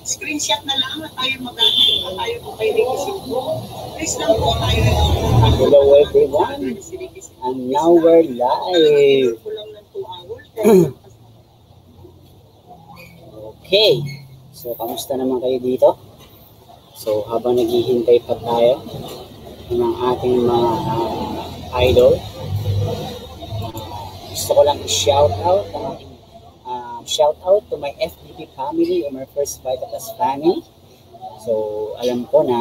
Screenshot na lang at ayaw magamit at ayaw po kayo requisite mo. Please lang po tayo. Hello everyone. And now we're live. Okay. So, kamusta naman kayo dito? So, habang naghihintay pa tayo ng ating mga idol, gusto ko lang i-shout out ang ating shout out to my FBP family or my First Vitalus family. So, alam ko na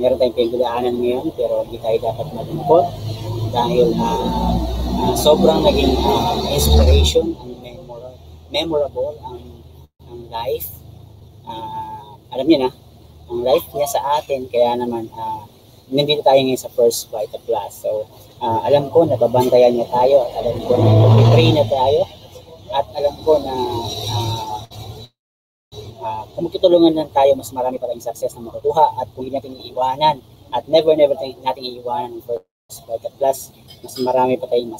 meron tayong pinagdaanan ngayon pero hindi tayo dapat malungkot dahil sobrang naging inspiration and memorable ang life. Alam niyo na, ang life niya sa atin kaya naman nandito tayo ngayon sa First Vitalus. So, alam ko na babantayan niya tayo at alam ko na pag-pray na tayo. At alam ko na kung magtutulungan lang tayo, mas marami pa tayong success na makukuha at kung hindi natin iiwanan at never natin iiwanan ng First Vitalus, mas marami pa tayong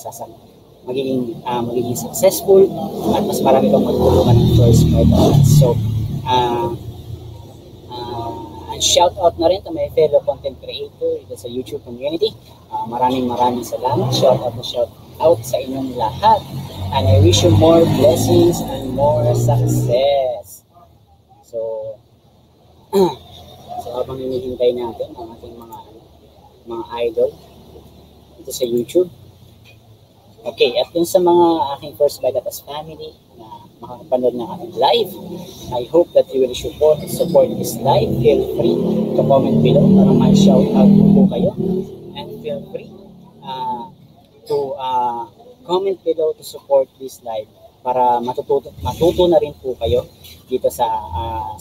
magiging successful at mas marami pang matutulungan ng First Vitalus. So, and shout out na rin to my fellow content creator sa YouTube community. Maraming salamat. Shout out sa inyong lahat. And I wish you more blessings and more success. So, habang hinihintay natin ang ating mga idol dito sa YouTube. Okay, at dun sa mga aking First Vitalus family na makakapanood ng ating live, I hope that you will support this live. Feel free to comment below para ma-shout out po kayo. And feel free to comment below to support this live para matuto na rin po kayo dito sa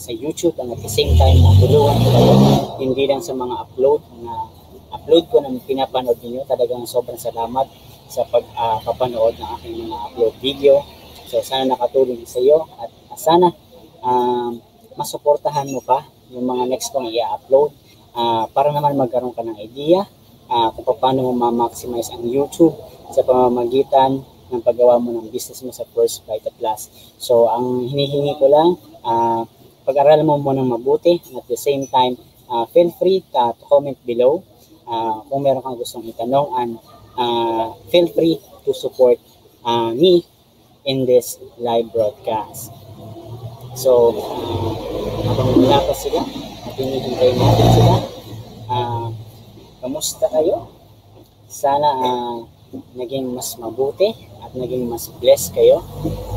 YouTube and at the same time matulungan po kayo hindi lang sa mga upload ko na pinapanood niyo. Talagang sobrang salamat sa pagpapanood ng aking mga upload video. So sana nakatulong sa iyo at sana masuportahan mo pa yung mga next kong i-upload para naman magkaroon ka ng idea kung paano mo ma-maximize ang YouTube sa pamamagitan ng paggawa mo ng business mo sa First Vitalus. So, ang hinihingi ko lang, pag-aralan mo muna mabuti and at the same time, feel free to comment below kung meron kang gustong itanong and feel free to support me in this live broadcast. So, habang nilapas sila, pinihintay natin sila. Kamusta kayo? Sana naging mas mabuti at naging mas blessed kayo.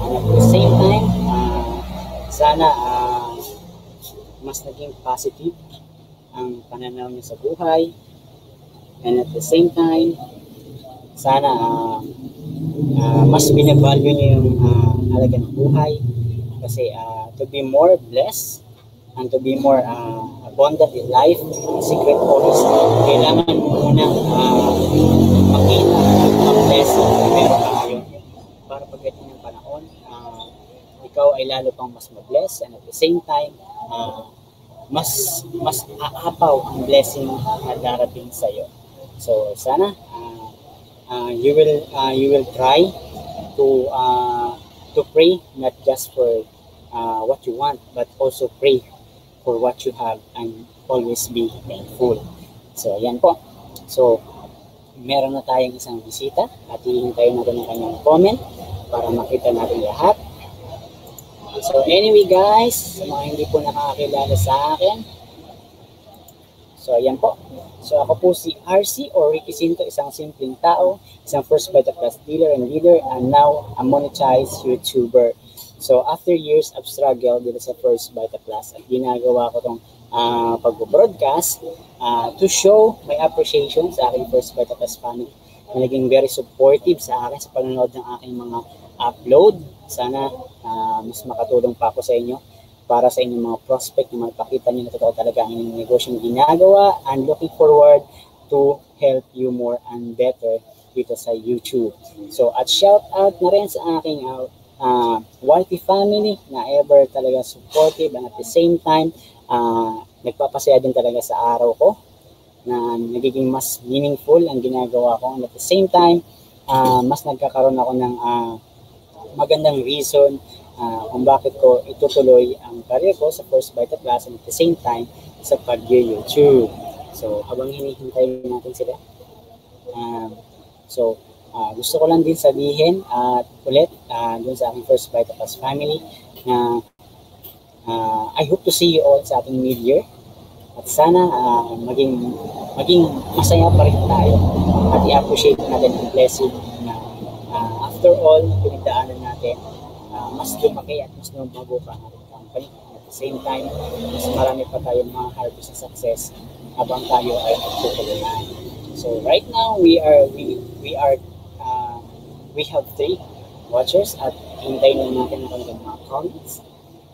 And at the same time, sana mas naging positive ang pananaw niyo sa buhay. And at the same time, sana mas binavalue niyo yung halaga ng buhay. Kasi to be more blessed and to be more abundant in life, secret always, kailangan munang makita ang blessing na meron ka ngayon para pagdating ng panahon, ikaw ay lalo pang mas mabless and at the same time, mas aapaw ang blessing na darating sa iyo. So sana you will try to pray not just for what you want but also pray for what you have and always be thankful. So, yan po. So, meron na tayong isang bisita at hihintayin natin ang kanyang comment para makita natin lahat. So, anyway guys, sa mga hindi po nakakilala sa akin. So, yan po. So, ako po si RC or Ricky Sinto, isang simpleng tao, isang First Vitalus dealer and leader and now a monetized YouTuber. So, after years of struggle dito sa First Vitalus, at ginagawa ko itong pag-broadcast to show my appreciation sa aking First Vitalus family na naging very supportive sa akin sa panonood ng aking mga upload. Sana mas makatulong pa ako sa inyo para sa inyong mga prospect na mapakita nyo na totoo talaga ang inyong negosyong ginagawa and looking forward to help you more and better dito sa YouTube. So, at shout out na rin sa aking YT family na ever talaga supportive and at the same time nagpapasaya din talaga sa araw ko na nagiging mas meaningful ang ginagawa ko and at the same time mas nagkakaroon ako ng magandang reason kung bakit ko itutuloy ang career ko sa First Bite at Class and at the same time sa pag-YouTube. So, habang hinihintay natin sila. Gusto ko lang din sabihin at ulit dun sa aking First Bite at Class family na I hope to see you all sa ating mid-year. At sana maging masaya pa rin tayo at i-appreciate natin ang blessing na after all, pinagdaanan natin, mas lumaki at mas lumago pa ang company. At the same time, mas marami pa tayong mga harvest na success habang tayo ay nagtutulungan. So right now, we have 3 watchers at hintayin natin ang kanilang mga comments.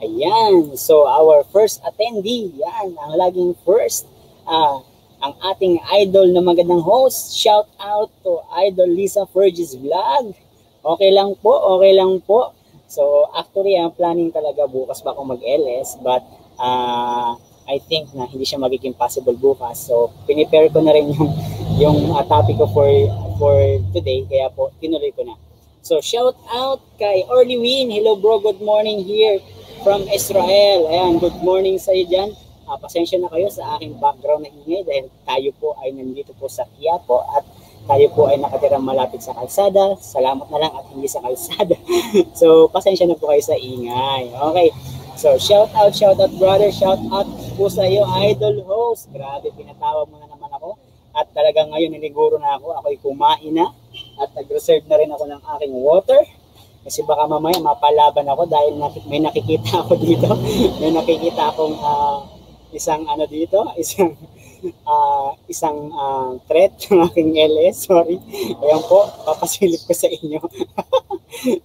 Ayan, so our first attendee, yan, ang laging first, ang ating idol na magandang host. Shout out to Idol Lisa Fergie's Vlog. Okay lang po, okay lang po. So actually, ang planning talaga bukas ba akong mag-LS, but I think na hindi siya magiging possible bukas. So pinipare ko na rin yung topic ko for today, kaya po tinuloy ko na. So shout out kay Orly Win. Hello bro, good morning here from Israel. Ayan, good morning sa iyo dyan. Pasensya na kayo sa aking background na ingay dahil tayo po ay nandito po sa Quiapo at tayo po ay nakatira malapit sa kalsada. Salamat na lang at hindi sa kalsada. So, pasensya na po kayo sa ingay. Okay. So, shout out brother, shout out po sa iyo, idol host. Grabe, pinatawa mo na naman ako. At talagang ngayon, niliguro na ako. Ako'y kumain na at nag-reserve na rin ako ng aking water. Kasi baka mamaya mapalaban ako dahil may nakikita ako dito. May nakikita akong isang threat ng aking LS. Sorry. Ayan po, papasilip ko sa inyo.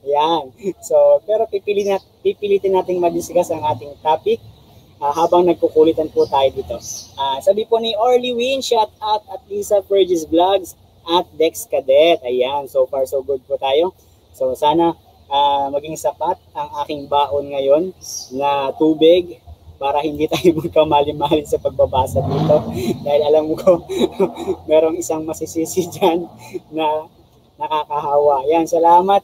Ayan. So, pero pipilitin natin madiscuss ang ating topic habang nagkukulitan po tayo dito. Sabi po ni Orly Win, shout out at Lisa Fergie's Vlogs at Dex Cadet. Ayan, so far so good po tayo. So, sana maging sapat ang aking baon ngayon na tubig para hindi tayo magkamali-mali sa pagbabasa dito. Dahil alam ko, merong isang masisisi dyan na nakakahawa. Yan, salamat.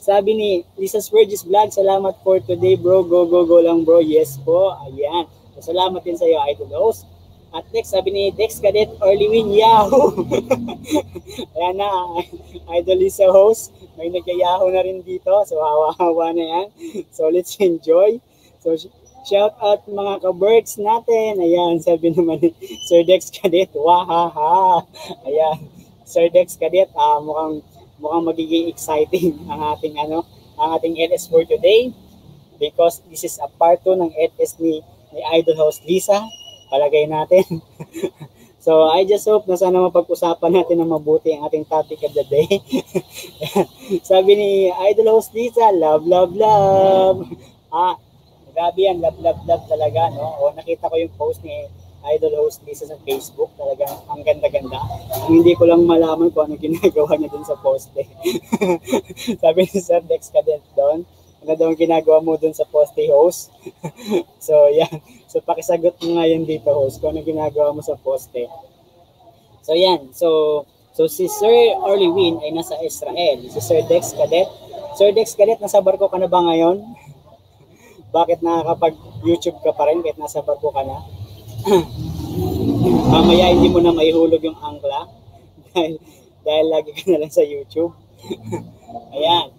Sabi ni Lisa Fergie's Vlog, salamat for today bro. Go, go, go lang bro. Yes po. Ayan. So, salamat din sa iyo, Idol Host. At next, sabi ni Dex Cadet, Orly Win, Yahoo! Ayan na, Idol Lisa Host. May nagka-Yahoo na rin dito. So, hawa-hawa na yan. So, let's enjoy. So, shout out mga ka-birds natin. Ayan, sabi naman ni Sir Dex Cadet, wahaha! Ayan, Sir Dex Cadet, mukhang magiging exciting ang ating LS for today. Because this is a part 2 ng LS ni Idol Host Lisa. Palagay natin. So, I just hope na sana mapag-usapan natin ng mabuti ang ating topic of the day. Sabi ni Idol Host Lisa, love, love, love. Grabe yan, love, love, love talaga. No? O, nakita ko yung post ni Idol Host Lisa sa Facebook. Talaga, ang ganda-ganda. Hindi ko lang malaman kung ano ginagawa niya dun sa post. Sabi ni Sir Dex Cadet doon, ano daw ang ginagawa mo dun sa post, host? So, yan. So, pakisagot mo nga yan dito, host, kung ano ginagawa mo sa post. So, yan. So, si Sir Orly Win ay nasa Israel. Si Sir Dex Cadet. Sir Dex Cadet, nasa barko ka na ba ngayon? Bakit nakakapag-YouTube ka pa rin kahit nasa barko ka na? Mamaya, hindi mo na maihulog yung angkla dahil lagi ka na lang sa YouTube. Ayan.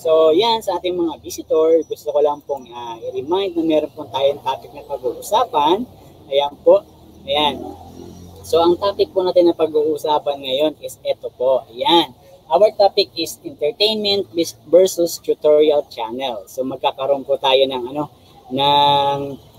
So, yan, sa ating mga visitor, gusto ko lang pong i-remind na meron pong tayong topic na pag-uusapan. Ayan po. Ayan. So, ang topic po natin na pag-uusapan ngayon is eto po. Ayan. Our topic is entertainment versus tutorial channel. So, magkakaroon po tayo ng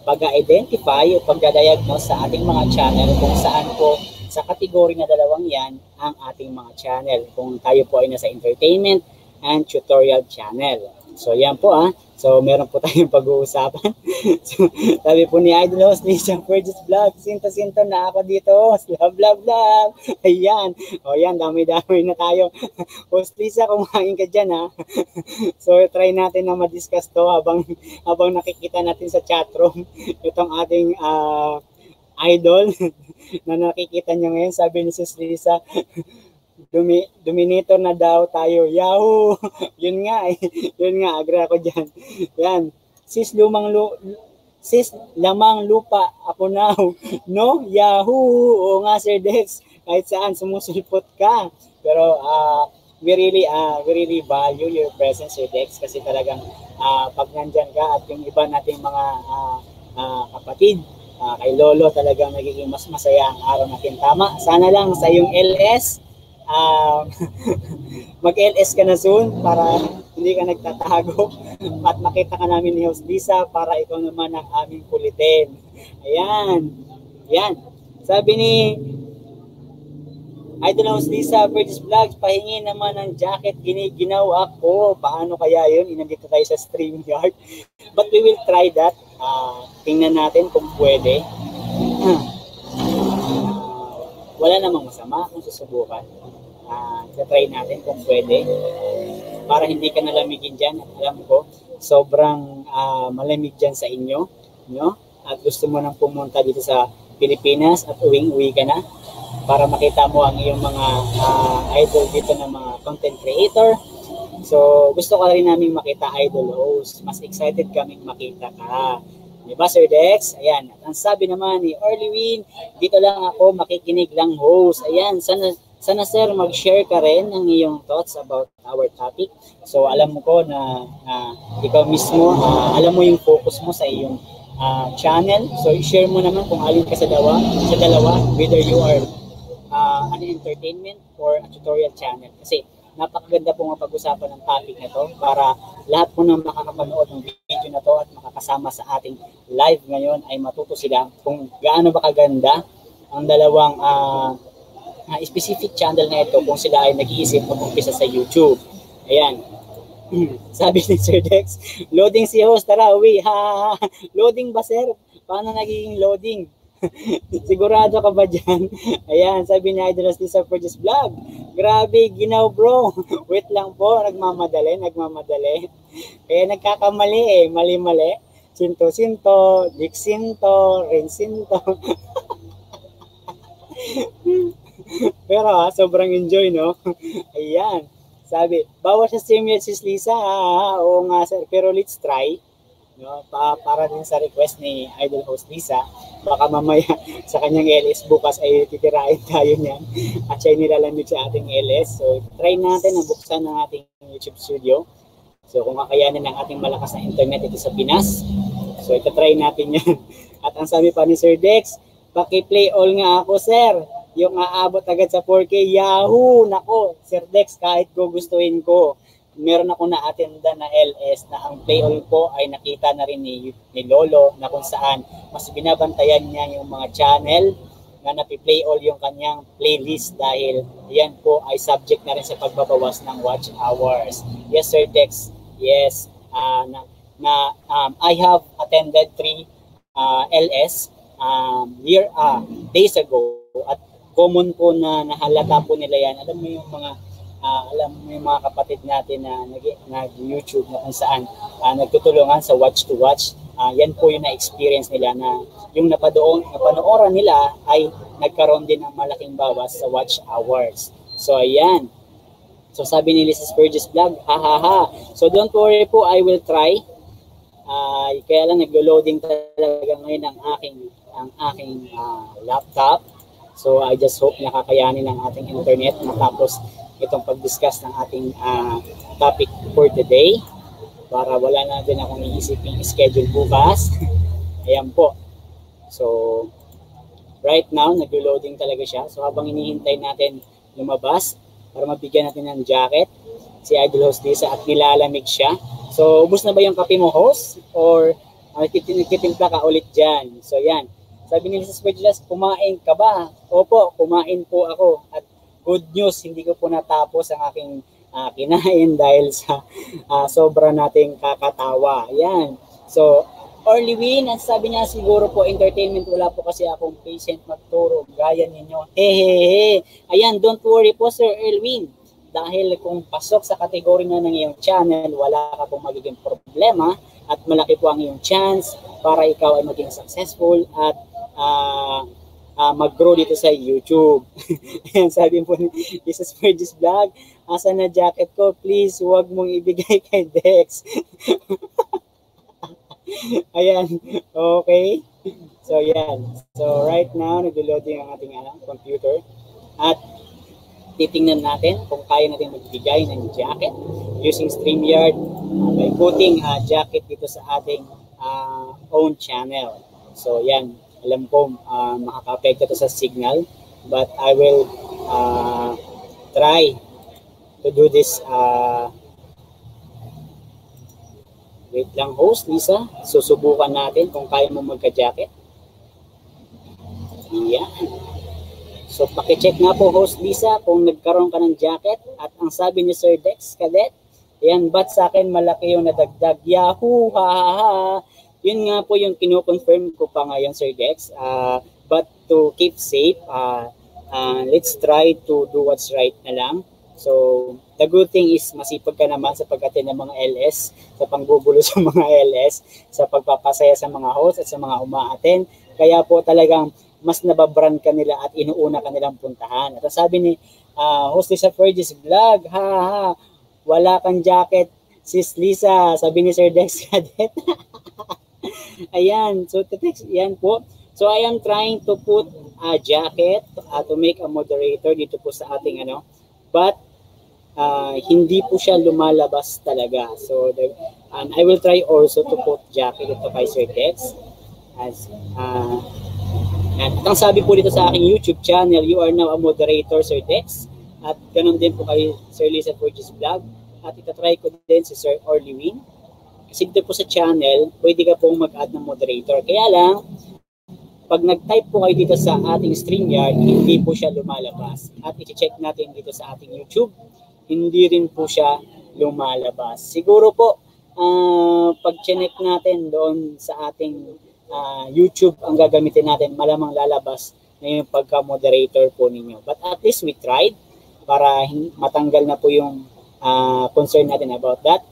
pag-identify o pag-diagnose sa ating mga channel kung saan po sa kategory na dalawang yan ang ating mga channel. Kung tayo po ay nasa entertainment and tutorial channel. So, yan po So, meron po tayong pag-uusapan. So, sabi po ni Idol Host Lisa Fergie's Vlog, sinta-sinta na ako dito. Love, love, love. Ayan. O, yan. Dami-dami na tayo. Host Lisa, kumain ka dyan, So, try natin na madiscuss to habang nakikita natin sa chatroom itong ating idol na nakikita nyo ngayon. Sabi ni Sis Lisa, Dominator na daw tayo. Yahoo! Yun nga eh. Yun nga, agree ako dyan. Yan. Sis lamang lupa, ako now. No? Yahoo! Oo nga, Sir Dex. Kahit saan, sumusulpot ka. Pero we really value your presence, Sir Dex. Kasi talagang pag nandyan ka at yung iba nating mga kapatid, kay Lolo, talagang nagiging mas masaya ang araw natin. Tama. Sana lang sa yung LS, mag-LS ka na soon para hindi ka nagtatago at makita ka namin ni Host Lisa para ikaw naman ang aming kulitin. Ayan. Ayan. Sabi ni Idol Host Lisa, British Vlogs, pahingi naman ng jacket, giniginaw ako. Paano kaya yun? Inandito tayo sa StreamYard. But we will try that. Tingnan natin kung pwede. Wala namang masama kung susubukan. Try natin kung pwede. Para hindi ka nalamigin dyan. At alam ko, sobrang malamig dyan sa inyo. No? At gusto mo nang pumunta dito sa Pilipinas at uwing-uwi ka na. Para makita mo ang iyong mga idol dito ng mga content creator. So, gusto ka rin namin makita, Idol Host. Mas excited kaming makita ka. Diba, Sir Dex? Ayan. At ang sabi naman ni Orlywin, dito lang ako, makikinig lang, host. Ayan. Sana sir, mag-share ka rin ng iyong thoughts about our topic. So, alam mo ko na ikaw mismo, alam mo yung focus mo sa iyong channel. So, share mo naman kung alin ka sa dalawa, whether you are an entertainment or a tutorial channel. Kasi, napakaganda pong mapag-usapan ng topic na to para lahat po ng makakapanood ng video na to at makakasama sa ating live ngayon ay matuto sila kung gaano ba kaganda ang dalawang specific channel na ito kung sila ay nag-iisip mag-umpisa sa YouTube. Ayan. Sabi ni Sir Dex, loading si host, tara uwi. Loading ba sir? Paano nagiging loading? Sigurado ka ba dyan? Ayan, sabi ni Idol Host Lisa for this vlog. Grabe, ginaw bro. Wait lang po, nagmamadali. Kaya nagkakamali eh, mali. Sinto, diksinto, rinsinto. Pero sobrang enjoy, no? Ayan, sabi, bawal sa stream yet sis Lisa. Oo nga sir, pero let's try. No, para din sa request ni Idol Host Lisa, baka mamaya sa kanyang LS bukas ay titirain tayo niyan at siya nilalamig sa ating LS. So try natin na buksan ang ating YouTube studio. So kung kakayanin ng ating malakas na internet ito sa Pinas, so itatry natin yan. At ang sabi pa ni Sir Dex, paki-play all nga ako sir, yung aabot agad sa 4K, yahoo! Nako, Sir Dex, kahit ko gustuhin ko, meron ako na-attenda na LS na ang play-all ko ay nakita na rin ni Lolo na kung saan mas binabantayan niya yung mga channel na napi-play-all yung kanyang playlist dahil yan po ay subject na rin sa pagbabawas ng watch hours. Yes, Sir Dex. Yes. I have attended 3 LS days ago at common po na nahalata po nila yan. Alam mo yung mga kapatid natin na nag-YouTube na kung saan nagtutulungan sa watch to watch. Yan po yung na-experience nila na yung napanooran nila ay nagkaroon din ng malaking bawas sa watch hours. So ayan. So sabi ni Lisa Spurgeon's vlog, So don't worry po, I will try. Kaya lang naglo-loading talaga ngayon ang aking laptop. So I just hope nakakayanin ang ating internet matapos itong pag-discuss ng ating topic for today para wala na din akong iisipin schedule bukas. Ayan po. So, right now, nag-loading talaga siya. So, habang inihintay natin lumabas para mabigyan natin ng jacket, si Idol Host Lisa at nilalamig siya. So, ubos na ba yung kape mo, host? Or nagtitimpla ka ulit dyan? So, yan. Sabi ni Lisa Spurgelas, kumain ka ba? Opo, kumain po ako. At good news, hindi ko po natapos ang aking kinain dahil sa sobra nating kakatawa. Ayan. So, Orlywin, ang sabi niya siguro po entertainment. Wala po kasi akong patient magturo. Gaya ninyo. Ayan, don't worry po Sir Erwin. Dahil kung pasok sa kategory na ng iyong channel, wala ka pong magiging problema at malaki po ang iyong chance para ikaw ay maging successful at mag-grow dito sa YouTube. Ayan, sabi po ni Mrs. Fergie's Vlog, asa na jacket ko? Please, huwag mong ibigay kay Dex. Ayan, okay. So, yan. So, right now, nag-loading ang ating computer. At titingnan natin kung kaya natin magbigay ng jacket using StreamYard by putting a jacket dito sa ating own channel. So, yan. Alam ko makaka-apekto to sa signal, but I will try to do this. Wait lang, host Lisa, susubukan natin kung kaya mo magka-jacket. Ayan. So paki-check nga po, host Lisa, kung nagkaroon ka ng jacket. At ang sabi ni Sir Dex Cadet, ayan, but sa akin malaki yung nadagdag. Yahoo! Ha ha ha! Yun nga po yung kino-confirm ko pa ngayon, Sir Dex. But to keep safe, let's try to do what's right na lang. So, the good thing is masipag ka naman sa pag-attend ng mga LS, sa panggugulo sa mga LS, sa pagpapasaya sa mga host at sa mga umaattend. Kaya po talagang mas nababrand ka nila at inuuna ka nilang puntahan. At sabi ni host Lisa Fergie's Vlog, ha ha, wala kang jacket, sis Lisa, sabi ni Sir Dex Cadet. Ayan, so text, yan po. So I am trying to put a jacket to make a moderator dito po sa ating ano, but hindi po siya lumalabas talaga. So and I will try also to put jacket dito kay Sir Dex. As at ang sabi po dito sa aking YouTube channel, you are now a moderator, Sir Dex. At ganun din po kay Sir Lisa Fergie's Vlog. At itatry ko din si Sir Orlewin. Kasi dito po sa channel, pwede ka pong mag-add ng moderator. Kaya lang, pag nag-type po kayo dito sa ating StreamYard, hindi po siya lumalabas. At i-check natin dito sa ating YouTube, hindi rin po siya lumalabas. Siguro po, pag-check natin doon sa ating YouTube, ang gagamitin natin, malamang lalabas na yung pagka-moderator po ninyo. But at least we tried para matanggal na po yung concern natin about that.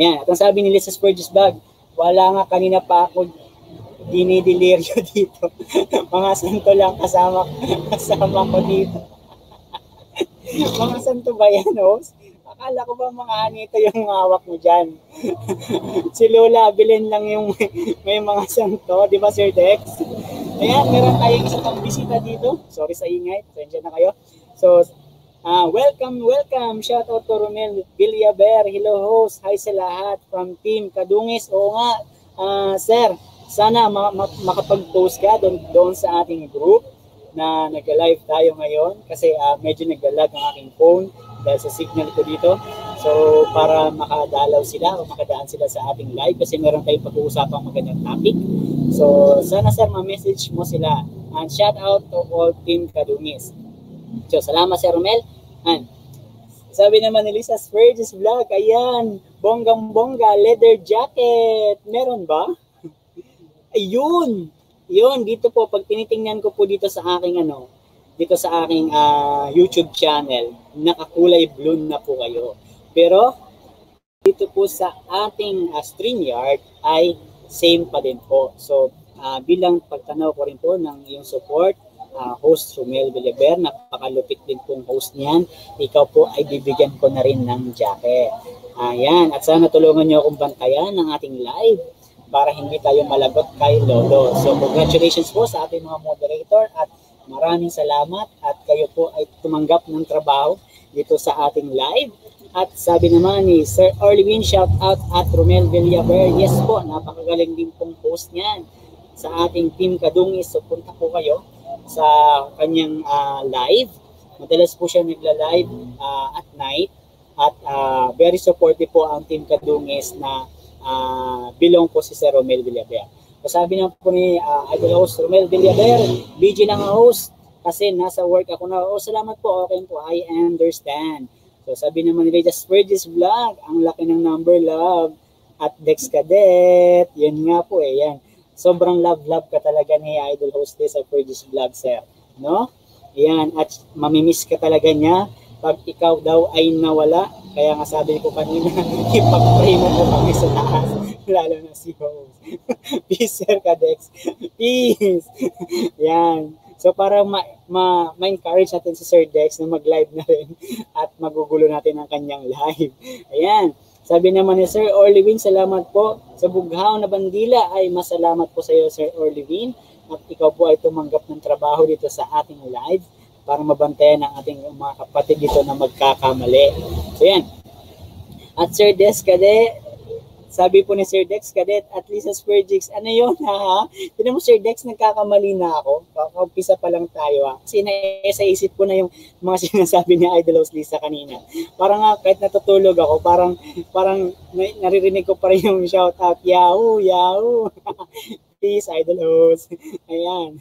Yan, at ang sabi ni Lisa Fergie's Vlog, wala nga, kanina pa ako dinideliryo dito. Mga santo lang kasama ko dito. Mga santo ba yan, host? Akala ko ba mga anito yung hawak mo dyan? Si Lola, bilhin lang yung may mga santo, di ba Sir Dex? Ayan, meron tayong isa pang bisita dito. Sorry sa ingay, tensya na kayo. So, welcome, welcome. Shout out to Romel Villaber. Hello host. Hi sa lahat from Team Kadungis. Oo nga, sir. Sana makapag-post ka doon sa ating group na nag-live tayo ngayon. Kasi medyo nag-lag ang aking phone dahil sa signal ko dito. So para makadalaw sila o makadaan sila sa ating live kasi meron tayong pag-uusapang magandang topic. So sana sir ma-message mo sila. And shout out to all Team Kadungis. So, salamat Sir Romel. And, sabi naman ni Lisa Fergie's Vlog, ayan, bonggang-bongga, leather jacket. Meron ba? Ayun! Yun, dito po, pag tinitingnan ko po dito sa aking, ano, dito sa aking YouTube channel, nakakulay blue na po kayo. Pero, dito po sa ating StreamYard ay same pa din po. So, bilang pagtanaw ko rin po ng iyong support, host Romel Villaber, napakalupit din pong host niyan. Ikaw po ay bibigyan ko na rin ng jacket. Ayan, at sana tulungan niyo akong bantayan ng ating live para hindi tayo malagot kay Lolo. So congratulations po sa ating mga moderator at maraming salamat at kayo po ay tumanggap ng trabaho dito sa ating live. At sabi naman ni Sir Orlewin, shout out at Romel Villaber. Yes po, napakagaling din pong host niyan sa ating Team Kadungis. So punta po kayo sa kanyang live. Madalas po siya nagla-live at night at very supportive po ang Team Kadungis na belong po si Sir Romel Villaber. So, sabi na po ni idol host Romel Villaber, busy na nga host kasi nasa work ako na. Oh, salamat po, okay po, I understand. So sabi naman ni Just Fergie's Vlog, ang laki ng number love at Dex Cadet. Yan nga po eh, yan. Sobrang love-love ka talaga ni idol host Lisa Fergie's Vlog, sir. No? Yan. At mamimiss ka talaga niya pag ikaw daw ay nawala. Kaya nga sabi ko kanina, ipag-pray mo po kami sa taas. Lalo na si host. Peace, Sir Cadex. Peace! Yan. So para ma-encourage natin si Sir Dex na mag-live na rin at magugulo natin ang kanyang live. Ayan. Sabi naman ni Sir Orlewin, salamat po sa bughaw na bandila. Ay masalamat po sa iyo, Sir Orlewin. At ikaw po ay tumanggap ng trabaho dito sa ating live para mabantayan ang ating mga kapatid dito na magkakamali. So yan. At Sir Dex Cadet, sabi po ni Sir Dex Cadet, at least sa Spurgix, ano yun ha? Tinan mo Sir Dex, nagkakamali na ako. Kakampisa pa lang tayo ha. Kasi naisa-isip ko na yung mga sinasabi ni Idolhouse Lisa kanina. Parang nga, kahit natutulog ako, parang naririnig ko pa rin yung shoutout, Yahoo! Yahoo! Please, Idolhouse. Ayan.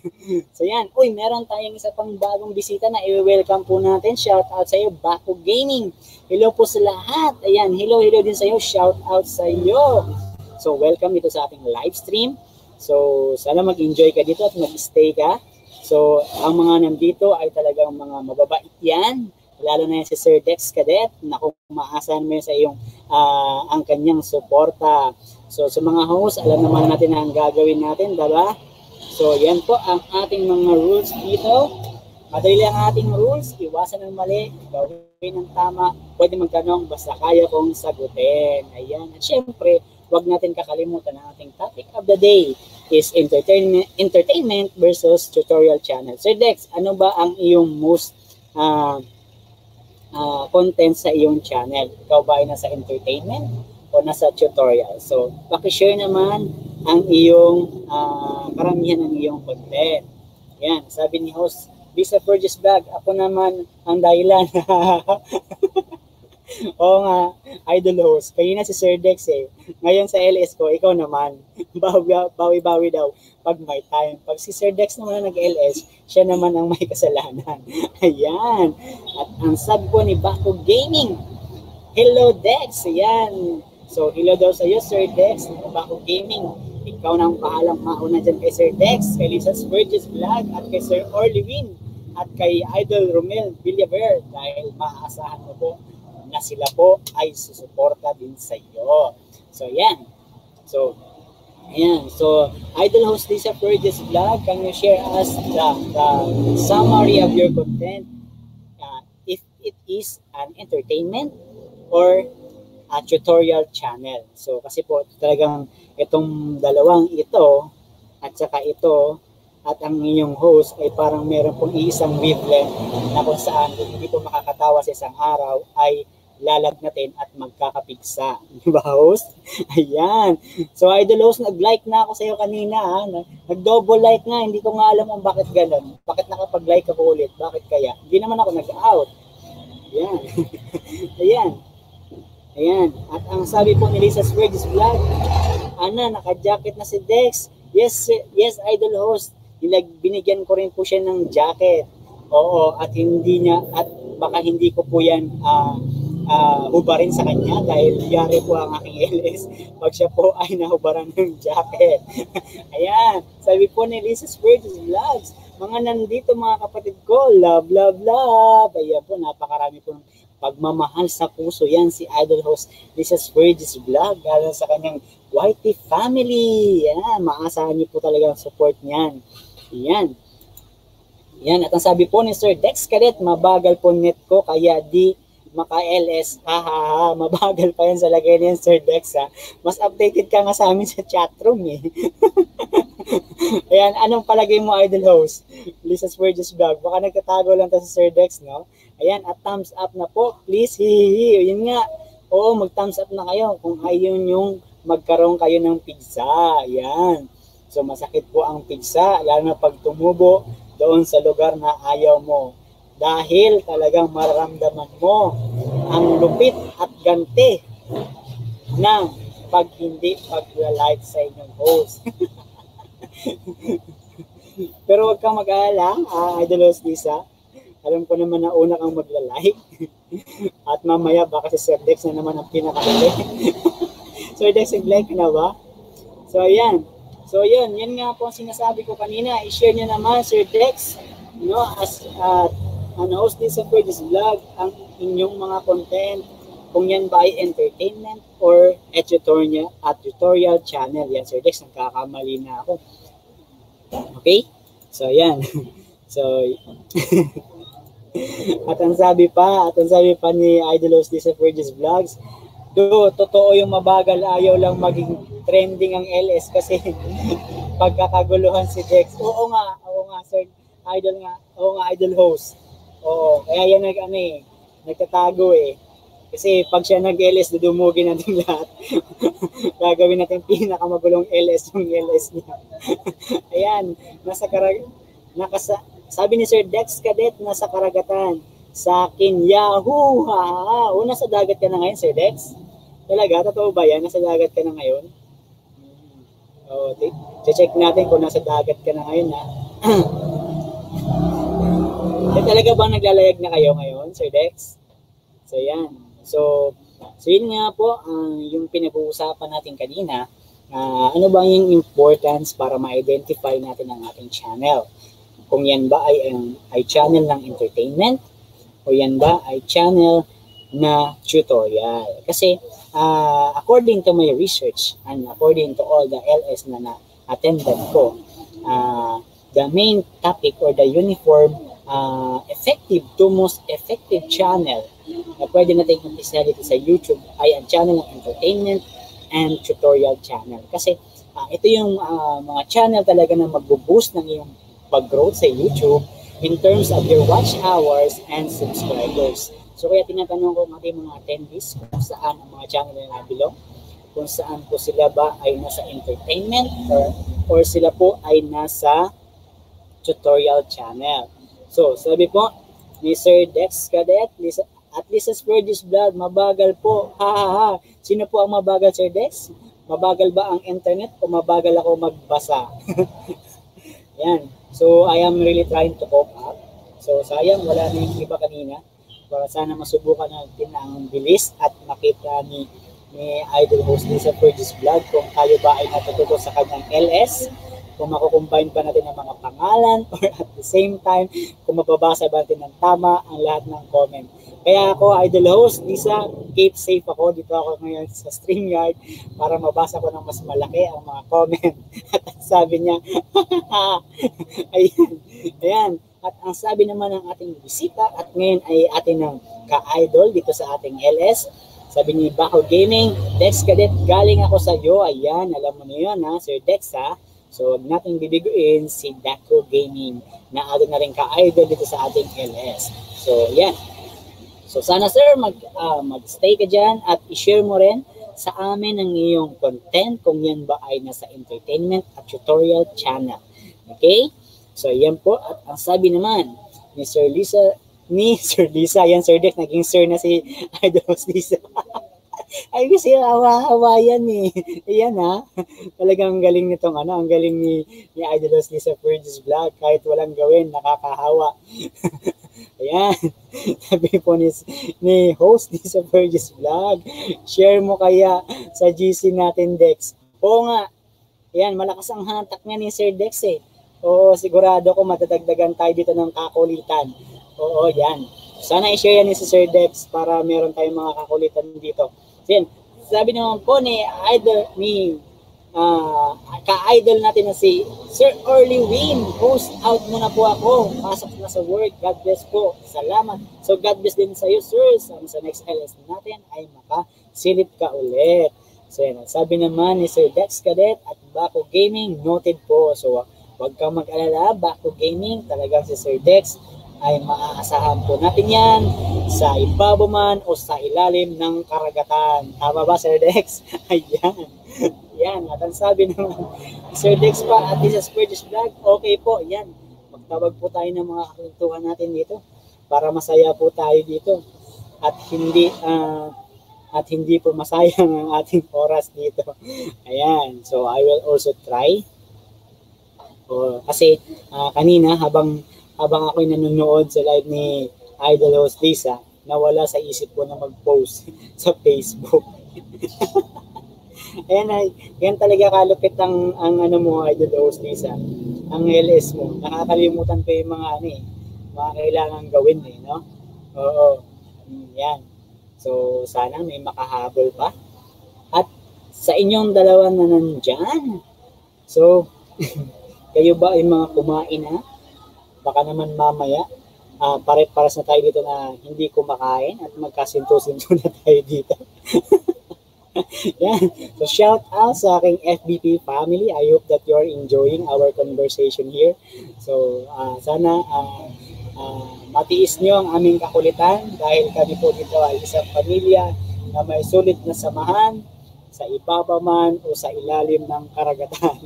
So yan. Uy, meron tayong isa pang bagong bisita na i-welcome po natin. Shoutout sa iyo, Baco Gaming. Hello po sa lahat. Ayan, hello, hello din sa iyo. Shout out sa iyo. So, welcome dito sa ating live stream. So, sana mag-enjoy ka dito at mag-stay ka. So, ang mga nandito ay talagang mga mababait yan. Lalo na yan si Sir Dex Cadet. Naku, maasahan mo sa iyong ang kanyang suporta. So, sa mga host, alam naman natin na ang gagawin natin, diba? So, yan po ang ating mga rules dito. Madali ang ating rules. Iwasan ang mali. Gawin ng tama, pwede magtanong basta kaya kong sagutin. Ayan. At syempre, huwag natin kakalimutan ang ating topic of the day is entertainment versus tutorial channel. Sir Dex, ano ba ang iyong most content sa iyong channel? Ikaw ba ay nasa entertainment o nasa tutorial? So, pakishare naman ang iyong karamihan ng iyong content. Ayan. Sabi ni host, Lisa Burgess Vlog, ako naman ang dahilan. Oo nga, Idolhouse. Kanina si Sir Dex eh. Ngayon sa LS ko, ikaw naman. Bawi-bawi daw pag may time. Pag si Sir Dex naman ang nag-LS, siya naman ang may kasalanan. Ayan. At ang sub ko ni Baco Gaming. Hello Dex. Ayan. So, hello daw sa iyo Sir Dex. Baco Gaming. Ikaw na ang paalang mauna dyan kay Sir Dex, kay Lisa Burgess Vlog, at kay Sir Orlewin, at kay Idol Romel Villaver, dahil maaasahan mo po na sila po ay susuporta din sa iyo. So, yan. So, ayan. So, Idolhouse Lisa Burgess Vlog, can you share us the summary of your content? If it is an entertainment or at tutorial channel. So, kasi po talagang itong dalawang ito at saka ito at ang inyong host ay parang meron pong isang wavelength na kung saan hindi po makakatawa sa isang araw ay lalagnatin at magkakapigsa. Di ba, host? Ayan. So, Idolhouse, nag-like na ako sa'yo kanina. Ha? Nag-double like nga. Hindi ko nga alam kung bakit ganun. Bakit nakapag-like ako ulit? Bakit kaya? Hindi naman ako nag-out. Ayan. Ayan. Ayan. At ang sabi po ni Lisa's Burgess Vlog, Ana, naka-jacket na si Dex. Yes, yes, Idolhouse. Binigyan ko rin po siya ng jacket. Oo, at hindi niya, at baka hindi ko po yan hubarin sa kanya dahil yari po ang aking LS pag siya po ay nahubaran ng jacket. Ayan, sabi po ni Lisa's Burgess Vlogs, mga nandito mga kapatid ko, love, love, love. Ayan po, napakarami po ng pagmamahal sa puso. Yan si Idolhouse Lisa Burgess Vlog. Galing sa kanyang Whitey family. Yan. Maasahan niyo po talaga ang support niyan. Yan. Yan. At ang sabi po ni Sir Dex Cadet, mabagal po net ko kaya di maka-LS. Hahaha. Mabagal pa yan sa lagay niyan Sir Dex ha. Mas updated ka nga sa amin sa chatroom eh. Ayan. Anong palagay mo Idolhouse Lisa Burgess Vlog? Baka nagtatago lang tayo sa Sir Dex no? Ayan, at thumbs up na po. Please, hihihi. Yun nga. Oo, mag-thumbs up na kayo kung ayun yung magkaroon kayo ng pigsa. Ayan. So, masakit po ang pigsa, lalo na pag tumubo doon sa lugar na ayaw mo. Dahil talagang mararamdaman mo ang lupit at ganti ng pag hindi pag-like sa inyong host. Pero huwag kang mag-aala, Idolhouse Lisa. Alam ko naman na una kang magla-like at mamaya baka si Sir Dex na naman ang pinaka-like. Sir Dex, nag-like ka na ba? So, ayan. So, yun. Yan nga po ang sinasabi ko kanina. I-share nyo naman, Sir Dex, no, as an host Lisa Burgess Vlog, ang inyong mga content, kung yan ba ay entertainment or tutorial channel. Yan, Sir Dex, nagkakamali na ako. Okay? So, ayan. So, at ang sabi pa ni Idol Jose Fergus Vlogs, do, totoo yung mabagal, ayaw lang maging trending ang LS kasi pagkakaguluhan si Dex. Oo nga, sir, idol nga, oo nga, idol host. Oo, kaya yan nagtatago eh. Kasi pag siya nag-LS, dudumugin natin lahat. Gagawin natin pinakamagulong LS yung LS niya. Ayan, nasa sabi ni Sir Dex Cadet, nasa karagatan. Sa akin, Yahoo! Ha! O, nasa dagat ka na ngayon, Sir Dex? Talaga? Totoo ba yan? Nasa dagat ka na ngayon? O, check natin kung nasa dagat ka na ngayon, ha? So, talaga bang naglalayag na kayo ngayon, Sir Dex? So, yan. So yun nga po, yung pinag-uusapan natin kanina, ano ba yung importance para ma-identify natin ang ating channel? Kung yan ba ay channel ng entertainment? O yan ba ay channel na tutorial? Kasi according to my research and according to all the LS na na-attended ko, the main topic or the uniform effective to most effective channel na pwede natin umpisahan dito sa YouTube ay ang channel ng entertainment and tutorial channel. Kasi ito yung mga channel talaga na mag-boost ng iyong pag-growth sa YouTube in terms of your watch hours and subscribers. So kaya tinatanong ko ng ating mga attendees kung saan ang mga channel na nabilong, kung saan po sila ba ay nasa entertainment or sila po ay nasa tutorial channel. So sabi po ni Sir Dex Cadet, at least as for this vlog, mabagal po. Ha. Sino po ang mabagal, Sir Dex? Mabagal ba ang internet o mabagal ako magbasa? Yan. So, I am really trying to cope up. So, sayang, wala na yung iba kanina. Para sana masubukan natin ang bilis at makita ni Idol Host Lisa for this vlog kung tayo ba ay natututo sa kanyang LS, kung makukombine ba natin ang mga pangalan, or at the same time, kung mababasa ba natin ng tama ang lahat ng comment. Kaya ako, Idol Host Lisa, keep safe ako. Dito ako ngayon sa StreamYard para mabasa ko ng mas malaki ang mga comment. At sabi niya, ayan. At ang sabi naman ng ating bisita at ngayon ay atin ng ka-idol dito sa ating LS. Sabi ni Baho Gaming, Dex Cadet, galing ako sa iyo. Ayan, alam mo niyo yun ha, Sir Dex ha. So, huwag natin bibiguin si Baho Gaming na atin na rin ka-idol dito sa ating LS. So, yan. So sana sir, mag-stay ka dyan at i-share mo rin sa amin ang iyong content kung yan ba ay nasa entertainment at tutorial channel. Okay? So yan po. At ang sabi naman ni Sir Lisa, yan Sir Dex, naging sir na si Idol Lisa. Ay kasi hawa-hawa yan eh. Ayan ha. Talagang galing nitong ang galing ni Idol Lisa for this vlog. Kahit walang gawin, nakakahawa. Ayan, sabi po ni host ni sa Fergus Vlog, share mo kaya sa GC natin, Dex? Oo nga, ayan, malakas ang hantak niya ni Sir Dex eh. Oo, sigurado ko matadagdagan tayo dito ng kakulitan. Oo, yan. Sana i-share yan ni Sir Dex para meron tayong mga kakulitan dito. Ayan, sabi naman po ni Idol, ka-idol natin na si Sir Orly Win, host out muna po ako, pasok na sa work. God bless po, salamat. So God bless din sa iyo sir, sa next LS natin ay makasilip ka ulit. So yan, sabi naman ni Sir Dex Cadet at Baho Gaming, noted po. So huwag kang mag-alala, Baho Gaming, talagang si Sir Dex ay maaasahan po natin yan sa ibaba man o sa ilalim ng karagatan. Tama ba Sir Dex? Ayan. Yan, at ang sabi naman, Sir Dex pa, at least as per this vlog, okay po, yan. Magtawag po tayo ng mga kakwentuhan natin dito para masaya po tayo dito. At hindi po masayang ang ating oras dito. Ayan, so I will also try. Kasi kanina, habang ako'y nanonood sa live ni Idol Host Lisa, nawala sa isip ko na mag-post sa Facebook. Ayan, yan talaga kalupit ang ano mo, Idol Host Lisa, ang LS mo. Nakakalimutan ko yung mga mga kailangan gawin eh, no? Oo. Yan. So, sana may makahabol pa. At sa inyong dalawa na nandyan, so, kayo ba ay mga kumain na? Baka naman mamaya, pare-paras na tayo dito na hindi kumakain at magkasinto-sinto na tayo dito. Yan. So shout out sa aking FBP family. I hope that you're enjoying our conversation here. So sana matiis nyo ang aming kakulitan dahil kami po dito ay isang pamilya na may sulit na samahan sa ibaba man o sa ilalim ng karagatan.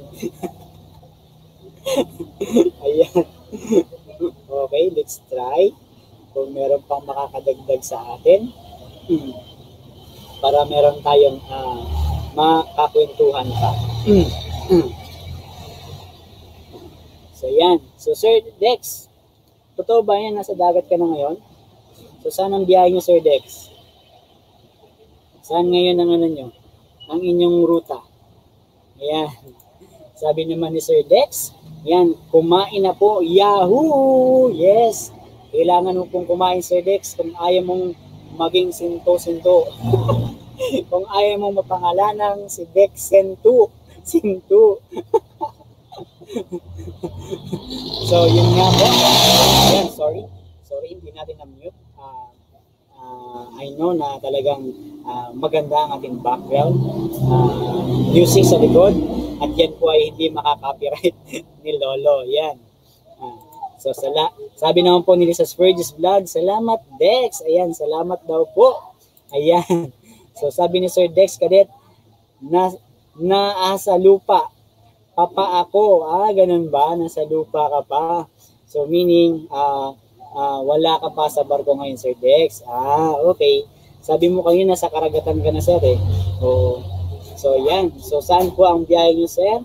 Ayan. Okay, let's try kung meron pang makakadagdag sa atin. Para meron tayong makakwentuhan pa. So yan. So Sir Dex, totoo ba yan? Nasa dagat ka na ngayon? So saan ang biyahe nyo, Sir Dex? Saan ngayon ang ano nyo? Ang inyong ruta? Ayan. Sabi naman ni Sir Dex, yan, kumain na po. Yahoo! Yes! Kailangan mo pong kumain, Sir Dex, kung ayaw mong maging sinto-sinto. Kung ayaw mo mapangalanang si Dex Sinto. Sinto. So, yun nga po. Ayan, sorry. Sorry, hindi natin na-mute. I know na talagang maganda ang ating background. Music sa likod. At yan po ay hindi makaka-copyright ni Lolo. Yan. So, sabi naman po ni Lisa Spurgeon's Vlog, salamat Dex. Ayan, salamat daw po. Ayan. So, sabi ni Sir Dex Cadet, naasa lupa. Papa ako. Ah, ganun ba? Nasa lupa ka pa. So, meaning, wala ka pa sa barko ngayon, Sir Dex. Ah, okay. Sabi mo kayo, nasa karagatan ka na, Sir, eh. So, yan. So, saan po ang biyahe niyo, Sir?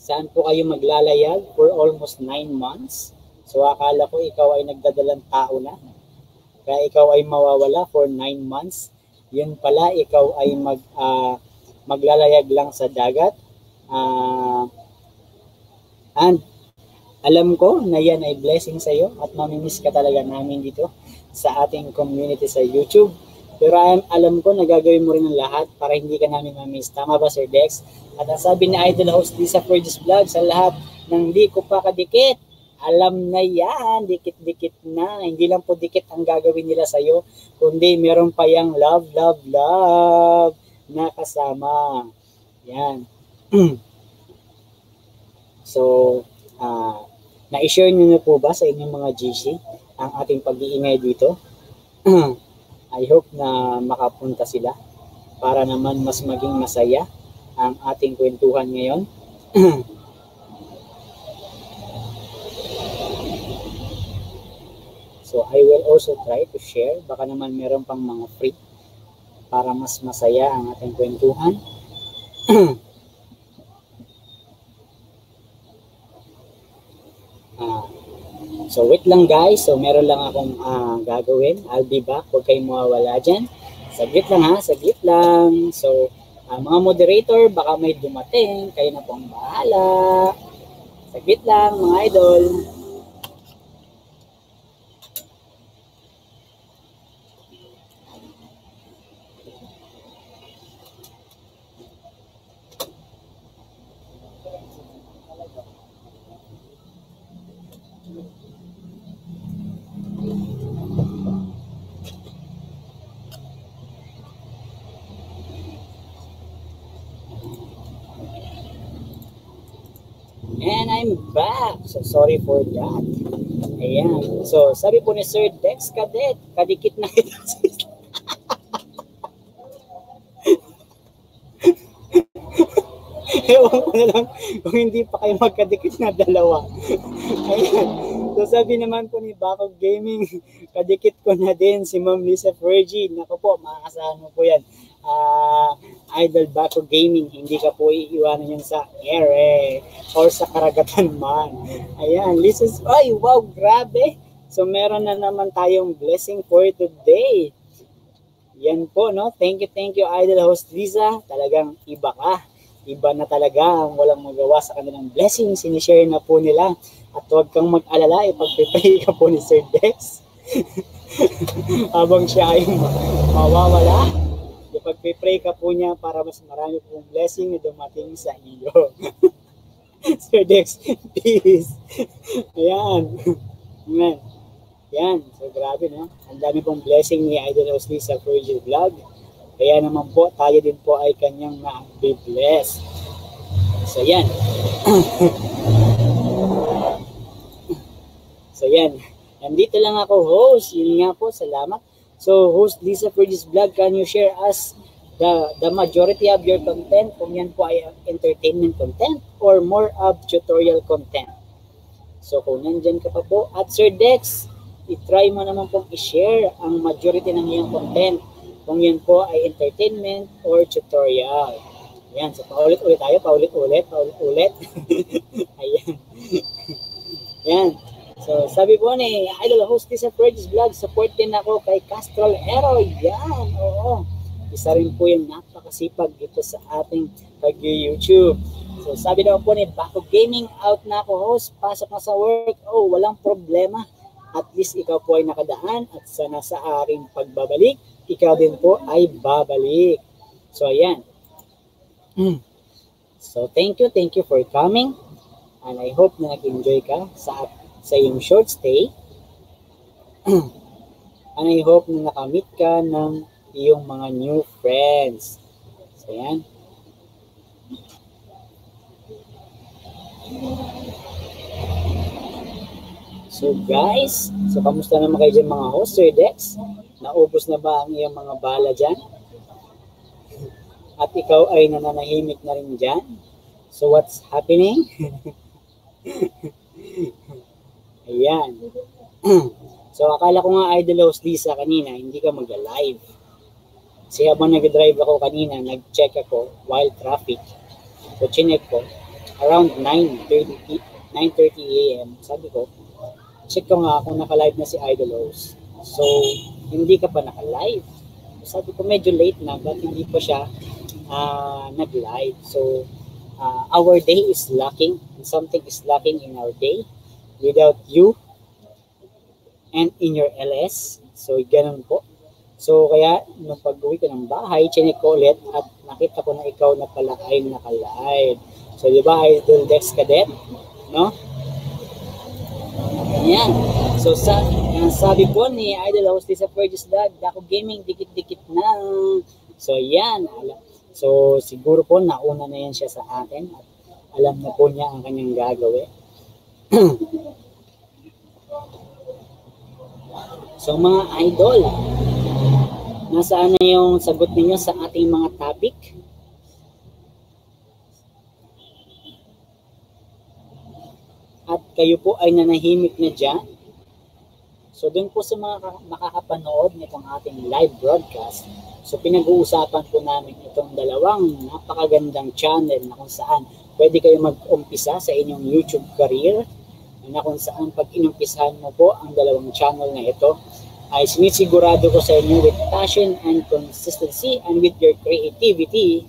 Saan po kayo maglalayag for almost 9 months? So akala ko ikaw ay nagdadalang tao na. Kaya ikaw ay mawawala for 9 months. Yun pala, ikaw ay maglalayag lang sa dagat. And alam ko na yan ay blessing sa'yo at mamimiss ka talaga namin dito sa ating community sa YouTube. Pero alam ko na gagawin mo rin ang lahat para hindi ka namin mamiss. Tama ba, Sir Dex? At ang sabi ni Idol Host Lisa Forges Vlog, sa lahat ng di ko pa kadikit, alam na yan, dikit-dikit na. Hindi lang po dikit ang gagawin nila sa'yo, kundi meron pa yung love, love, love na kasama. Yan. So, na-share nyo na po ba sa inyong mga GC ang ating pag-iingay dito? I hope na makapunta sila para naman mas maging masaya ang ating kwentuhan ngayon. So I will also try to share. Baka naman meron pang mga free para mas masaya ang ating kwentuhan. So wait lang guys, so meron lang akong gagawin. I'll be back, huwag kayong mawawala dyan. Saglit lang ha, saglit lang. So mga moderator, baka may dumating, kayo na pong bahala. Saglit lang mga idol. And I'm back. So sorry for that. Ayan. So sabi po ni Sir Dex Cadet, kadikit na kita. Ewan ko na lang kung hindi pa kayo magkadikit na dalawa. Ayan. So sabi naman po ni Bakog Gaming, kadikit ko na din si Ma'am Lisa Fergie. Naku po, makakasahan mo po yan. Idol Bakog Gaming, hindi ka po iiwanan yan sa air eh, or sa karagatan man. Ayan, listen, ay wow, grabe. So meron na naman tayong blessing for today. Yan po, no? Thank you Idol Host Lisa. Talagang iba ka. Iba na talaga ang walang magawa sa kanilang blessing. Sinishare na po nila. At huwag kang mag-alala, ipag-prepay ka po ni Sir Dex. Habang siya ay mawawala. Pag-pray ka po niya para mas marami pong blessing na dumating sa iyo. Sir Dex, please. Ayan. Amen. Ayan. So, grabe na. Ang dami pong blessing ni Idol Rosalie sa Virgil Vlog. Kaya naman po, tayo din po ay kanyang ma-bless. So, ayan. So, ayan. Nandito lang ako, host. Yun nga po, salamat. So, host Lisa for this vlog, can you share us the majority of your content? Kung yan po ay entertainment content or more of tutorial content. So, kung nandyan ka pa po, at Sir Dex, itry mo naman pong i-share ang majority ng iyong content. Kung yan po ay entertainment or tutorial. Ayan, so paulit-ulit tayo, paulit-ulit. Ayan. Ayan. So, sabi po ni Idol Host Lisa Freddy's Vlog, support din ako kay Castrol Hero. Yan, oo. Isa rin po yung napakasipag dito sa ating pag-YouTube. So, sabi daw po ni Bako Gaming, out na ako host, pasok na sa work. Oh, walang problema. At least ikaw po ay nakadaan at sana sa aking pagbabalik, ikaw din po ay babalik. So, ayan. So, thank you for coming. And I hope na nag-enjoy ka sa iyong short stay. And I hope na nakamit ka ng iyong mga new friends. So, yan. So, guys, so kamusta naman kayo dyan mga host, Sir Dex? Naubos na ba ang iyong mga bala dyan? At ikaw ay nananahimik na rin dyan? So, what's happening? Ayan. So, akala ko nga Idol Host Lisa kanina, hindi ka mag-live. Kasi habang nag-drive ako kanina, nag-check ako while traffic. So, chinek ko. Around 9:30 a.m. Sabi ko, check ko nga kung naka-live na si Idol Host. So, hindi ka pa naka-live. Sabi ko, medyo late na, but hindi pa siya nag-live. So, our day is lacking. Something is lacking in our day. Without you and in your LS. So, ganun po. So, kaya, nung pag-uwi ko ng bahay, chinek ko ulit at nakita ko na ikaw na pala ay nakalive. So, di ba, Idol Dex Cadet? No? Ayan. So, sabi po ni Idol Host Lisa Fergus Dad, Dako Gaming, dikit-dikit na. So, ayan. So, siguro po, nauna na yan siya sa atin. At alam na po niya ang kanyang gagawin. So mga idol, nasaan na yung sagot ninyo sa ating mga topic? At kayo po ay nanahimik na dyan? So doon po sa mga makakapanood nitong ating live broadcast, so pinag-uusapan po namin itong dalawang napakagandang channel na kung saan pwede kayo mag-umpisa sa inyong YouTube career, na kung saan pag inumpisahan mo po ang dalawang channel na ito ay sinisigurado ko sa inyo with passion and consistency and with your creativity,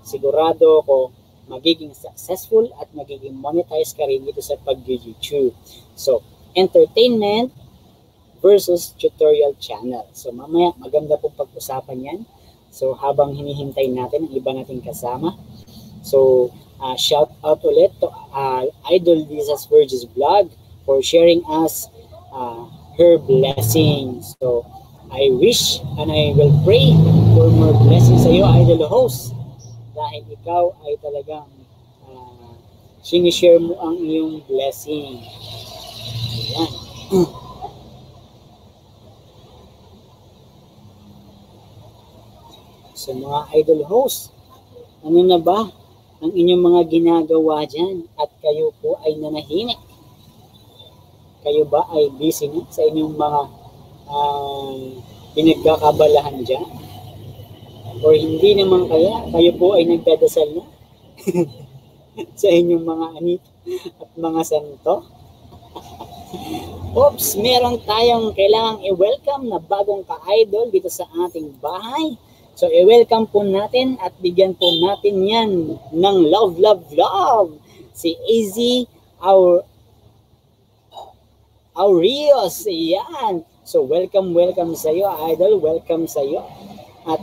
sigurado ko magiging successful at magiging monetized ka rin dito sa pag-YouTube. So, entertainment versus tutorial channel. So, mamaya maganda pong pag-usapan yan. So, habang hinihintay natin ang iba nating kasama. So, shout out ulit to Idol Lisa's Virgil's Vlog for sharing us her blessings. So, I wish and I will pray for more blessings sa iyo, Idol Host. Dahil ikaw ay talagang sinishare mo ang iyong blessing. Ayan. So, mga Idol Host, ano na ba ang inyong mga ginagawa dyan at kayo po ay nanahimik? Kayo ba ay busy na sa inyong mga pinagkakabalahan dyan? O hindi naman kaya, kayo po ay nagdadasal na sa inyong mga anit at mga santo? Oops, meron tayong kailangang i-welcome na bagong ka-idol dito sa ating bahay. So, i-welcome po natin at bigyan po natin yan ng love. Si AZ Aureos. Yan. So, welcome sa iyo, Idol. Welcome sa iyo. At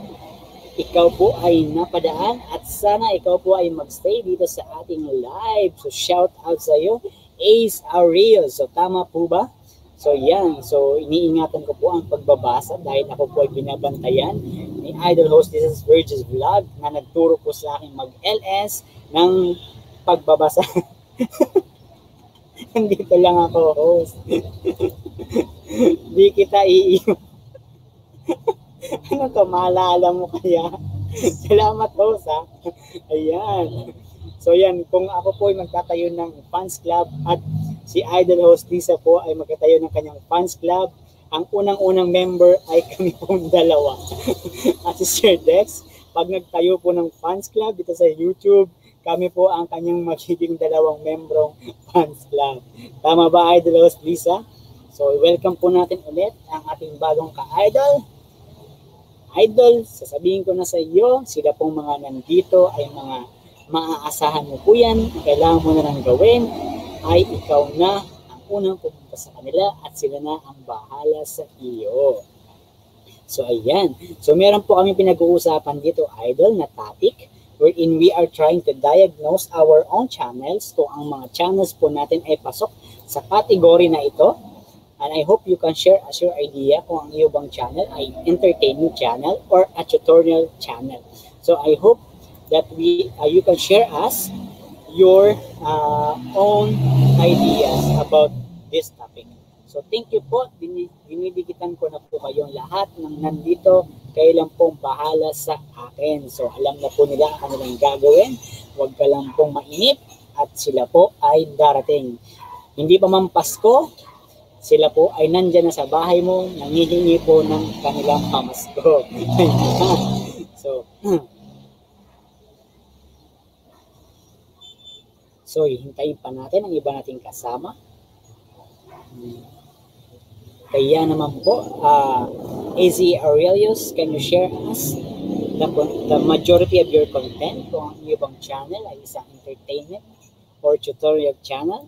ikaw po ay napadaan at sana ikaw po ay magstay dito sa ating live. So shout out sa iyo, Ace Ariel. So tama po ba? So yan, so iniingatan ko po ang pagbabasa dahil ako po ay binabantayan ni Idol Host This is Virgil's Vlog na nagturo po sa akin mag-LS ng pagbabasa. Nandito lang ako, host. Di kita iiwan. Ano to, maalala mo kaya? Salamat, host, ha? Ayan. So yan, kung ako po ay magtatayo ng fans club at si Idol Host Lisa po ay magkatayo ng kanyang fans club, ang unang-unang member ay kami pong dalawa. At si Sir Dex, pag nagtayo po ng fans club dito sa YouTube, kami po ang kanyang magiging dalawang membrong fans club. Tama ba, Idol Host Lisa? So welcome po natin ulit ang ating bagong ka-idol. Idol, sasabihin ko na sa iyo, sila pong mga nandito ay mga maaasahan mo po yan. Kailangan mo na lang gawin ay ikaw na ang unang pumunta sa kanila at sila na ang bahala sa iyo. So ayan. So meron po kami pinag-uusapan dito, Idol, na topic wherein we are trying to diagnose our own channels. So ang mga channels po natin ay pasok sa category na ito. And I hope you can share as your idea kung ang iyo bang channel ay entertainment channel or a tutorial channel. So I hope that we you can share us your own ideas about this topic. So thank you po, dinidikitan ko na po kayong lahat ng nandito, kayo lang pong bahala sa akin. So alam na po nila ang kanilang gagawin, huwag ka lang pong mainip at sila po ay darating. Hindi pa man Pasko, sila po ay nandyan na sa bahay mo, nangihingi po ng kanilang pamasko. So, so, hintayin pa natin ang iba nating kasama. Kaya naman po, AZ Aurelius, can you share us the majority of your content kung ang iyong channel ay isang entertainment or tutorial channel?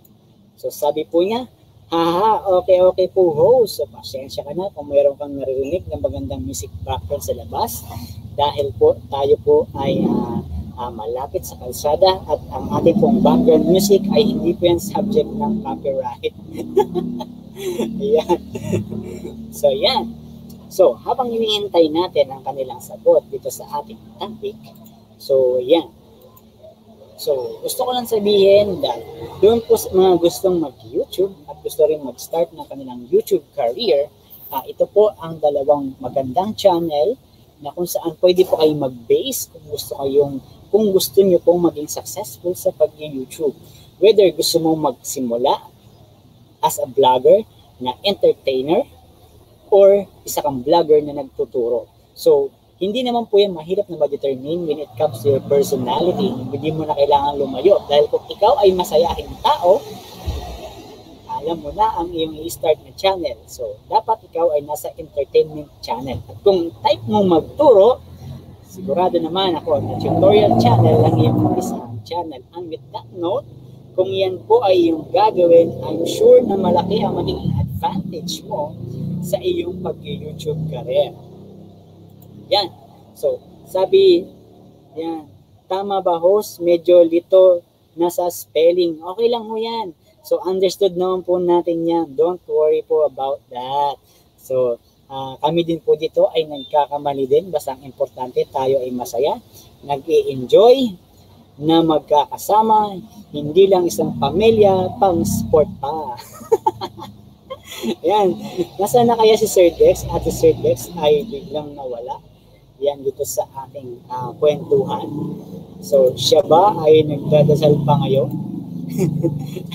So, sabi po niya, haha, okay, okay po, host. So, pasensya ka na kung mayroon kang naririnig ng magandang music background sa labas dahil po tayo po ay... malapit sa kalsada at ang ating pong background music ay hindi po yung subject ng copyright. Ayan. So, yan. So, habang hinihintay natin ang kanilang sagot dito sa ating topic, so, yan. So, gusto ko lang sabihin dahil doon po sa mga gustong mag-YouTube at gusto rin mag-start ng kanilang YouTube career, ito po ang dalawang magandang channel na kung saan pwede po kayo mag-base kung gusto niyo pong maging successful sa pag-YouTube. Whether gusto mong magsimula as a vlogger, na entertainer, or isa kang vlogger na nagtuturo. So, hindi naman po yan mahirap na ma-determine when it comes to your personality. Hindi mo na kailangan lumayo. Dahil kung ikaw ay masayahing tao, alam mo na ang iyong i-start na channel. So, dapat ikaw ay nasa entertainment channel. At kung type mong magturo, sigurado naman ako na tutorial channel ang iyong isang channel. And with that note, kung yan po ay iyong gagawin, I'm sure na malaki ang magiging advantage mo sa iyong pag-YouTube career. Yan. So, sabi, yan, tama ba, host? Medyo lito na sa spelling. Okay lang ho yan. So, understood naman po natin yan. Don't worry po about that. So, kami din po dito ay nagkakamali din. Basta ang importante, tayo ay masaya, nag-i-enjoy, na magkakasama, hindi lang isang pamilya, pang-sport pa. Yan. Nasaan na kaya si Sir Dex? At si Sir Dex ay biglang nawala. Yan dito sa ating kwentuhan. So, siya ba ay nagdadasal pa ngayon?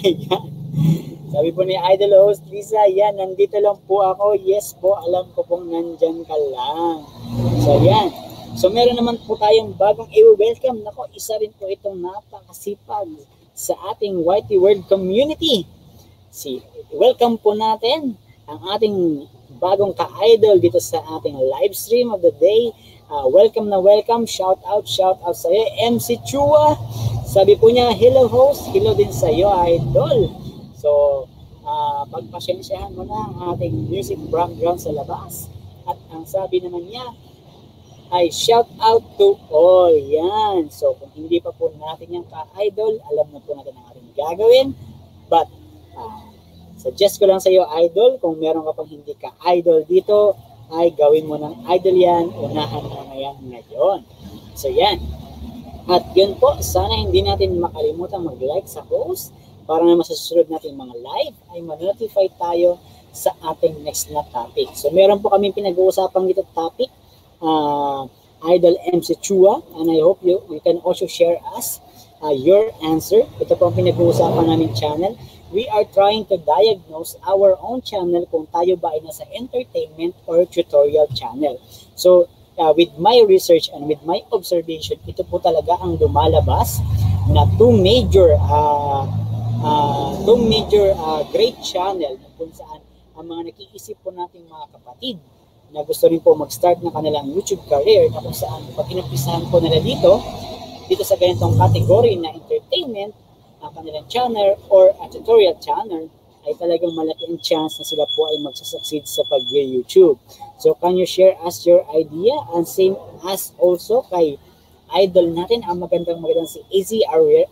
Ayan. Sabi po ni Idol Host Lisa, yan, nandito lang po ako. Yes po, alam ko pong nandyan ka lang. So yan. So meron naman po tayong bagong i-welcome. Nako, isa rin po itong napakasipag sa ating Whitey World community. Si welcome po natin ang ating bagong ka-idol dito sa ating live stream of the day. Welcome na welcome, shout out sa'yo, MC Chua. Sabi po niya, hello host, hello din sa'yo, idol. So, pagpasyensyahan mo na ang ating music background sa labas. At ang sabi naman niya, ay shout out to all. Yan. So kung hindi pa po natin yung ka-idol, alam na po natin ang ating gagawin. But suggest ko lang sa iyo, idol, kung meron ka pang hindi ka-idol dito, ay gawin mo ng idol yan. Unahan mo na yan ngayon. So yan. At yun po, sana hindi natin makalimutan mag-like sa post para na masusunod natin mga live ay ma-notify tayo sa ating next na topic. So meron po kami pinag-uusapan dito topic, Idol MC Chua, and I hope you can also share us your answer. Ito po ang pinag-uusapan namin channel. We are trying to diagnose our own channel kung tayo ba ay nasa entertainment or tutorial channel. So with my research and with my observation, ito po talaga ang lumalabas na two major great channel kung saan ang mga nakiisip po nating mga kapatid na gusto rin po mag-start ng kanilang YouTube career na kung saan pag inumpisahan po nila dito sa ganitong kategory na entertainment, ang kanilang channel or a tutorial channel, ay talagang malaki ang chance na sila po ay magsasucceed sa pag-YouTube. So, can you share us your idea? And same as also kay idol natin, ang magandang si Izzy Aureos.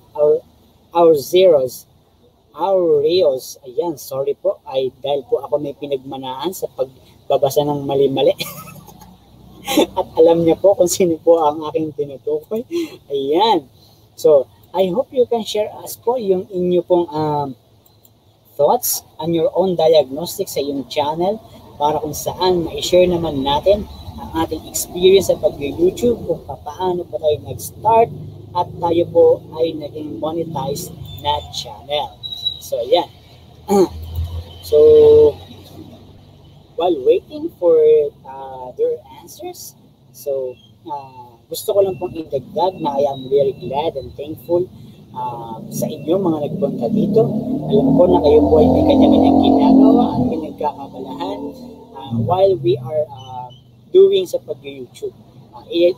Ayan, sorry po. Ay, dahil po ako may pinagmanaan sa pagbabasa ng mali-mali. At alam niya po kung sino po ang aking tinutukoy. Ayan. So, I hope you can share us po yung inyo pong thoughts and your own diagnostics sa iyong channel para kung saan ma-share naman natin ang ating experience sa pag-YouTube kung paano po tayo nag-start at tayo po ay naging monetized na channel. So, yan. So, while waiting for their answers, so, gusto ko lang pong idagdag na I am very glad and thankful sa inyo mga nagpunta dito. Alam ko na kayo po ay may kanya-kanyang ginagawa at pinagkakabalahan while we are doing sa pag-YouTube.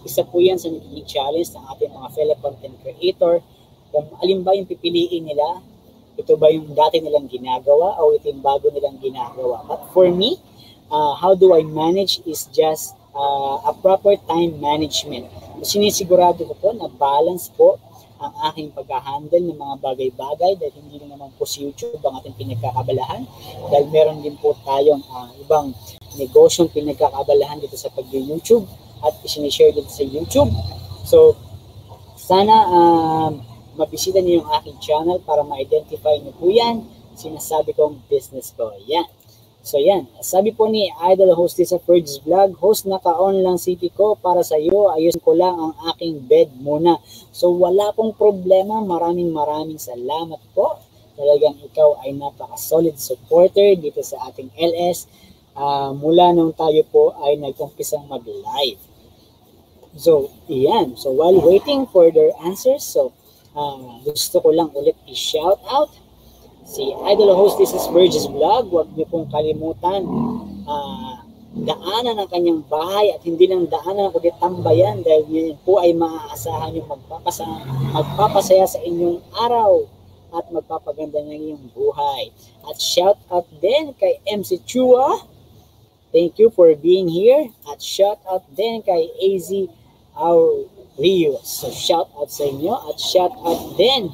Isa po yan sa naging challenge ng ating mga fellow content creator. Kung alin ba yung pipiliin nila, ito ba yung dati nilang ginagawa o ito yung bago nilang ginagawa. But for me, how do I manage is just a proper time management. Sinisigurado ko po na balance po ang aking pag-handle ng mga bagay-bagay dahil hindi naman po si YouTube ang ating pinagkakabalahan dahil meron din po tayong ibang negosyong pinagkakabalahan dito sa pag-YouTube at isinishare dito sa YouTube. So, sana mabisita niyo yung aking channel para ma-identify niyo po yan. Sinasabi kong business ko. Yan. So, yan. Sabi po ni Idol Host sa Purge's Vlog, host, naka-on lang CP ko para sa iyo. Ayusin ko lang ang aking bed muna. So, wala pong problema. Maraming salamat po. Talagang ikaw ay napaka-solid supporter dito sa ating LS mula nung tayo po ay nag-umpisang mag-live. So, yan. So, while waiting for their answers, so, gusto ko lang ulit i-shout out si Idol Host, this is Purge's Vlog. Huwag niyo pong kalimutan daanan ang kanyang bahay at hindi lang daanan kundi tambayan dahil yun po ay maaasahan yung magpapasaya sa inyong araw at magpapaganda ng inyong buhay. At shout out din kay MC Chua. Thank you for being here. At shout out din kay AZ Aureos. So shout out sa inyo at shout out din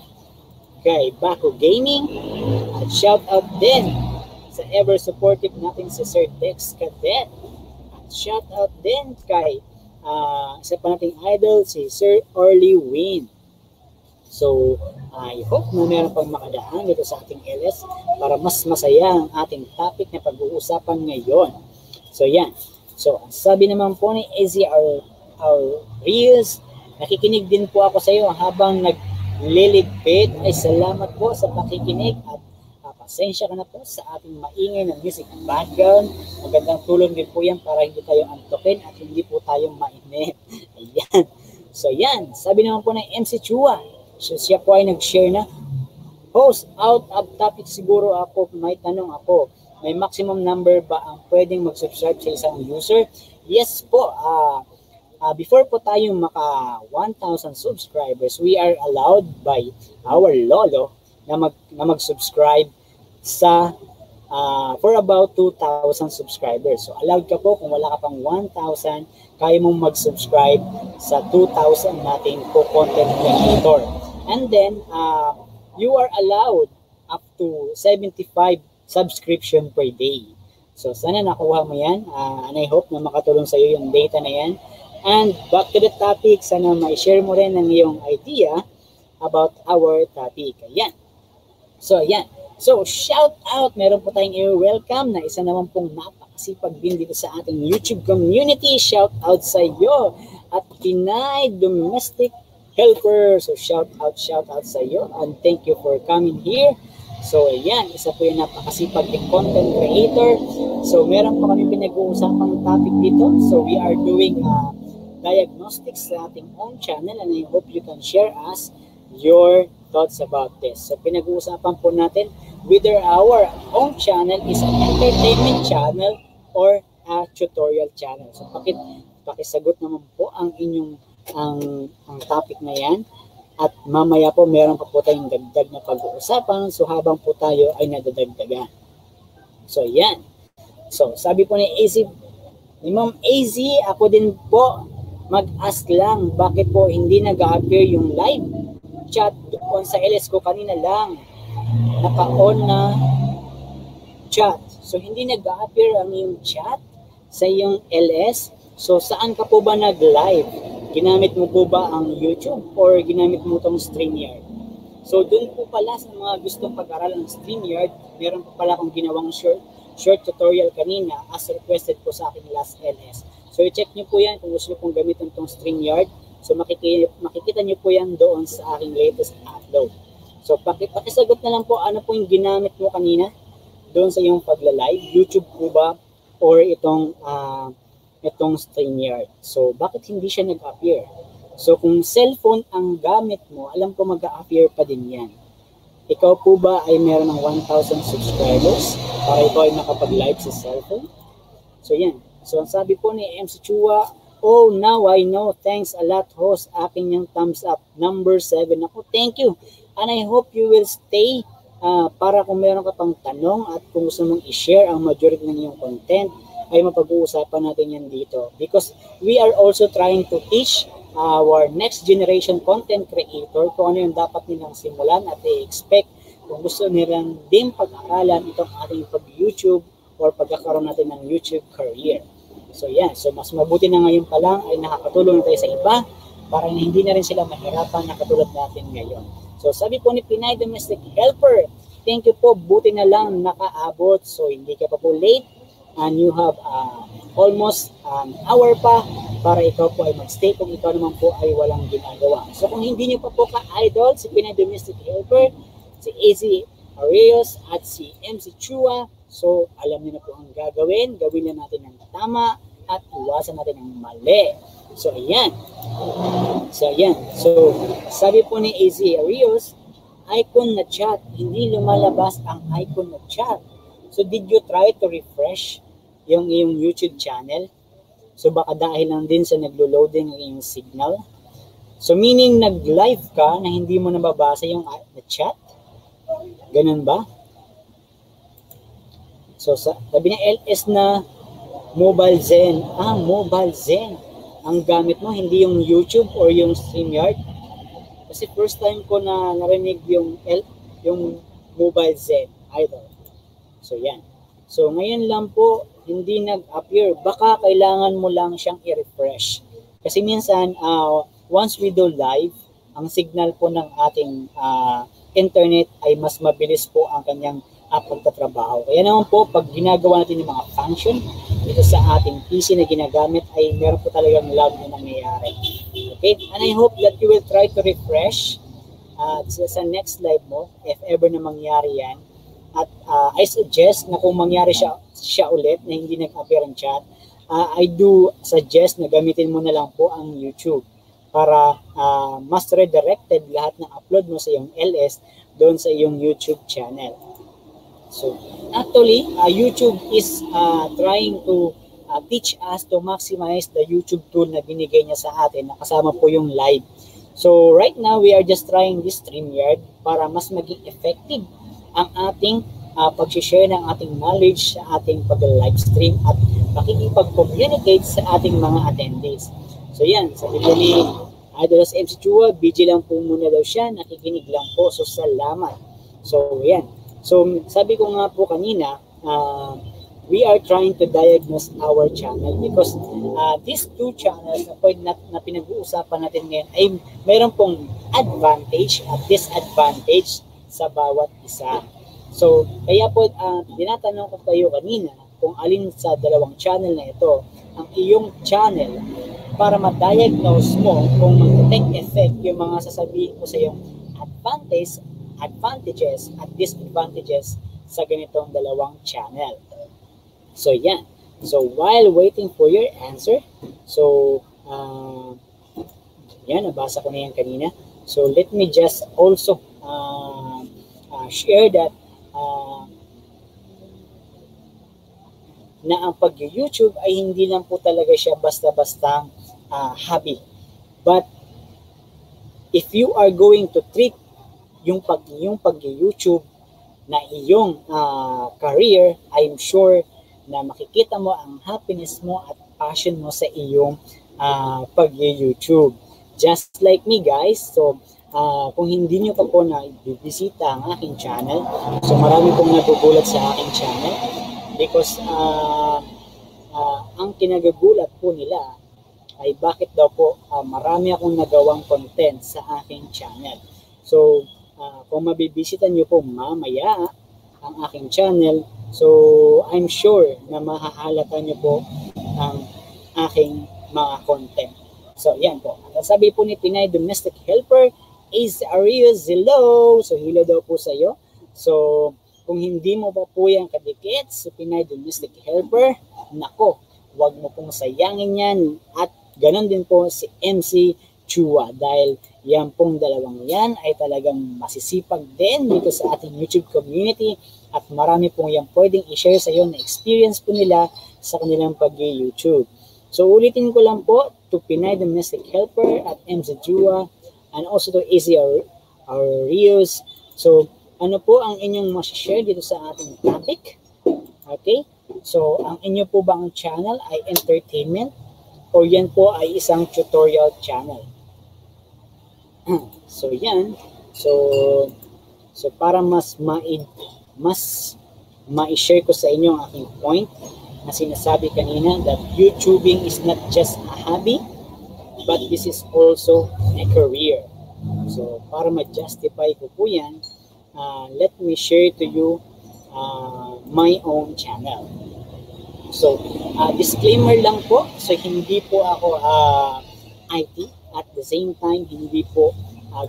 kay Baco Gaming at shout out din sa ever supportive natin si Sir Dex Cadet at shout out din kay isa pa nating idol si Sir Orly Win. So I hope na meron pang makadaan dito sa ating LS para mas masaya ang ating topic na pag-uusapan ngayon. So yan. So ang sabi naman po ni Izzy Aureos, nakikinig din po ako sa iyo habang nag-lilipid. Ay salamat po sa pakikinig at pasensya ka na po sa ating maingay ng music background. Magandang tulong din po yan para hindi tayo antokin at hindi po tayo mainip. Ayan. So yan, sabi naman po ng MC Chua. So, siya po ay nag-share na, host, out of topic siguro ako, may tanong ako. May maximum number ba ang pwedeng mag-subscribe sa isang user? Yes po, before po tayo maka 1,000 subscribers, we are allowed by our lolo na mag-subscribe sa for about 2,000 subscribers. So allowed ka po, kung wala ka pang 1,000, kaya mong mag-subscribe sa 2,000 nating co-content creator. And then, you are allowed up to 75 subscription per day. So sana nakuha mo yan, and I hope na makatulong sa iyo yung data na yan. And back to the topic, sana ma-share mo rin ang iyong idea about our topic. Ayan. So ayan. So, shout out! Meron po tayong i-welcome na isa naman pong napakasipag din dito sa ating YouTube community. Shout out sa iyo! At Pinay Domestic Helper. So, shout out sa iyo. And thank you for coming here. So, ayan. Isa po yung napakasipag din content creator. So, meron pa kami pinag-uusapang topic dito. So, we are doing diagnostics sa ating own channel. And I hope you can share us your thoughts about this. So, pinag-uusapan po natin whether our own channel is an entertainment channel or a tutorial channel. So, pakisagot naman po ang inyong ang topic na yan. At mamaya po, meron pa po tayong dagdag na pag-uusapan. So, habang po tayo ay nadadagdagan. So, yan. So, sabi po ni Ma'am AZ, ako din po mag-ask lang bakit po hindi nag-appear yung live chat doon sa LS ko kanina lang. Naka-on na chat. So, hindi nag-appear ang iyong chat sa iyong LS. So, saan ka po ba nag-live? Ginamit mo po ba ang YouTube or ginamit mo itong StreamYard? So, doon po pala sa mga gustong pag-aralan ng StreamYard, meron po pala akong ginawang short tutorial kanina as requested po sa aking last LS. So, i-check nyo po yan kung gusto kong gamitin itong StreamYard. So, makikita nyo po yan doon sa aking latest upload. So, pakisagot na lang po, ano po yung ginamit mo kanina doon sa iyong pagla-live? YouTube po ba? Or itong StreamYard? So, bakit hindi siya nag-appear? So, kung cellphone ang gamit mo, alam ko mag-appear pa din yan. Ikaw po ba ay meron ng 1,000 subscribers para ikaw ay makapag-live sa cellphone? So, yan. So, ang sabi po ni MC Chua, oh, now I know. Thanks a lot, host. Akin yung thumbs up. Number 7 ako. Thank you. And I hope you will stay para kung meron ka pang tanong at kung gusto mong i-share ang majority ng iyong content, ay mapag-uusapan natin yan dito. Because we are also trying to teach our next generation content creator kung ano yung dapat nilang simulan at i-expect kung gusto nilang din pag-aralan itong ating pag-YouTube or pagkakaroon natin ng YouTube career. So yan, so mas mabuti na ngayon pa lang ay nakakatulong na tayo sa iba para hindi na rin sila mahirapan na katulad natin ngayon. So sabi po ni Pinay Domestic Helper, thank you po, buti na lang nakaabot. So hindi ka pa po late and you have almost an hour pa para ikaw po ay magstay kung ikaw naman po ay walang ginagawa. So kung hindi nyo pa po ka-idol, si Pinay Domestic Helper, si AZ Arios at si MC Chua, so, alam niyo na po ang gagawin. Gawin na natin ang tama at iwasan natin ang mali. So, ayan. So, ayan. So, sabi po ni AZ Arios, icon na chat. Hindi lumalabas ang icon na chat. So, did you try to refresh yung iyong YouTube channel? So, baka dahil lang din sa naglo-loading ang iyong signal. So, meaning nag-live ka na hindi mo nababasa yung chat? Ganun ba? So, sabi niya, LS na Mobile Zen. Ah, Mobile Zen. Ang gamit mo, hindi yung YouTube or yung StreamYard. Kasi first time ko na narinig yung Mobile Zen either. So, yan. So, ngayon lang po, hindi nag-appear. Baka kailangan mo lang siyang i-refresh. Kasi minsan, once we do live, ang signal po ng ating internet ay mas mabilis po ang kanyang pagtatrabaho. Kaya naman po, pag ginagawa natin yung mga function dito sa ating PC na ginagamit, ay meron po talagang lag na nangyayari. Okay? And I hope that you will try to refresh sa next live mo, if ever na mangyari yan. At I suggest na kung mangyari siya ulit, na hindi nag-appear ang chat, I do suggest na gamitin mo na lang po ang YouTube para mas redirected lahat ng upload mo sa iyong LS doon sa iyong YouTube channel. So, actually, YouTube is trying to teach us to maximize the YouTube tool na binigay niya sa atin, na kasama po yung live. So, right now, we are just trying this StreamYard para mas maging effective ang ating pag-share ng ating knowledge sa ating pag-live stream at pakikipag-communicate sa ating mga attendees. So yan, sabi ko ni Idol MC Chua, BG lang po muna daw siya, nakikinig lang po, so salamat. So yan, so sabi ko nga po kanina, we are trying to diagnose our channel because these two channels na pinag-uusapan natin ngayon ay meron pong advantage at disadvantage sa bawat isa. So, kaya po, dinatanong ko kayo kanina kung alin sa dalawang channel na ito ang iyong channel para ma-diagnose mo kung mag-detect effect yung mga sasabihin ko sa iyong advantages at disadvantages sa ganitong dalawang channel. So yan. So while waiting for your answer, so yan, nabasa ko na yan kanina. So let me just also share that na ang pag-YouTube ay hindi lang po talaga siya basta-basta hobby. But if you are going to treat yung pag-YouTube na iyong career, I'm sure na makikita mo ang happiness mo at passion mo sa iyong pag-YouTube. Just like me, guys. So, kung hindi nyo pa po na bibisita ang aking channel, so marami pong nagugulat sa aking channel because ang kinagagulat po nila ay bakit daw po marami akong nagawang content sa aking channel. So, kung mabibisita nyo po mamaya ang aking channel, so I'm sure na mahahalata nyo po ang aking mga content. So yan po. Sabi po ni Pinay Domestic Helper is Arius, hello. So hello daw po sa iyo. So kung hindi mo pa po yan kadikit sa Pinay Domestic Helper, nako, wag mo pong sayangin yan. At ganun din po si MC Chua dahil yan pong dalawang yan ay talagang masisipag din dito sa ating YouTube community. At marami pong yung pwedeng i-share sa iyo na experience po nila sa kanilang pag-YouTube. So ulitin ko lang po to Pinay Domestic Helper at MC Chua and also to Easy Arius. So ano po ang inyong masishare dito sa ating topic? Okay? So ang inyo po bang channel ay entertainment o yan po ay isang tutorial channel? So yan. So para mas ma-share ko sa inyo ang aking point na sinasabi kanina that YouTubing is not just a hobby but this is also a career. So para ma-justify ko po yan, let me share to you my own channel. So disclaimer lang po, so hindi po ako IT, at the same time hindi po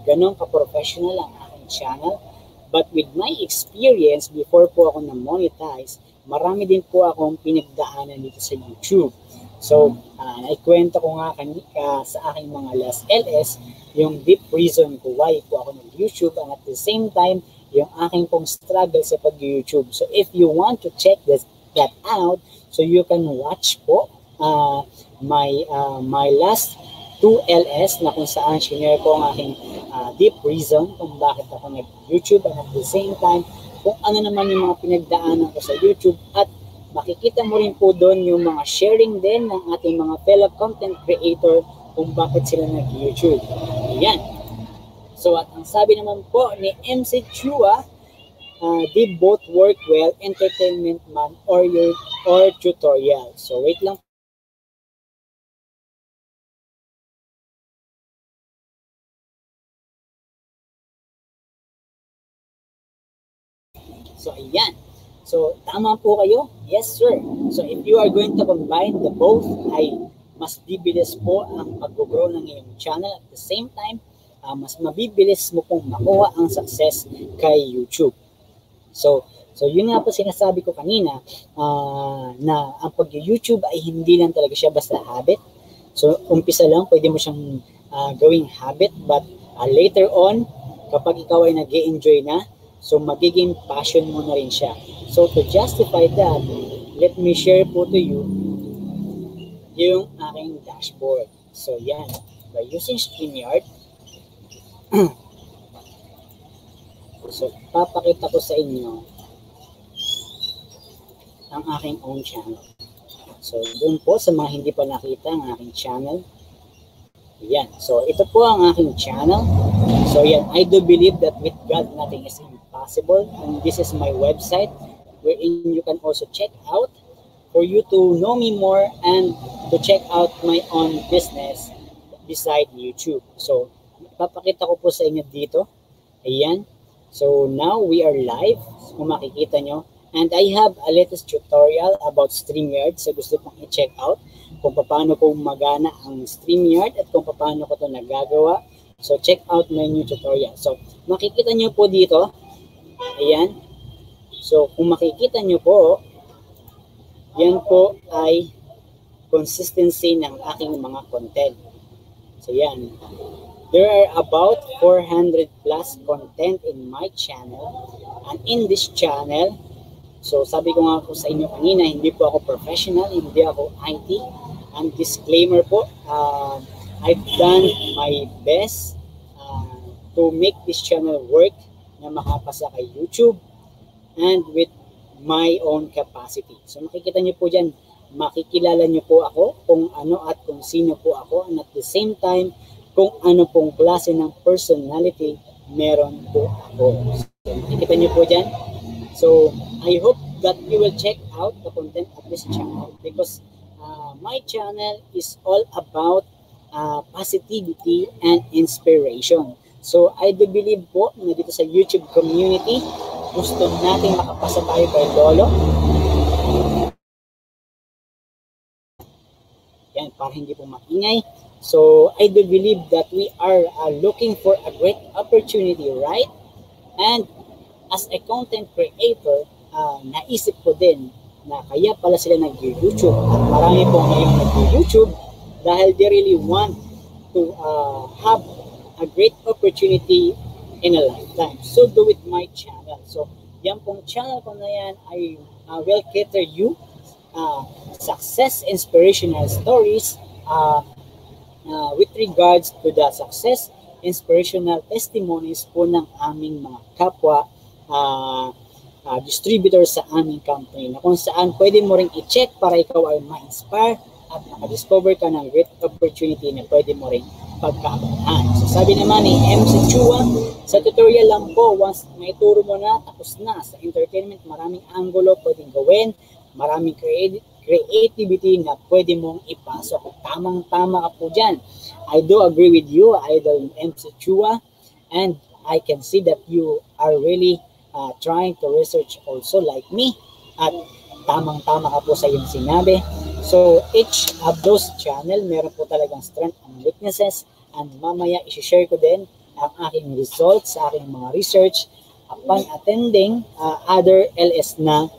ganun ka-professional ang aking channel. But with my experience, before po ako na-monetize, marami din po akong pinagdaanan dito sa YouTube. So, naikwento ko nga sa aking mga last LS, yung deep reason ko why po ako nag-YouTube and at the same time, yung aking pong struggle sa pag-YouTube. So, if you want to check that out, so you can watch po my last two LS na kung saan sinare ko ang aking deep reason kung bakit ako nag-YouTube at the same time kung ano naman yung mga pinagdaanan ko sa YouTube at makikita mo rin po doon yung mga sharing din ng ating mga fellow content creator kung bakit sila nag-YouTube. Ayan. So at ang sabi naman po ni MC Chua, they both work well, entertainment man or tutorial. So wait lang. So, ayan. So, tama po kayo? Yes, sir. So, if you are going to combine the both, ay mas bibilis po ang pag-grow ng iyong channel. At the same time, mas mabibilis mo pong makuha ang success kay YouTube. So yun nga po sinasabi ko kanina na ang pag-YouTube ay hindi lang talaga siya basta habit. So, umpisa lang, pwede mo siyang gawing habit. But later on, kapag ikaw ay nag-enjoy na, so magiging passion mo na rin siya. So to justify that, let me share po to you yung aking dashboard. So yan, by using StreamYard, so papakita ko sa inyo ang aking own channel. So, doon po sa mga hindi pa nakita ang aking channel. Yan. So, ito po ang aking channel. So, yan. I do believe that with God, nothing is impossible. And this is my website wherein you can also check out for you to know me more and to check out my own business beside YouTube. So, papakita ko po sa inyo dito. Ayan. So, now we are live. Kung makikita nyo. And I have a latest tutorial about StreamYard. So, gusto kong i-check out kung paano ko magana ang StreamYard at kung paano ko ito nagagawa. So, check out my new tutorial. So, makikita nyo po dito. Ayan. So, kung makikita nyo po, yan po ay consistency ng aking mga content. So, yan. There are about 400 plus content in my channel. And in this channel, so sabi ko nga po sa inyo kanina, hindi po ako professional, hindi ako IT. And disclaimer po, I've done my best to make this channel work na makapasa kay YouTube and with my own capacity. So makikita nyo po dyan, makikilala nyo po ako kung ano at kung sino po ako. And at the same time, kung ano pong klase ng personality meron po ako. So makikita nyo po dyan. So, I hope that you will check out the content of this channel because my channel is all about positivity and inspiration. So, I do believe po na dito sa YouTube community, gusto natin makapasa tayo kay Lolo. Yan, para hindi po maingay. So, I do believe that we are looking for a great opportunity, right? And as a content creator, naisip ko din na kaya pala sila nag-YouTube at marami pong ngayon nag-YouTube dahil they really want to have a great opportunity in a lifetime. So do with my channel. So yan pong channel ko na yan ay will cater you success inspirational stories with regards to the success inspirational testimonies po ng aming mga kapwa distributor sa aming company na kung saan pwede mo rin i-check para ikaw ay ma-inspire at maka-discover ka ng great opportunity na pwede mo rin pagkakabahan. So sabi naman ni MC Chua, sa tutorial lang po, once may turo mo na, tapos na. Sa entertainment, maraming angulo pwedeng gawin, maraming creativity na pwede mong ipasok. Tamang-tama ka po dyan. I do agree with you, Idol MC Chua, and I can see that you are really trying to research also like me at tamang-tama ka po sa iyong sinabi. So each of those channel meron po talagang strength and weaknesses and mamaya isi-share ko din ang aking results sa aking mga research upon attending other LS na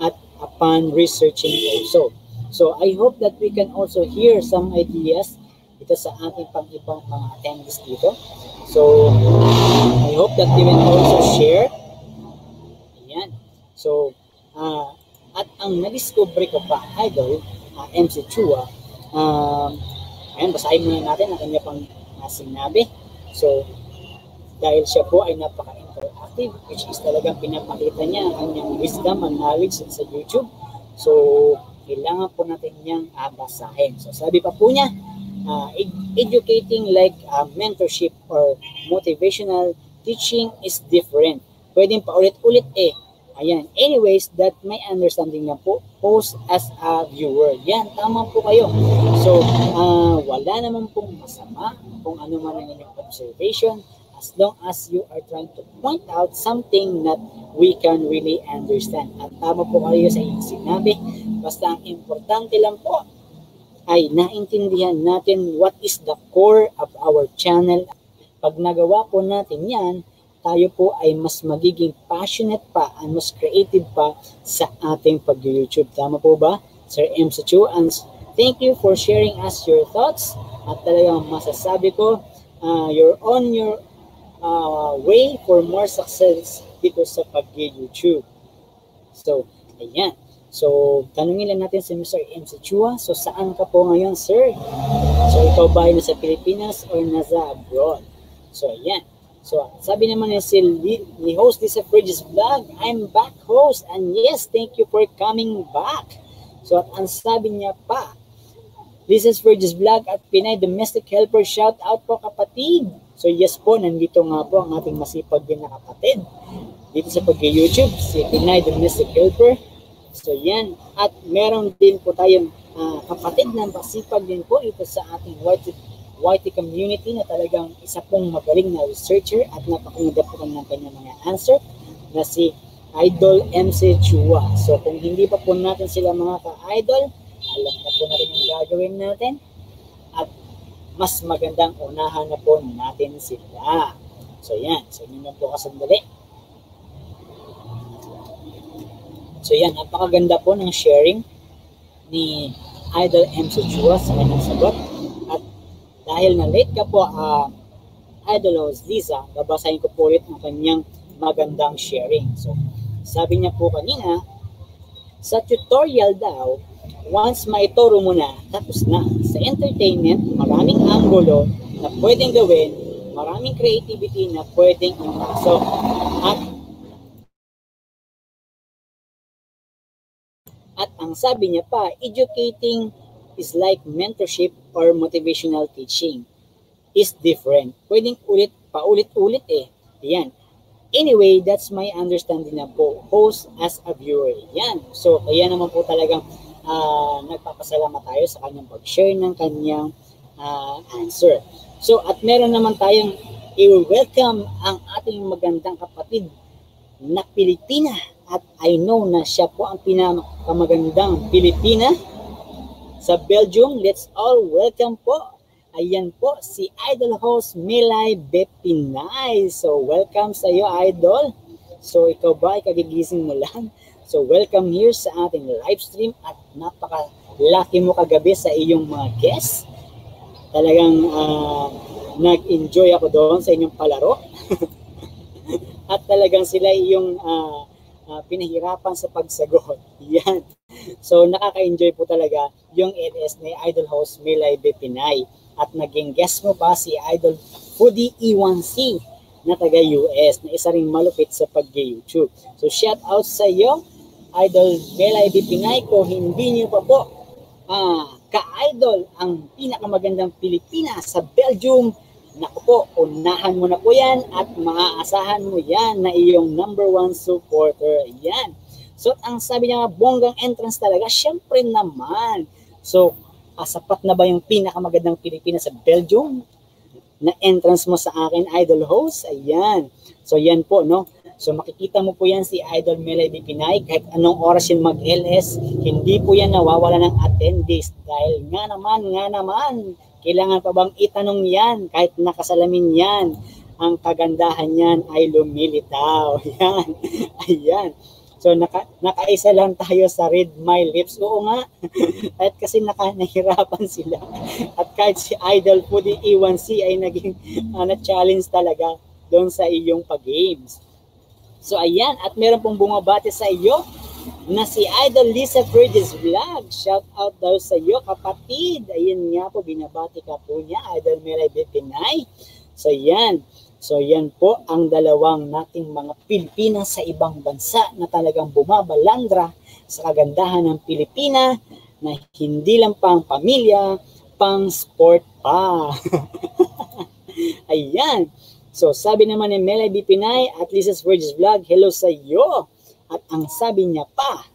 at upon researching also. So I hope that we can also hear some ideas dito sa ating pag-ibang mga attendees dito. So I hope that you can also share. So, at ang na-discovery ko pa, Idol, MC Chua, ayan, basahin muna natin ang kanya pang sinabi. So, dahil siya po ay napaka-interactive, which is talagang pinapakita niya ang kanyang wisdom and knowledge sa YouTube. So, kailangan po natin niyang basahin. So, sabi pa po niya, educating like mentorship or motivational teaching is different. Pwedeng pa ulit-ulit eh. Ayan. Anyways, that my understanding na po, post as a viewer. Yan, tama po kayo. So, wala naman pong masama kung ano man ang inyong observation as long as you are trying to point out something that we can really understand. At tama po kayo sa inyong sinabi. Basta ang importante lang po ay naintindihan natin what is the core of our channel. Pag nagawa po natin yan, tayo po ay mas magiging passionate pa and mas creative pa sa ating pag-YouTube. Tama po ba, Sir MC Chu? And thank you for sharing us your thoughts. At talagang masasabi ko, you're on your way for more success dito sa pag-YouTube. So, ayan. So, tanungin lang natin si Mr. MC Chua. So, saan ka po ngayon, sir? So, ikaw ba ay nasa Pilipinas or nasa abroad? So, ayan. So, sabi naman niya si host Lisa Bridges Vlog, I'm back host and yes, thank you for coming back. So, at ang sabi niya pa, Lisa Bridges Vlog at Pinay Domestic Helper, shout out po kapatid. So, yes po, nandito nga po ang ating masipag din na kapatid dito sa pag-YouTube, si Pinay Domestic Helper. So, yan. At meron din po tayong kapatid na masipag din po ito sa ating YT community na talagang isa pong magaling na researcher at napakaganda po ng kanyang mga answer na si Idol MC Chua. So kung hindi pa po natin sila mga ka-idol, alam na po natin ang gagawin natin at mas magandang unahan na po natin sila. So yan, so yun na po kasandali. So yan, napakaganda po ng sharing ni Idol MC Chua sa kanyang sagot. Dahil na-late ka po, Idol Liza, babasahin ko po ulit ang kanyang magandang sharing. So, sabi niya po kanina, sa tutorial daw, once maituro mo na, tapos na. Sa entertainment, maraming angulo na pwedeng gawin, maraming creativity na pwedeng ipasok. At ang sabi niya pa, educating is like mentorship or motivational teaching is different. Pwedeng paulit-ulit eh. Yan. Anyway, that's my understanding na po, host as a viewer. Yan. So, kaya naman po talagang nagpapasalamat tayo sa kanyang pag-share ng kanyang answer. So, at meron naman tayong i-welcome ang ating magandang kapatid na Pilipina. At I know na siya po ang pinakamagandang Pilipina sa Belgium. Let's all welcome po. Ayan po, si Idol host Melay Bepinay. So, welcome sa iyo, Idol. So, ikaw ba, ikagigising mo lang? So, welcome here sa ating live stream at napaka-lucky mo kagabi sa iyong mga guests. Talagang nag-enjoy ako doon sa inyong palaro. At talagang sila yung pinahirapan sa pagsagot. Yan. So, nakaka-enjoy po talaga yung LS ni Idol host Melay Bepinay. At naging guest mo pa si Idol Foodie E1C na taga-US na isa ring malupit sa pag-YouTube. So, shout out sa iyo, Idol Melay Bepinay. Kung hindi niyo pa po ka-idol ang pinakamagandang Pilipina sa Belgium, naku po, unahan mo na po yan at maaasahan mo yan na iyong #1 supporter. Yan. So, ang sabi niya, bonggang entrance talaga, syempre naman. So, sapat na ba yung pinakamagandang Pilipinas sa Belgium na entrance mo sa akin, Idol host? Ayan. So, yan po, no? So, makikita mo po yan si Idol Melay Bepinay. Kahit anong oras yun mag-LS, hindi po yan nawawala ng attendees. Dahil nga naman, kailangan pa bang itanong yan? Kahit nakasalamin yan, ang kagandahan yan ay lumilitaw. Ayan. Ayan. So, nakaisa lang tayo sa Read My Lips. Oo nga. At kasi nahirapan sila. At kahit si Idol Foodie E1C ay naging na-challenge talaga doon sa iyong pag-games. So, ayan. At meron pong bumabati sa iyo na si Idol Lisa Bridges Vlog. Shout out daw sa iyo, kapatid. Ayan nga po, binabati ka po niya, Idol Melay Bepinay. So, ayan. So yan po ang dalawang nating mga Pilipina sa ibang bansa na talagang bumabalandra sa kagandahan ng Pilipina na hindi lang pang pamilya, pang sport pa. Ayan. So sabi naman ni Melay Bepinay at Lisa Bridges Vlog, hello sa iyo. At ang sabi niya pa,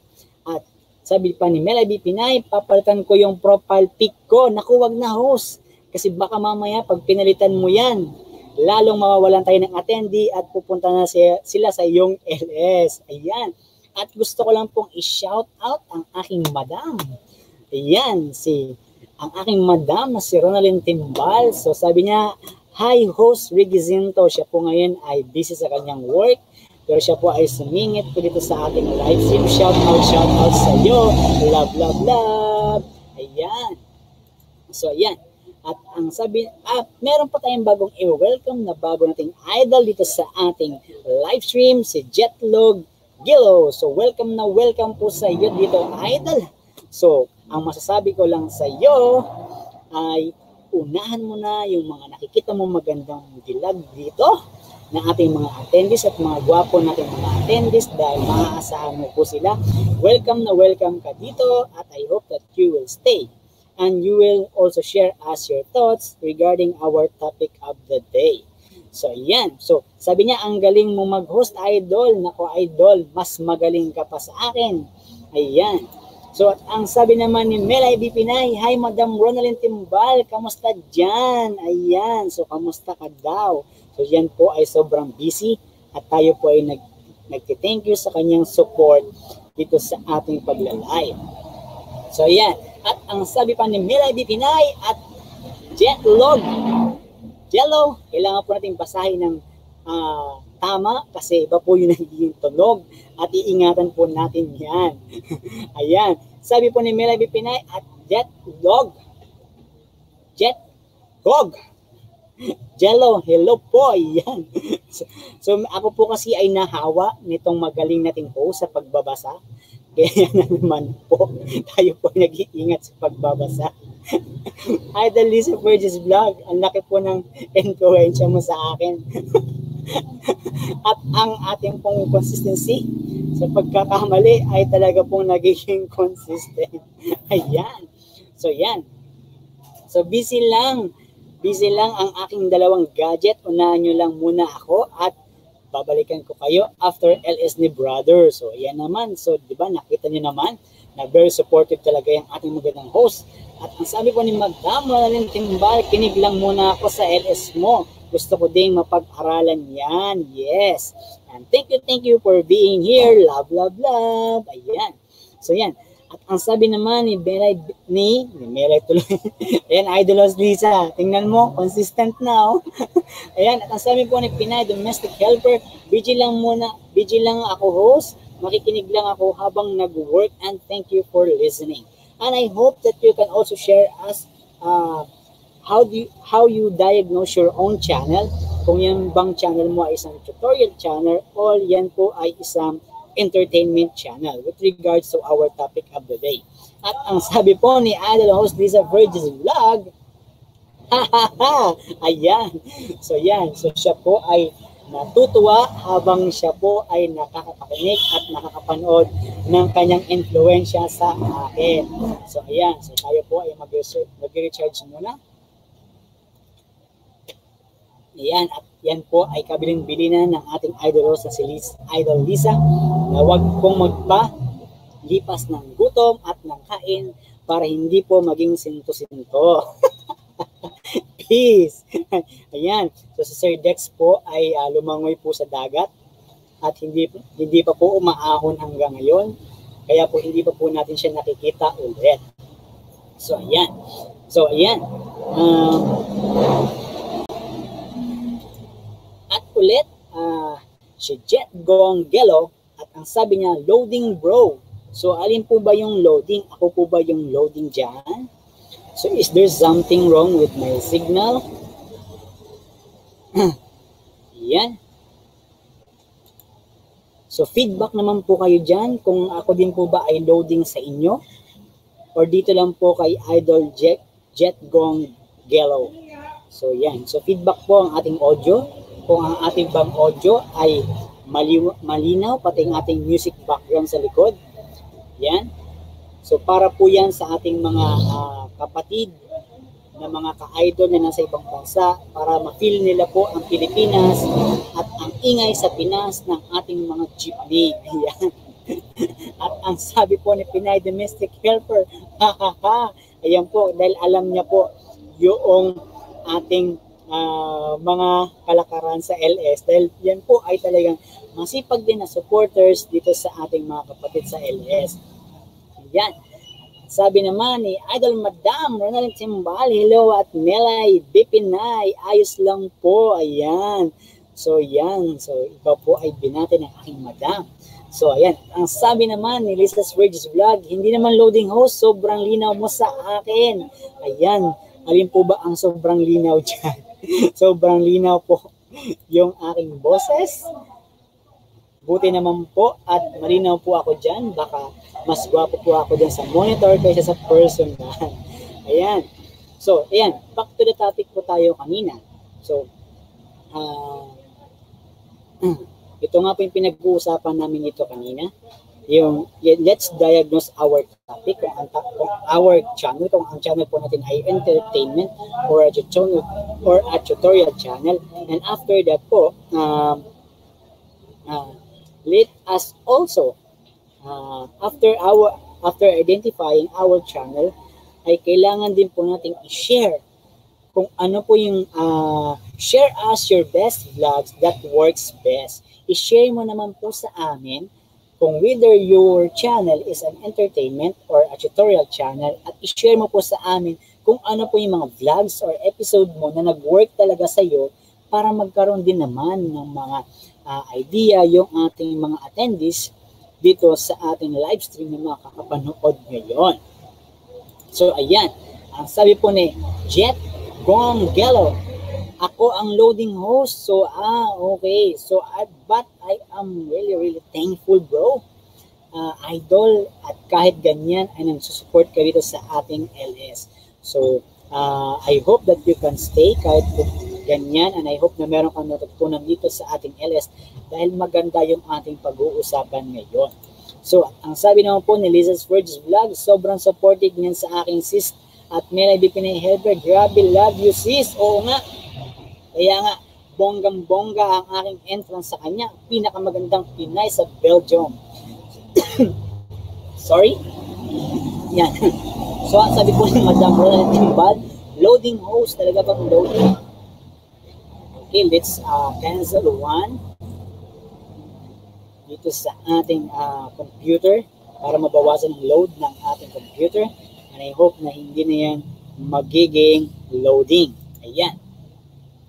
at sabi pa ni Melay Bepinay, papalitan ko yung profile pic ko. Naku, wag na host. Kasi baka mamaya pag pinalitan mo yan, lalong mawawalan tayo ng attendee at pupunta na sila sa iyong LS. Ayan. At gusto ko lang pong i-shout out ang aking madam. Ayan, ang aking madam na si Ronalyn Timbal. So sabi niya, hi host Rigizinto. Siya po ngayon ay busy sa kanyang work. Pero siya po ay sumingit po dito sa ating live stream. Shout out sa iyo. Love, love, love. Ayan. So ayan. At ang sabi, meron pa tayong bagong i-welcome na bago nating idol dito sa ating live stream, si Jetlog Gilo. So welcome na welcome po sa iyo dito, idol. So ang masasabi ko lang sa iyo ay unahan mo na yung mga nakikita mo magandang dilag dito ng ating mga attendees at mga gwapo nating mga attendees dahil maaasahan mo po sila. Welcome na welcome ka dito at I hope that you will stay and you will also share us your thoughts regarding our topic of the day. So, yan. So, sabi niya, ang galing mo mag-host, idol. Nako, idol, mas magaling ka pa sa akin. Ayan. So, at ang sabi naman ni Mel IB Pinay, hi, Madam Ronalyn Timbal, kamusta dyan? Ayan. So, kamusta ka daw? So, yan po ay sobrang busy at tayo po ay nagti-thank you sa kanyang support dito sa ating paglalay. So, yan. At ang sabi pa ni Mel IB Pinay at Jetlog, Jello, kailangan po natin basahin ng tama kasi iba po yung nagiging tunog at iingatan po natin yan. Ayan. Sabi po ni Mel IB Pinay at Jet Gog. Jello, hello po. Ayan. So ako po kasi ay nahawa nitong magaling nating host sa pagbabasa. Kaya naman po, tayo po nag-iingat sa pagbabasa. Idol Lisa Burgess Vlog, ang laki po ng influensya mo sa akin. At ang ating pong consistency sa pagkakamali ay talaga pong nagiging consistent. Ayan. So yan. So busy lang. Busy lang ang aking dalawang gadget. Unahan nyo lang muna ako at babalikan ko kayo after LS ni Brother. So, ayan naman. So, di ba, nakita nyo naman na very supportive talaga yung ating magandang host. At ang sabi po ni Madam Ronalyn Timbal, kinig lang muna ako sa LS mo. Gusto ko ding mapag-aralan yan. Yes. And thank you for being here. Love, love, love. Ayan. So, yan. At ang sabi naman ni Melay tuloy. Ayan, Idolos Lisa. Tingnan mo, consistent now. Ayan, at ang sabi po ni Pinay, domestic helper, busy lang muna, busy lang ako host. Makikinig lang ako habang nag-work and thank you for listening. And I hope that you can also share us how you diagnose your own channel. Kung yan bang channel mo ay isang tutorial channel or yan po ay isang entertainment channel with regards to our topic of the day. At ang sabi po ni Idol Host Lisa Burgess Vlog, ayan. So yan, so siya po ay natutuwa habang siya po ay nakakapakinig at nakakapanood ng kanyang influensya sa akin. So ayan, so tayo po ay mag-recharge muna. Ayan, at yan po ay kabilin-bilinan ng ating idol sa si Idol Lisa na huwag pong magpalipas ng gutom at ng kain para hindi po maging sinto-sinto. Peace! Ayan, so si Sir Dex po ay lumangoy po sa dagat at hindi pa po umaahon hanggang ngayon. Kaya po hindi pa po natin siya nakikita ulit. So ayan, at ulit, si Jet Gong Gelo at ang sabi niya, loading bro. So, alin po ba yung loading? Ako po ba yung loading dyan? So, is there something wrong with my signal? Yan. So, feedback naman po kayo dyan kung ako din po ba ay loading sa inyo or dito lang po kay Idol Jet Gong Gelo. So, yan. So, feedback po ang ating audio. Kung ang ating bang audio ay malinaw, pati ang ating music background sa likod. Yan. So para po yan sa ating mga kapatid na mga ka-idol na nasa ibang bansa para ma-feel nila po ang Pilipinas at ang ingay sa Pinas ng ating mga jeepney. Ayan. At ang sabi po ni Pinay Domestic Helper, ayan po, dahil alam niya po yung ating mga kalakaran sa LS dahil yan po ay talagang masipag din na supporters dito sa ating mga kapatid sa LS. Ayan. Sabi naman ni Idol Madam Ronalyn Timbal, hello at Melay IB Pinay, ayos lang po. Ayan. So yan. So iba po ay binati ng aking madam. So ayan. Ang sabi naman ni Lisa Burgess Vlog, hindi naman loading host, sobrang linaw mo sa akin. Ayan. Alin po ba ang sobrang linaw dyan? Sobrang linaw po yung aking boses. Buti naman po at malinaw po ako dyan. Baka mas gwapo po ako dyan sa monitor kaysa sa personal. Ayan. So, ayan, back to the topic po tayo kanina. So, ito nga po yung pinag-uusapan namin ito kanina. Yung, let's diagnose our topic, our channel. Kung ang channel po natin ay entertainment or a tutorial channel. And after that po, let us also, after identifying our channel, ay kailangan din po nating i-share kung ano po yung share us your best vlogs that works best. I-share mo naman po sa amin kung whether your channel is an entertainment or a tutorial channel, at i-share mo po sa amin kung ano po yung mga vlogs or episode mo na nag-work talaga sa'yo para magkaroon din naman ng mga idea yung ating mga attendees dito sa ating live stream na makakapanood ngayon. So ayan, ang sabi po ni Jet Gongelo, ako ang loading host. So okay. So but I am really thankful, bro. Idol, at kahit ganyan ay nagsusupport ka dito sa ating LS. So I hope that you can stay kahit ganyan, and I hope na meron kang natutunan dito sa ating LS dahil maganda yung ating pag-uusapan ngayon. So, ang sabi naman po ni Liza's Words Vlog, sobrang supportive niyan sa aking sis at Melody Pinay-Helper. Grabe, love you sis. Oo nga. Kaya nga, bonggang-bongga ang aking entrance sa kanya. Pinakamagandang Pinay sa Belgium. Sorry? Yan. So, ang sabi po ni Madam Ronald Timbad, loading host. Talaga bang loading? Okay, let's cancel one dito sa ating computer para mabawasan ang load ng ating computer, and I hope na hindi na yan magiging loading. Ayan.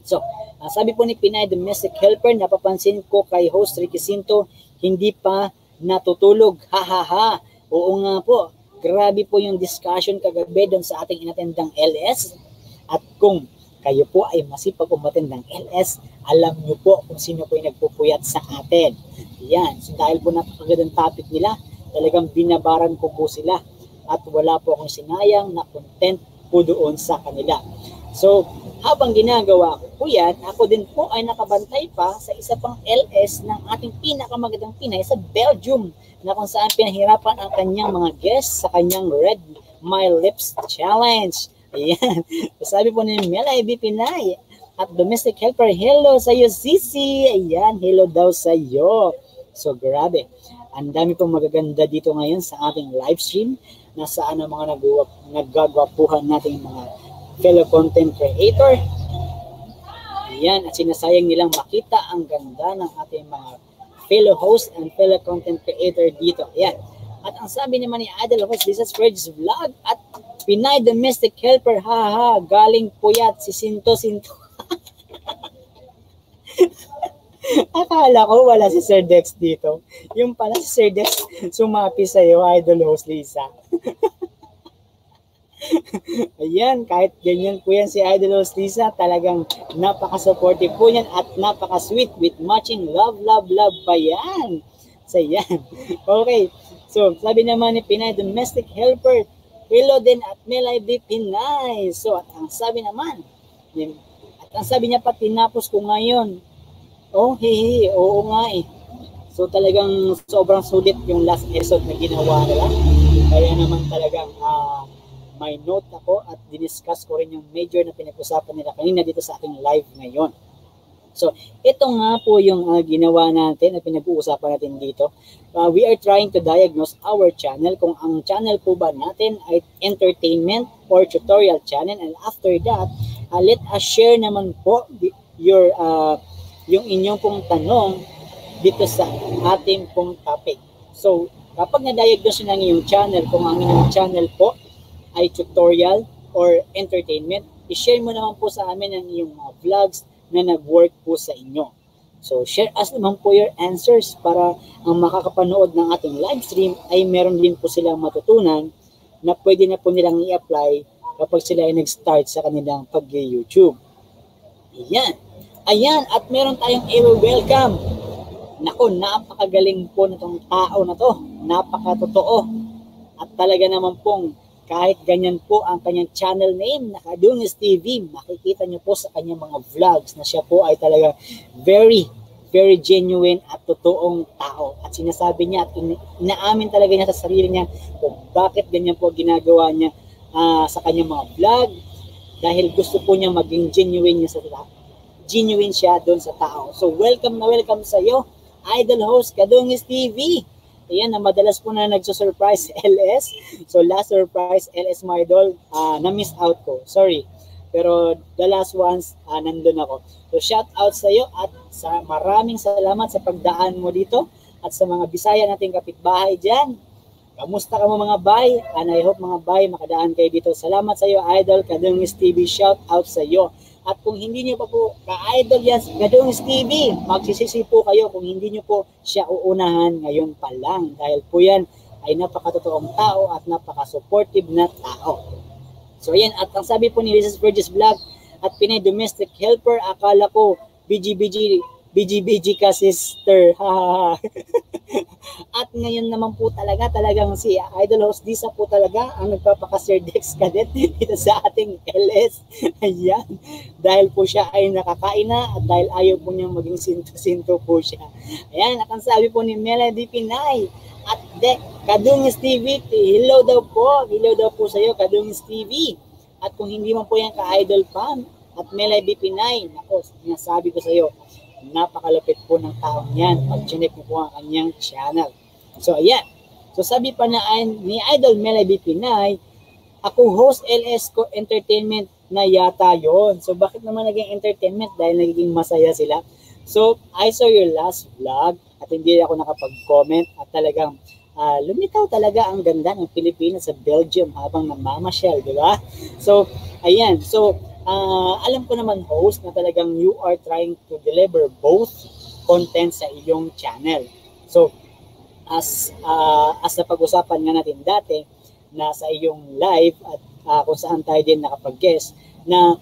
So, sabi po ni Pinay Domestic Helper, napapansin ko kay host Ricky Sinto, hindi pa natutulog. Ha ha ha. Oo nga po. Grabe po yung discussion kagabi doon sa ating inatendang LS. At kung kayo po ay masipag umattend ng LS, alam nyo po kung sino po yung nagpupuyat sa atin. Yan. So dahil po napakagandang topic nila, talagang binabaran ko po sila. At wala po akong sinayang na content po doon sa kanila. So habang ginagawa ko po yan, ako din po ay nakabantay pa sa isa pang LS ng ating pinakamagandang Pinay sa Belgium, na kung saan pinahirapan ang kanyang mga guests sa kanyang Red My Lips Challenge. Ayan. Sabi po ni Mela Ibi Pinay at Domestic Helper, hello sa iyo, Sisi. Ayan, hello daw sa iyo. So, grabe. Ang dami pong magaganda dito ngayon sa ating live stream na saan ang mga nagagwapuhan nating mga fellow content creator. Ayan, at sinasayang nilang makita ang ganda ng ating mga fellow host and fellow content creator dito. Ayan. At ang sabi naman ni Adel Host, this is Fred's Vlog at Pinay Domestic Helper, haha, galing puyat si Sinto. Akala ko wala si Sir Dex dito. Yung pala si Sir Dex sumapi sa'yo, Idol Host Lisa. Ayan, kahit ganyan po yan si Idol Host Lisa, talagang napaka-supportive po yan at napaka-sweet with matching love pa yan. So yan. Okay. So, sabi naman ni Pinay Domestic Helper, hello din at Melay B. Pinay. So, at ang sabi naman, at ang sabi niya pa, tinapos ko ngayon. Oh, hehe, oo nga eh. So, talagang sobrang sulit yung last episode na ginawa nila. Kaya naman talagang may note ako at diniscuss ko rin yung major na pinag-usapan nila kanina dito sa ating live ngayon. So, ito nga po yung ginawa natin at pinag-uusapan natin dito. We are trying to diagnose our channel, kung ang channel po ba natin ay entertainment or tutorial channel. And after that, let us share naman po yung inyong pong tanong dito sa ating pong topic. So, kapag na-diagnose na ng iyong channel, kung ang inyong channel po ay tutorial or entertainment, i-share mo naman po sa amin ang iyong mga vlogs na nag-work po sa inyo. So, share us naman po your answers para ang makakapanood ng ating live stream ay meron din po silang matutunan na pwede na po nilang i-apply kapag sila ay nag-start sa kanilang pag-YouTube. Ayan. Ayan. At meron tayong i-welcome. Naku, napakagaling po na tong tao na to. Napakatotoo. At talaga naman pong Kahit ganyan po ang kanyang channel name na Kadungis TV, makikita nyo po sa kanyang mga vlogs na siya po ay talaga very genuine at totoong tao. At sinasabi niya at inaamin talaga niya sa sarili niya kung bakit ganyan po ginagawa niya sa kanyang mga vlog, dahil gusto po niya maging genuine niya sa tao. Genuine siya doon sa tao. So welcome na welcome sa iyo, Idol Host Kadungis TV. Ayan, na madalas po na nagsusurprise LS. So last surprise LS, my idol, na-miss out ko. Sorry. Pero the last ones, nandun ako. So shout out sa iyo at sa maraming salamat sa pagdaan mo dito at sa mga Bisaya nating kapitbahay dyan. Kamusta ka mo mga bay? And I hope mga bay makadaan kayo dito. Salamat sa iyo, Idol Kadungis TV. Shout out sa iyo. At kung hindi niyo pa po ka-idol yan, Kadungis TV, magsisisi po kayo kung hindi niyo po siya uunahan ngayon pa lang. Dahil po yan ay napakatotoong tao at napaka-supportive na tao. So yan, at ang sabi po ni Liz Burgess Vlog at Pinay Domestic Helper, akala ko BGBG ka sister. At ngayon naman po talagang si Idol Host Disa po talaga ang nagpapaka-Sir Dex Cadet dito sa ating LS. Ayan. Dahil po siya ay nakakaina at dahil ayaw po niyang maging sinto-sinto po siya. Ayan. At ang sabi po ni Melody Pinay at Kadungis TV, hello daw po. Hello daw po sa iyo, Kadungis TV. At kung hindi man po yan ka-idol fan at Melody Pinay, nako, sinasabi ko sa iyo, napakalapit po ng taong yan pag chinek mo po ang kanyang channel. So ayan, so sabi pa na ni Idol Melody Pinay, ako host LS ko, entertainment na yata yon. So bakit naman naging entertainment? Dahil nagiging masaya sila. So I saw your last vlog at hindi ako nakapag-comment at talagang lumitaw talaga ang ganda ng Pilipinas sa Belgium habang namamasyal, di ba? So ayan, so alam ko naman, host, na talagang you are trying to deliver both content sa iyong channel. So, as napag-usapan nga natin dati na sa iyong live at kung saan tayo din nakapag-guest, na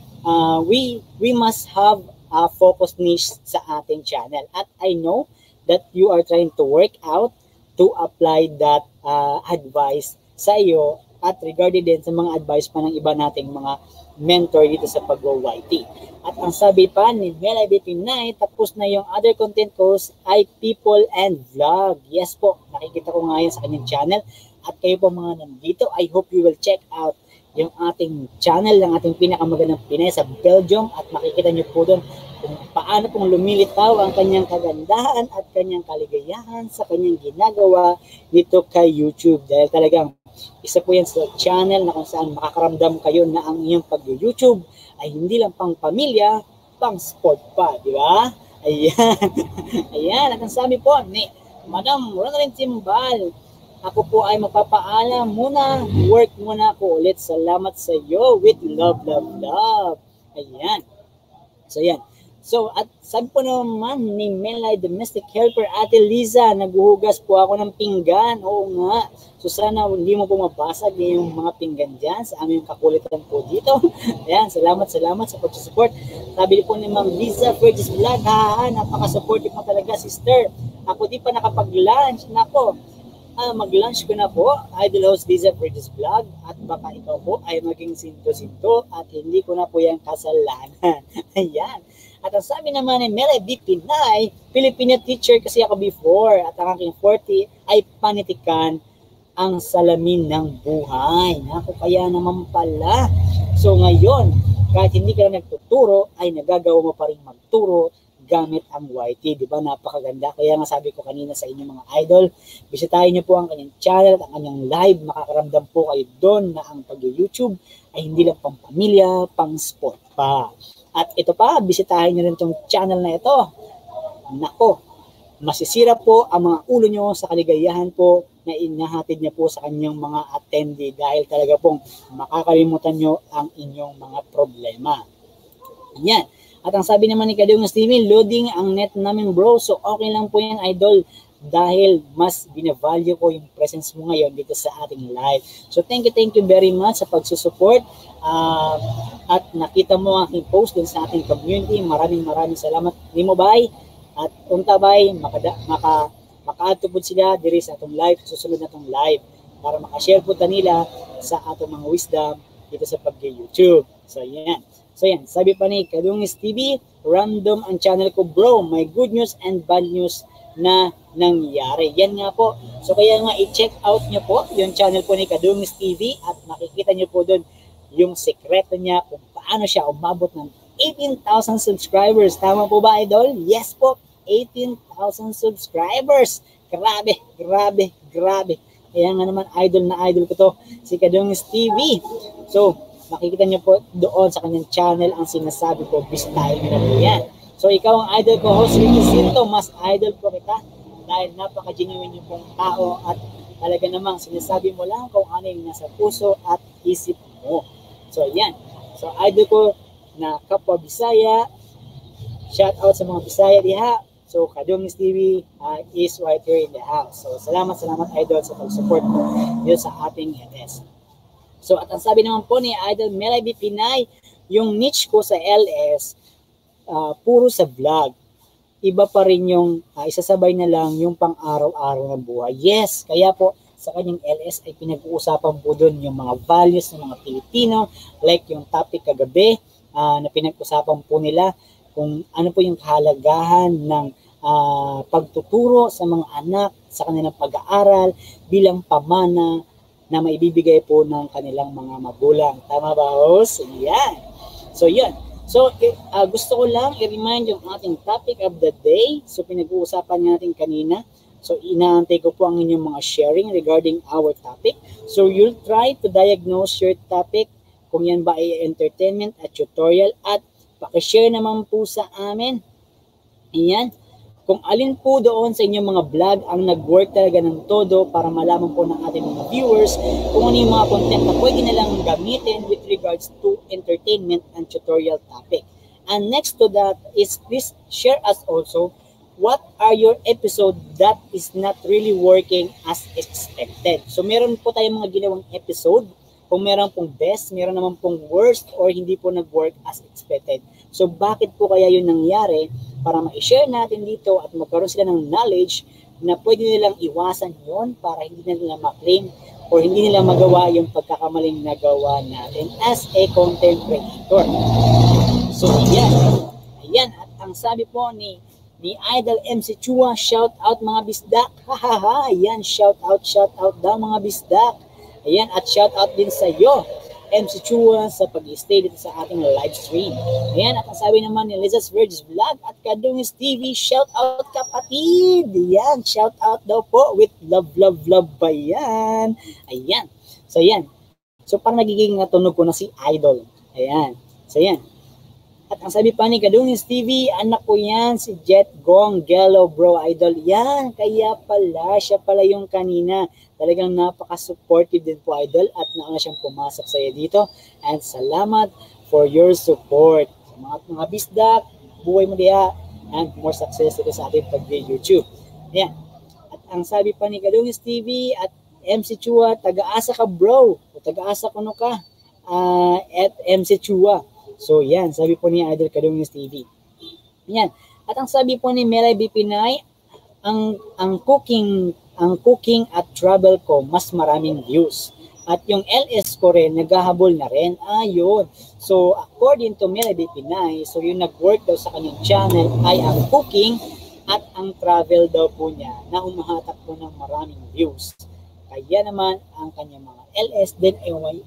we must have a focus niche sa ating channel. At I know that you are trying to work out to apply that advice sa iyo at regarding din sa mga advice pa ng iba nating mga mentor dito sa pag-YT. At ang sabi pa ni Melody Pinay, tapos na yung other content host ay people and vlog. Yes po, nakikita ko nga yan sa kanyang channel. At kayo po mga nandito, I hope you will check out yung ating channel, ng ating pinakamagandang Pinay sa Belgium, at makikita nyo po doon kung paano pong lumilitaw ang kanyang kagandahan at kanyang kaligayahan sa kanyang ginagawa dito kay YouTube. Dahil talagang isa po yan sa channel na kung saan makakaramdam kayo na ang inyong pag-YouTube ay hindi lang pang pamilya, pang sport pa, di ba? Ayan. Ayan. At ang sabi po ni Madam Ronaldin Timbal, ako po ay magpapaalam muna, work muna ako ulit. Salamat sa iyo with love, love, love. Ayan. So, ayan. So, at sabi po naman ni Melay Domestic Helper, Ate Liza, naghuhugas po ako ng pinggan. Oo nga. So, sana hindi mo po mabasag yung mga pinggan dyan sa aming kakulitan po dito. Ayan, salamat sa pag-support. Sabi po ni Ma'am Liza, Virgis Vlog, napaka-supportive mo talaga, sister. Ako di pa nakapag-lunch. Nako, mag-lunch ko na po. Idol Host Liza, Virgis Vlog. At baka ikaw po ay maging sinto-sinto at hindi ko na po yan kasalanan. Ayan. At ang sabi naman ni Melody Pinay, Filipino teacher kasi ako before at ang aking 40 ay panitikan ang salamin ng buhay. Ako kaya naman pala. So ngayon, kahit hindi ka na nagtuturo, ay nagagawa mo pa rin magturo gamit ang YT. Diba? Napakaganda. Kaya nga sabi ko kanina sa inyong mga idol, bisitahin niyo po ang kanyang channel at ang kanyang live. Makakaramdam po kayo doon na ang pag-YouTube ay hindi lang pang pamilya, pang sport pa. At ito pa, bisitahin nyo rin itong channel na ito. Nako, masisira po ang mga ulo nyo sa kaligayahan po na inahatid niya po sa kanyang mga attendee, dahil talaga pong makakalimutan nyo ang inyong mga problema. Ayan. At ang sabi naman ni Kadungis TV, loading ang net namin bro, so okay lang po yan idol, dahil mas binavalue ko yung presence mo ngayon dito sa ating live. So thank you very much sa pagsusupport. At nakita mo ang aking post dun sa ating community. Maraming salamat. Di mo bay at unta bay makaatupod sila diri sa atong live, susunod na atong live. para makashare po nila sa atong mga wisdom dito sa pag-YouTube. So yan. So yan, sabi pa ni Kadungis TV, random ang channel ko bro, may good news and bad news na nangyari. Yan nga po. So kaya nga i-check out nyo po yung channel po ni Kadungis TV at makikita nyo po doon yung sekreto niya kung paano siya umabot ng 18,000 subscribers. Tama po ba, idol? Yes po, 18,000 subscribers. Grabe, grabe, grabe. Kaya nga naman idol na idol ko to, si Kadungis TV. So makikita nyo po doon sa kanyang channel ang sinasabi ko, freestyle na po yan. So ikaw ang idol ko, host Ricky Sinto, mas idol po kita dahil napaka-genuine nyo pong tao at talaga namang sinasabi mo lang kung ano yung nasa puso at isip mo. So yan. So idol ko na kapwa Bisaya, shout out sa mga Bisaya diha. So Kadungis TV is right here in the house. So salamat, salamat idol sa pag-support mo yun sa ating EDS. So at ang sabi naman po ni Idol Melody Pinay, yung niche ko sa LS, puro sa vlog. Iba pa rin yung isasabay na lang yung pang-araw-araw ng buhay. Yes, kaya po sa kanyang LS ay pinag-uusapan po doon yung mga values ng mga Pilipino. Like yung topic kagabi na pinag-usapan po nila kung ano po yung kahalagahan ng pagtuturo sa mga anak, sa kanilang pag-aaral bilang pamana na maibibigay po ng kanilang mga magulang. Tama ba, host? Yan. So, yan. So, gusto ko lang i-remind yung ating topic of the day. So, pinag-uusapan natin kanina. So, inaantay ko po ang inyong mga sharing regarding our topic. So, you'll try to diagnose your topic kung yan ba ay entertainment at tutorial at pakishare naman po sa amin. Ayan. Kung alin po doon sa inyong mga vlog ang nag-work talaga ng todo para malaman po ng ating mga viewers kung ano yung mga content na pwede nilang gamitin with regards to entertainment and tutorial topic. And next to that is please share us also what are your episode that is not really working as expected. So meron po tayong mga ginawang episode. Kung meron pong best, meron naman pong worst or hindi po nag-work as expected. So bakit po kaya yun nangyari para ma-share natin dito at magkaroon sila ng knowledge na pwede nilang iwasan yon para hindi nila ma-claim or hindi nila magawa yung pagkakamaling nagawa natin as a content creator. So ayan, ayan. At ang sabi po ni Idol MC Chua, shout out mga bisdak. Hahaha, ayan, shout out daw mga bisdak. Ayan, at shout out din sa iyo, MC Chua, sa pag-stay dito sa ating live stream. Ayan, at ang sabi naman ni Liza's Verge's Vlog at Kadungis TV, shout out kapatid. Ayan, shout out daw po with love, love, love ba yan? Ayan. So, ayan. So, parang nagiging natunog ko na si Idol. Ayan. So, ayan. At ang sabi pa ni Kadungis TV, anak ko yan, si Jet Gong Gelo, bro, Idol. Yan, kaya pala, siya pala yung kanina. Talagang napaka-supportive din po, Idol, at nauna siyang pumasok sa iyo dito. And salamat for your support. Sa mga bisdak, buhay mo diya, and more success dito sa ating pag-YouTube. Ayan. At ang sabi pa ni Kadungis TV at MC Chua, taga-asa ka, bro. O taga-asa ko no ka. At MC Chua. So, yan. Sabi po ni Idol Kadungis TV. Ayan. At ang sabi po ni Melay B. Pinay, ang cooking at travel ko, mas maraming views. At yung LS ko rin, naghahabol na rin. Ayun. So, according to Melody Pinay, so yung nag-work daw sa kanyang channel ay ang cooking at ang travel daw po niya na humahatak po ng maraming views. Kaya naman, ang kanyang mga LS din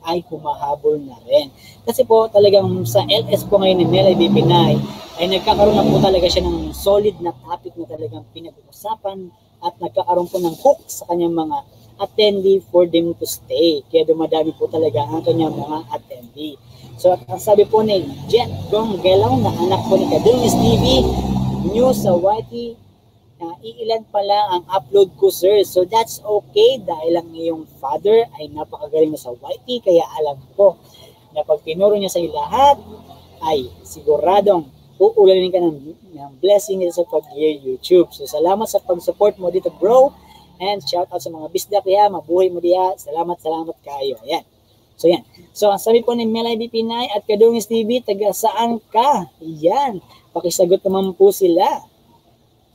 ay humahabol na rin. Kasi po, talagang sa LS po ngayon ni Melody Pinay, ay nagkakaroon na po talaga siya ng solid na topic na talagang pinag-uusapan at nagkakaroon po ng hook sa kanyang mga attendee for them to stay. Kaya dumadami po talaga ang kanyang mga attendee. So at ang sabi po ni Jet Gong Gelaw na anak po ni Kadungis TV, new sa YT, iilan pa lang ang upload ko sir. So that's okay dahil ang iyong father ay napakagaling na sa YT. Kaya alam ko na pag tinuro niya sa iyo lahat, ay siguradong uulanin ka ng blessing nila sa pag-YouTube. So, salamat sa pag-support mo dito, bro. And shout out sa mga bisdak diya, mabuhay mo diya. Salamat, salamat kayo. Ayan. So, yan. So, ang sabi po ni Melody Pinay at Kadungis TV, taga saan ka? Ayan. Pakisagot naman po sila.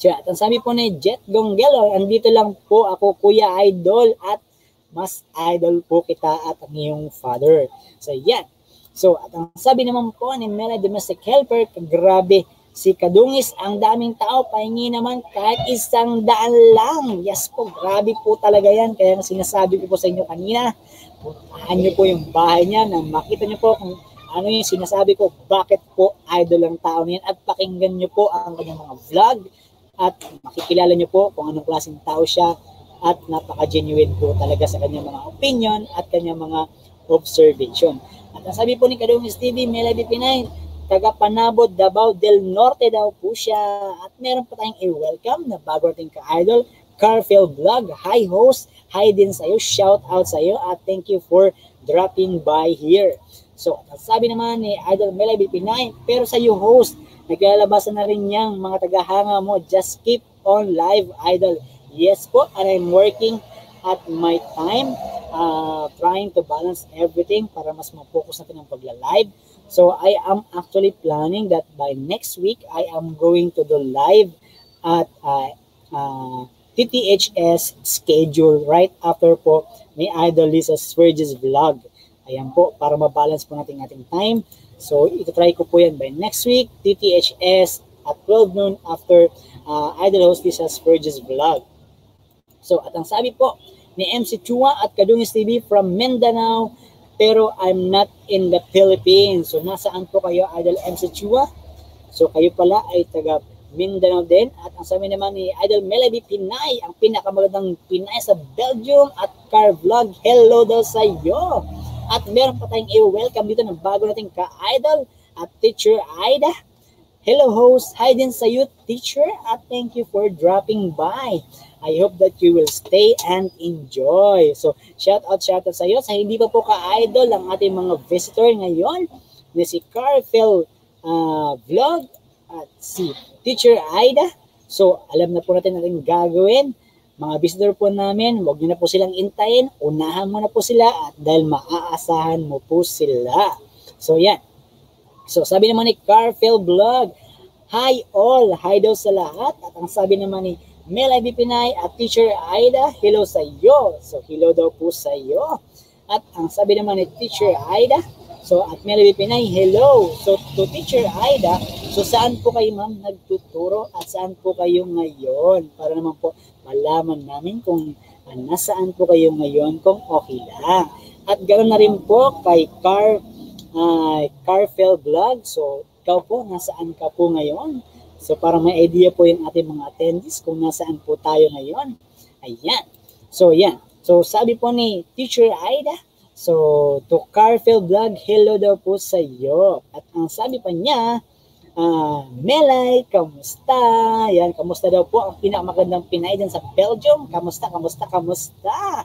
So, at ang sabi po ni Jet Gongelo, andito lang po ako, Kuya Idol, at mas idol po kita at ang iyong father. So, yan. So, at ang sabi naman po ni Mela Domestic Helper, grabe, si Kadungis, ang daming tao, pahingi naman kahit 100 lang. Yes po, grabe po talaga yan. Kaya sinasabi ko po sa inyo kanina, puntahan niyo po yung bahay niya na makita niyo po kung ano yung sinasabi ko, bakit po idol ang tao niyan. At pakinggan niyo po ang kanyang mga vlog at makikilala niyo po kung anong klaseng tao siya at napaka-genuine po talaga sa kanyang mga opinion at kanyang mga observation. At nasabi po ni Kadungis TV, Melody Pinay, taga Panabot, Davao del Norte daw po siya. At meron po tayong i-welcome na bago ating ka-idol, Carfield Vlog. Hi host, hi din sa'yo, shout out sa'yo at thank you for dropping by here. So, at sabi naman ni Idol Melody Pinay, pero sa'yo host, naglalabasan na rin niyang mga tagahanga mo. Just keep on live, Idol. Yes po, and I'm working at my time. Trying to balance everything para mas ma-focus natin ang pagla-live. So, I am actually planning that by next week, I am going to do live at TTHS schedule right after po ni Idol Lisa Swerges Vlog. Ayan po, para ma-balance po natin ating time. So, ito-try ko po yan by next week, TTHS at 12 noon after Idol Host Lisa Swerges Vlog. So, at ang sabi po ni MC Chua at Kadungis TV from Mindanao, pero I'm not in the Philippines. So, nasaan po kayo, Idol MC Chua? So, kayo pala ay taga Mindanao din. At ang sabi naman ni Idol Melody Pinay, ang pinakamagandang Pinay sa Belgium at Car Vlog, hello daw sa iyo. At meron pa tayong i-welcome dito ng bago nating ka-idol at Teacher Aida. Hello host, hi din sa iyo, teacher, at thank you for dropping by. I hope that you will stay and enjoy. So, shout out sa iyo. Sa hindi pa po ka-idol ang ating mga visitor ngayon, na si Carfel Vlog at si Teacher Aida. So, alam na po natin natin gagawin. Mga visitor po namin, huwag niyo na po silang intayin. Unahan mo na po sila at dahil maaasahan mo po sila. So, yan. So, sabi naman ni Carfel Vlog, hi all, hi daw sa lahat. At ang sabi naman ni Melody Pinay at Teacher Aida, hello sa iyo. So, hello daw po sa iyo. At ang sabi naman ni Teacher Aida, so at Melody Pinay, hello. So, to Teacher Aida, so saan po kayo ma'am nagtuturo at saan po kayo ngayon? Para naman po malaman namin kung nasaan po kayo ngayon, kung okay lang. At ganoon na rin po kay Carfel Vlog. So, ikaw po, nasaan ka po ngayon? So, para may idea po yung ating mga attendees kung nasaan po tayo ngayon. Ayan. So, yan. So, sabi po ni Teacher Aida, so, to Carfield Vlog, hello daw po sa iyo. At ang sabi pa niya, Melay, kamusta? Yan, kamusta daw po ang pinakamagandang Pinay din sa Belgium. Kamusta, kamusta, kamusta?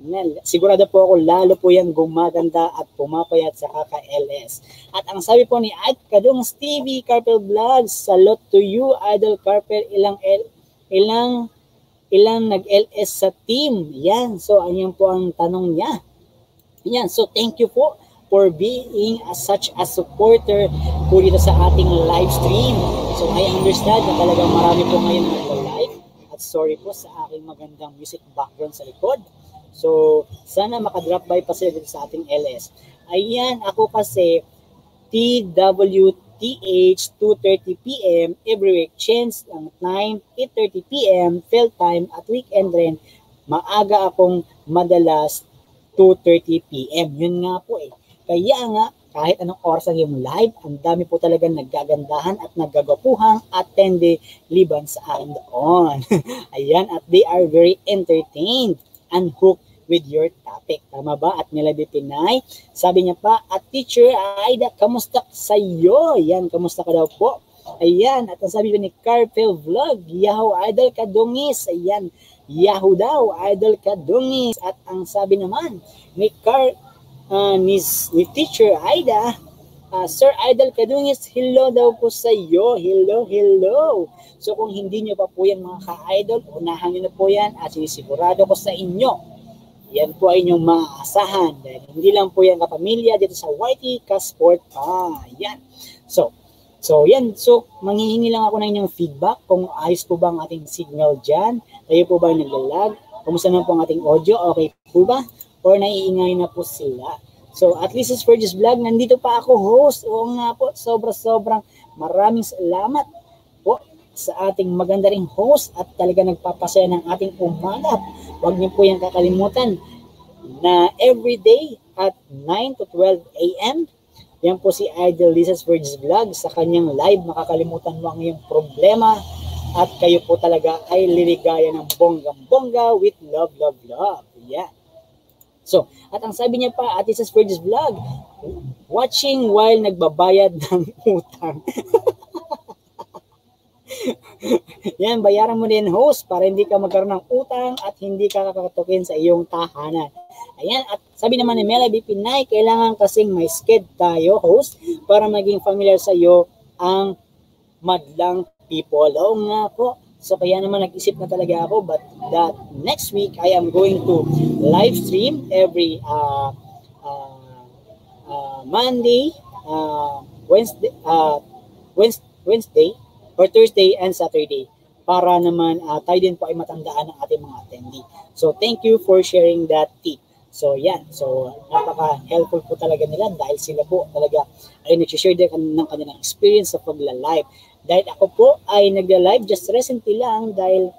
Mel, sigurado po ako lalo po yan gumaganda at pumapayat sa kaka-LS. At ang sabi po ni Kadungis TV, Carfel Vlog, salute to you, Idol Carfel, ilang nag-LS sa team. Yan, so ayan po ang tanong niya. Yan, so thank you po for being such a supporter po dito sa ating live stream. So I understand na talagang marami po ngayon nag-live. At sorry po sa aking magandang music background sa likod. So, sana makadrop by pa sila dito sa ating LS. Ayan, ako kasi TWTH 2:30 PM every week, change ng 9, 8:30 PM field time at weekend rin. Maaga akong madalas 2:30 PM. Yun nga po eh. Kaya nga, kahit anong oras ang yung live, ang dami po talaga naggagandahan at naggagapuhang attendee liban sa akin doon. Ayan, at they are very entertained and hooked with your topic. Tama ba? At Melody Pinay, sabi niya pa, at Teacher Aida, kamusta sa'yo? Yan, kamusta ka daw po? Ayan, at ang sabi ni Carfel Vlog, Yahoo Idol Kadungis. Ayan, Yahoo daw, Idol Kadungis. At ang sabi naman ni Teacher Aida, Sir Idol Kadungis, hello daw po sa'yo. Hello, hello. So kung hindi nyo pa po yan mga ka-idol, unahan nyo na po yan at sinisigurado ko sa inyo. Yan po ay inyong maaasahan. Hindi lang po yan kapamilya dito sa YT Kasport pa. Yan. So yan. So manghihingi lang ako ng inyong feedback kung ayos po ba ang ating signal dyan. Kayo po ba naglalag? Kumusta na po ang ating audio? Okay po ba? Or naiingay na po sila? So at least is for this vlog, nandito pa ako host. Oo nga po, sobrang maraming salamat po sa ating maganda ring host at talaga nagpapasaya ng ating umaga. Huwag niyo po yung kakalimutan na everyday at 9 to 12 a.m. Yan po si Idol Lisa's Virgis Vlog sa kanyang live. Makakalimutan mo ang iyong problema at kayo po talaga ay liligaya ng bonggang-bongga with love. Yeah. So, at ang sabi niya pa, at Lisa's Virgis Vlog, watching while nagbabayad ng utang. Yan, bayaran mo din host para hindi ka magkaroon ng utang at hindi ka kakatukin sa iyong tahanan. Ayan, at sabi naman ni Mela B. Pinay, kailangan kasing may sked tayo, host, para maging familiar sa iyo ang madlang people. Oo nga po. So kaya naman nag-isip na talaga ako, but that next week I am going to live stream every Monday, Wednesday, or Thursday and Saturday. Para naman tayo din po ay matandaan ng ating mga attendee. So thank you for sharing that tip. So yan, so napaka-helpful po talaga nila dahil sila po talaga ay nag-share din ng kanilang experience sa pagla-live. Dahil ako po ay nagla-live just recently lang dahil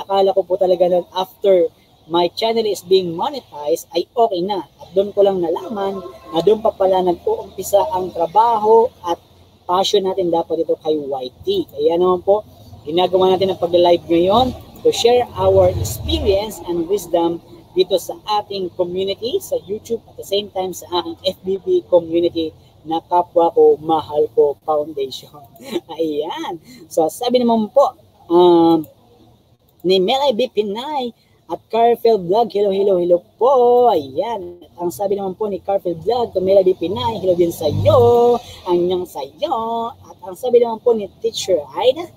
akala ko po talaga na after my channel is being monetized ay okay na. At doon ko lang nalaman na doon pa pala nag-uumpisa ang trabaho at passion natin dapat ito kay YT. Kaya naman po, ginagawa natin ang pagla-live ngayon to share our experience and wisdom dito sa ating community, sa YouTube, at the same time sa aking FBB community na kapwa ko, mahal ko, foundation. Ayan. So, sabi naman po, ni Melay B. Pinay at Carfield Vlog, hello po. Ayan. At ang sabi naman po ni Carfield Vlog, to Melay B. Pinay, hello din sa'yo, anyang sa'yo. At ang sabi naman po ni Teacher Aida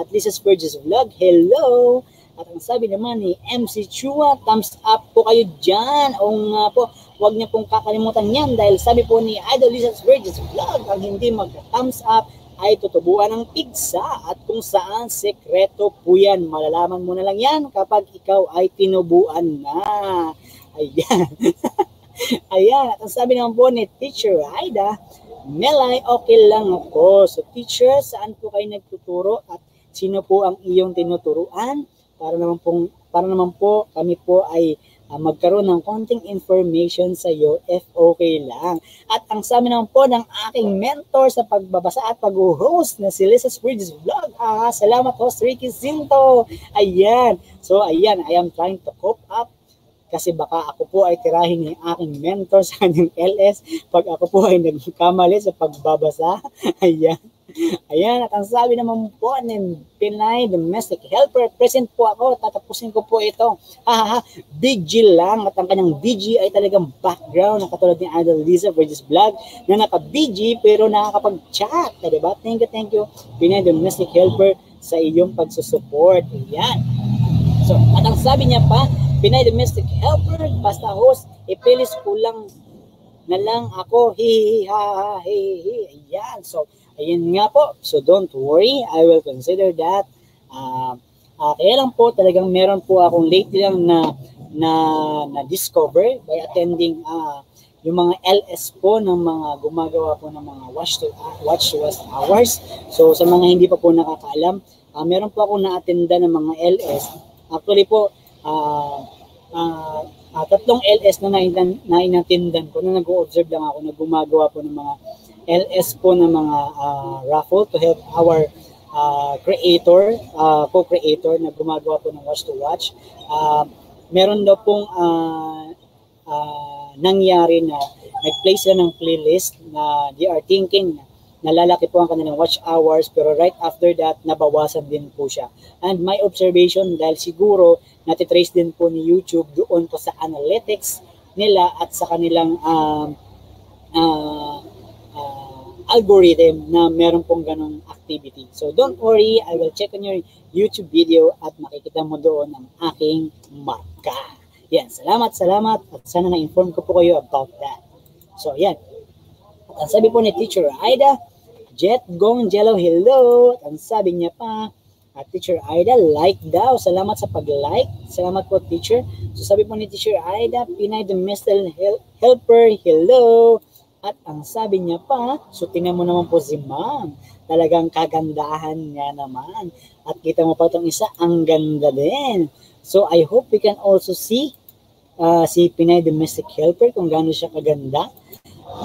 at Lisa's Virgis Vlog, hello. At ang sabi naman ni MC Chua, thumbs up po kayo dyan. O nga po, huwag niyo pong kakalimutan yan dahil sabi po ni Idol Lisa's Virgis Vlog, ang hindi mag-thumbs up ay tutubuan ng pigsa at kung saan sekreto po yan. Malalaman mo na lang yan kapag ikaw ay tinubuan na. Ayan. Ayan. At ang sabi naman po ni Teacher Aida, Melay, okay lang ako. So teacher, saan po kayo nagtuturo at sino po ang iyong tinuturuan? Para naman po kami po ay magkaroon ng konting information sa iyo, okay lang. At ang sabi naman po ng aking mentor sa pagbabasa at pag-host na si Lisa's Virgis Vlog. Salamat host Ricky Zinto. Ayan. So ayan, I am trying to cope up kasi baka ako po ay tirahin ng aking mentor sa kanyang LS pag ako po ay nagkamali sa pagbabasa. Ayan. Ayan, at ang sabi naman po ng Pinay Domestic Helper, present po ako, tatapusin ko po ito. BG lang, at ang kanyang BG ay talagang background na katulad ni Idol Lisa's Virgis Vlog na naka-BG pero nakakapag-chat, diba? Thank you Pinay Domestic Helper sa iyong pagsusupport. Ayan. So, at ang sabi niya pa, Pinay Domestic Helper, basta host, ipilis ko lang na lang ako, hihihi. Ayan, so ayan nga po. So don't worry, I will consider that. Kaya lang po, talagang meron po akong lately lang na discover by attending yung mga LS po ng mga gumagawa po ng mga watch hours. So sa mga hindi pa po nakakaalam, meron po akong na-attenda ng mga LS. Actually po, tatlong LS na nainattendan ko na nag-o-observe lang ako na gumagawa po ng mga LS po ng mga raffle to help our co-creator na gumagawa po ng Watch to Watch. Meron daw pong nangyari na nag-place na ng playlist na they are thinking na lalaki po ang kanilang watch hours pero right after that, nabawasan din po siya. And my observation, dahil siguro natitrace din po ni YouTube doon po sa analytics nila at sa kanilang algorithm na meron pong ganong activity. So don't worry, I will check on your YouTube video at makikita mo doon ang aking marka. Yan, salamat at sana na-inform ko po kayo about that. So yan, ang sabi po ni Teacher Aida, Jet Gong Jello, hello. At ang sabi niya pa, At Teacher Aida, like daw. Salamat sa pag-like. Salamat po, Teacher. So sabi po ni Teacher Aida, Pinay Domestic Helper, hello. At ang sabi niya pa, so tingnan mo naman po si Ma'am. Talagang kagandahan niya naman. At kita mo pa itong isa, ang ganda din. So I hope we can also see si Pinay Domestic Helper kung gaano siya kaganda.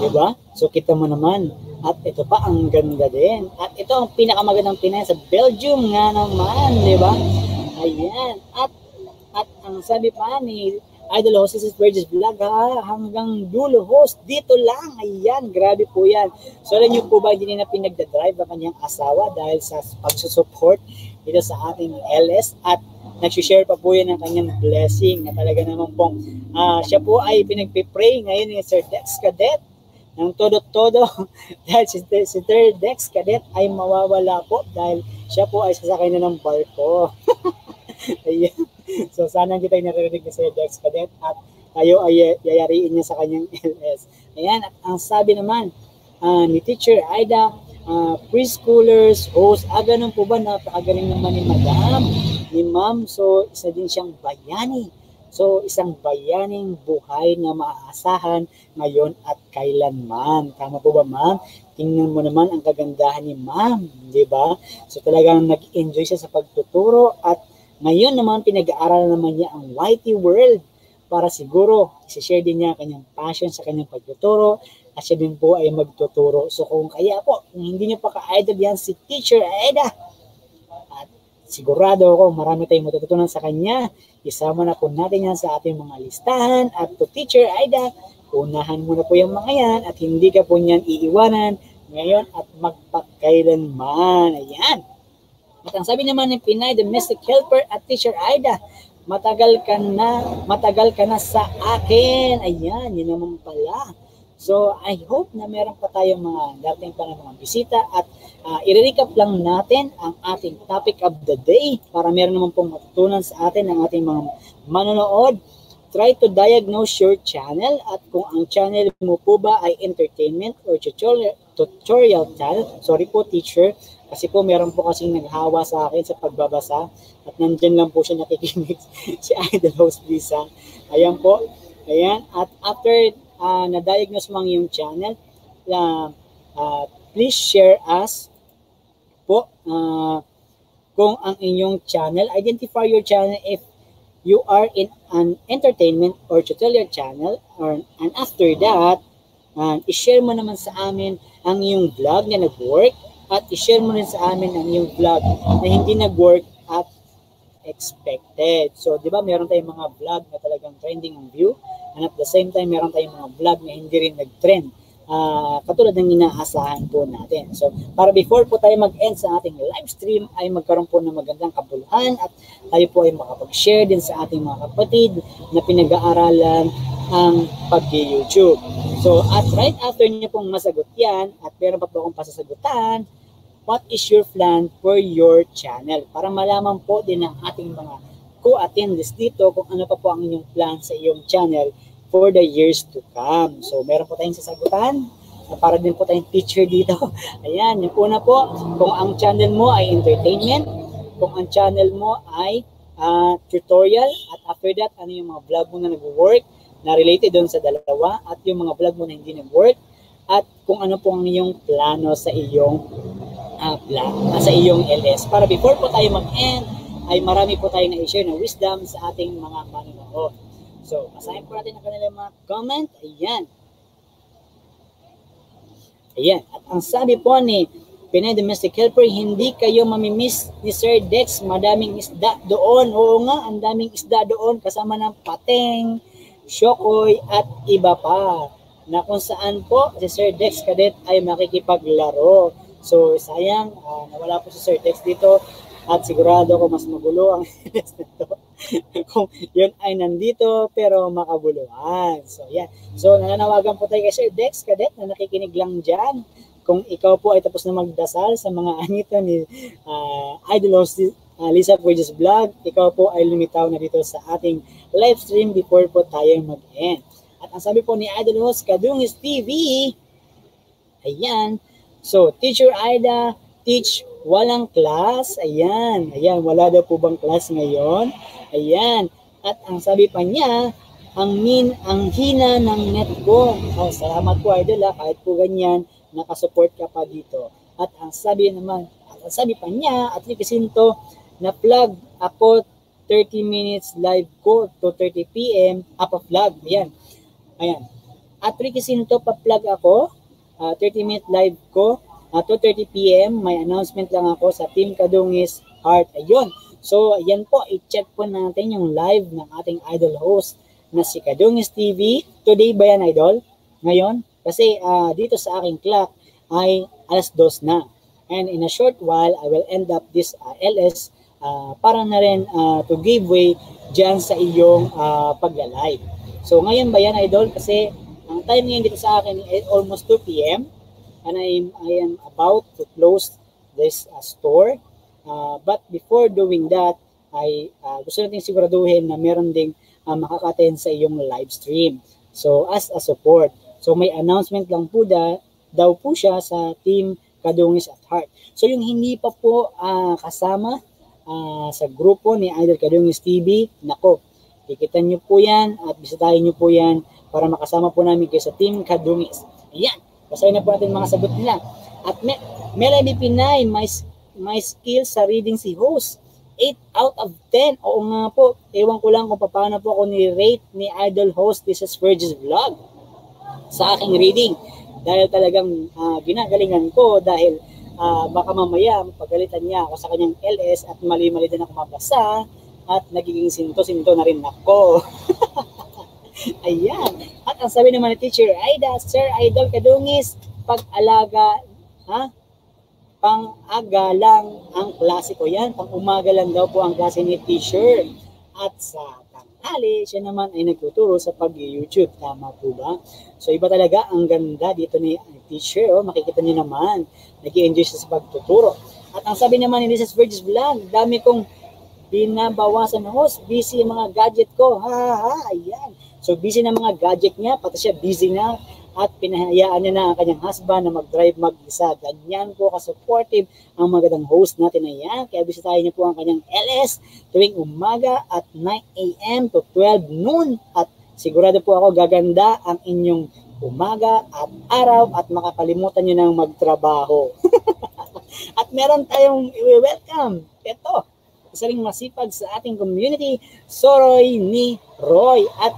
Diba? So kita mo naman. At ito pa, ang ganda din. At ito ang pinakamagandang Pinay sa Belgium nga naman, di ba? Ayan. At ang sabi pa ni Idol Host, is Virgis Vlog, ha? Hanggang dulo, host, dito lang. Ayan, grabe po yan. So alam niyo po ba, hindi na pinagdadrive ang kanyang asawa dahil sa pagsusupport dito sa ating LS. At nagshare pa po yan ng kanyang blessing na talaga naman pong siya po ay pinagpipray ngayon ni Sir Dex Cadet ng todo-todo dahil si Sir Dex Cadet ay mawawala po dahil siya po ay sasakay na ng barko. Ayan. So sana kita yung narinig ni Sir Dex Cadet at kayo ay yayariin niya sa kanyang LS. Ayan. At ang sabi naman ni Teacher Aida, preschoolers, host, ganun po ba? Napakagaling naman ni Madam, ni Ma'am. So isa din siyang bayani. So, isang bayaning buhay na maaasahan ngayon at kailanman. Tama po ba, Ma'am? Tingnan mo naman ang kagandahan ni Ma'am, di ba? So, talagang nag-enjoy siya sa pagtuturo at ngayon naman pinag-aaral naman niya ang YT World para siguro isishare din niya kanyang passion sa kanyang pagtuturo at siya din po ay magtuturo. So, kung kaya po, kung hindi niyo pa ka-idol yan si Teacher Aida, sigurado ako, marami tayong matututunan sa kanya. Isama na po natin yan sa ating mga listahan. At to Teacher Aida, unahan mo na po yung mga yan at hindi ka po niyan iiwanan ngayon at magpakailanman. Ayan. At ang sabi naman ni Pinay Domestic Helper at Teacher Aida, matagal ka na sa akin. Ayan, yun naman pala. So, I hope na meron pa tayong mga dating pa ng mga bisita at i-recap lang natin ang ating topic of the day para meron naman pong matutunan sa atin ng ating mga manonood. Try to diagnose your channel at kung ang channel mo po ba ay entertainment or tutorial channel. Sorry po, Teacher. Kasi po meron po kasing naghawa sa akin sa pagbabasa at nandyan lang po siya nakikinig si Idol Host Lisa. Ayan po. Ayan. At after na-diagnose mo ang iyong channel, please share us po kung ang inyong channel. Identify your channel if you are in an entertainment or tutorial channel. And after that, i-share mo naman sa amin ang iyong vlog na nag-work at i-share mo rin sa amin ang iyong vlog na hindi nag-work at expected. So, di ba, meron tayong mga vlog na talagang trending ang view. And at the same time, meron tayong mga vlog na hindi rin nag-trend. Katulad ng inaasahan po natin. So, para before po tayo mag-end sa ating live stream, ay magkaroon po ng magandang kabuluhan at tayo po ay makapag-share din sa ating mga kapatid na pinag-aaralan ang pag-YouTube. So, at right after niyo pong masagot yan, at meron pa po akong pasasagutan, what is your plan for your channel? Para malaman po din ang ating mga co-attendees dito kung ano pa po ang inyong plan sa iyong channel for the years to come. So, meron po tayong sasagutan na para din po tayong teacher dito. Ayan, yung una po, kung ang channel mo ay entertainment, kung ang channel mo ay tutorial, at after that, ano yung mga vlog mo na nag-work na related doon sa dalawa, at yung mga vlog mo na hindi nag-work, at kung ano po ang iyong plano sa iyong sa iyong LS. Para before po tayo mag-end, ay marami po tayong na-share ng wisdom sa ating mga manonood. So, basahin po natin ang kanilang mga comment. Ayan. Ayan. At ang sabi po ni Pinay Domestic Helper, hindi kayo mamimiss ni Sir Dex. Madaming isda doon. Oo nga, ang daming isda doon kasama ng pateng, syokoy at iba pa na kung saan po si Sir Dex Cadet ay makikipaglaro. So, sayang, nawala po si Sir Dex dito. At sigurado ko mas magulo ang LS na to. Kung yun ay nandito pero makabuluhan. So, yan. So, nananawagan po tayo kay Sir Dex Cadet na nakikinig lang dyan. Kung ikaw po ay tapos na magdasal sa mga anito ni Idol Host Lisa Virgis Vlog, ikaw po ay lumitaw na dito sa ating live stream before po tayo mag-end. At ang sabi po ni Idol Host Kadungis TV, ayan. So, Teacher Aida, teach walang class. Ayan. Ayan. Wala daw po bang class ngayon? Ayan. At ang sabi pa niya, ang hina ng net ko. Oh, salamat po, idol. Kahit po ganyan, nakasupport ka pa dito. At ang sabi naman, ang sabi pa niya, at Likisinto, na-plug ako 30 minutes live ko to 30 PM. Pa-plug. Ayan. Ayan. At Likisinto, pa-plug ako. 30-minute live ko. At 2:30 PM, may announcement lang ako sa Team Kadungis Heart. Ayun. So, ayan po. I-check po natin yung live ng ating idol host na si Kadungis TV. Today ba yan, idol? Ngayon? Kasi dito sa aking clock ay alas 2 na. And in a short while, I will end up this LS para na rin to give way dyan sa iyong pagla-live. So, ngayon ba yan, idol? Kasi ang time ngayon dito sa akin ay almost 2 PM. And I am about to close this store. But before doing that, gusto natin siguraduhin na meron ding makaka-attend sa iyong live stream. So, as a support. So, may announcement lang po daw po siya sa Team Kadungis at Heart. So, yung hindi pa po kasama sa grupo ni Idol Kadungis TV, nako, tikitan nyo po yan at bisitahin nyo po yan para makasama po namin kayo sa Team Kadungis. Ayan, basahin na po natin mga sagot nila. At Melody Pinay, my skill sa reading si host. 8 out of 10. Oo nga po. Ewan ko lang kung paano po ako ni-rate ni Idol Host This is Virgil's Vlog sa aking reading. Dahil talagang ginagalingan ko dahil baka mamaya pagalitan niya ako sa kanyang LS at mali-mali din ako mabasa at nagiging sinto-sinto na rin ako. Ayan. At ang sabi naman ni Teacher Aida, Sir Idol Kadungis, pag-alaga, ha? Pang-aga lang ang klase ko yan. Pang-umaga lang daw po ang klase ni Teacher. At sa tanghali, siya naman ay nagtuturo sa pag-YouTube. Tama po ba? So iba talaga ang ganda dito ni Teacher. Oh. Makikita niyo naman. Nag-i-enjoy siya sa pagtuturo. At ang sabi naman ni Mrs. Virgil's Vlog, dami kong binabawasan host. Busy mga gadget ko. Ha ha ha. Ayan. So busy na mga gadget niya. Pati siya busy na. At pinahayaan niya na ang kanyang husband na mag-drive mag-isa. Ganyan po ka-supportive ang magandang host natin na yan. Kaya bisitahin niyo po ang kanyang LS tuwing umaga at 9 AM to 12 noon. At sigurado po ako gaganda ang inyong umaga at araw at makakalimutan niyo ng magtrabaho. At meron tayong i-welcome. Ito, isa ring masipag sa ating community, Soroy ni Roy. At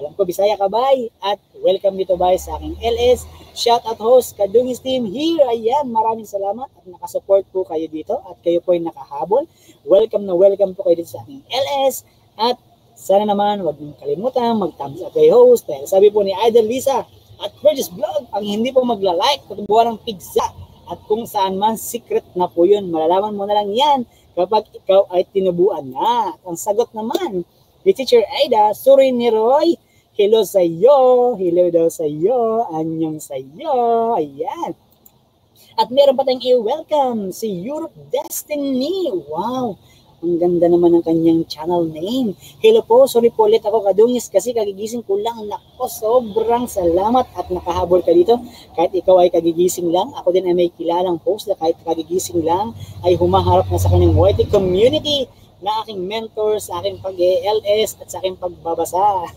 alam ko, Bisaya ka, bay. At welcome dito, bay, sa aking LS. Shout out host, Kadungis Team here. Ayan, maraming salamat at nakasupport po kayo dito at kayo po ay nakahabol. Welcome na welcome po kayo dito sa aking LS. At sana naman, huwag niyong kalimutan, mag-thumbs up kay host. Dahil sabi po ni Idol Lisa at Virgil's Vlog, ang hindi po magla-like, katubuhan ng pizza. At kung saan man, secret na po yun. Malalaman mo na lang yan kapag ikaw ay tinubuan na. At ang sagot naman, ni Teacher Aida, Suri ni Roy, hello sa iyo, hello daw sa iyo, anyong sa iyo. Ayan. At meron pa tayong i-welcome si Europe Destiny. Wow. Ang ganda naman ng kanyang channel name. Hello po, sorry po ulit ako Kadungis kasi kagigising ko lang. Nako, sobrang salamat at nakahabol ka dito. Kahit ikaw ay kagigising lang, ako din ay may kilalang host na kahit kagigising lang ay humaharap na sa kanyang YT community na aking mentor sa aking pag-ELS at sa aking pagbabasa.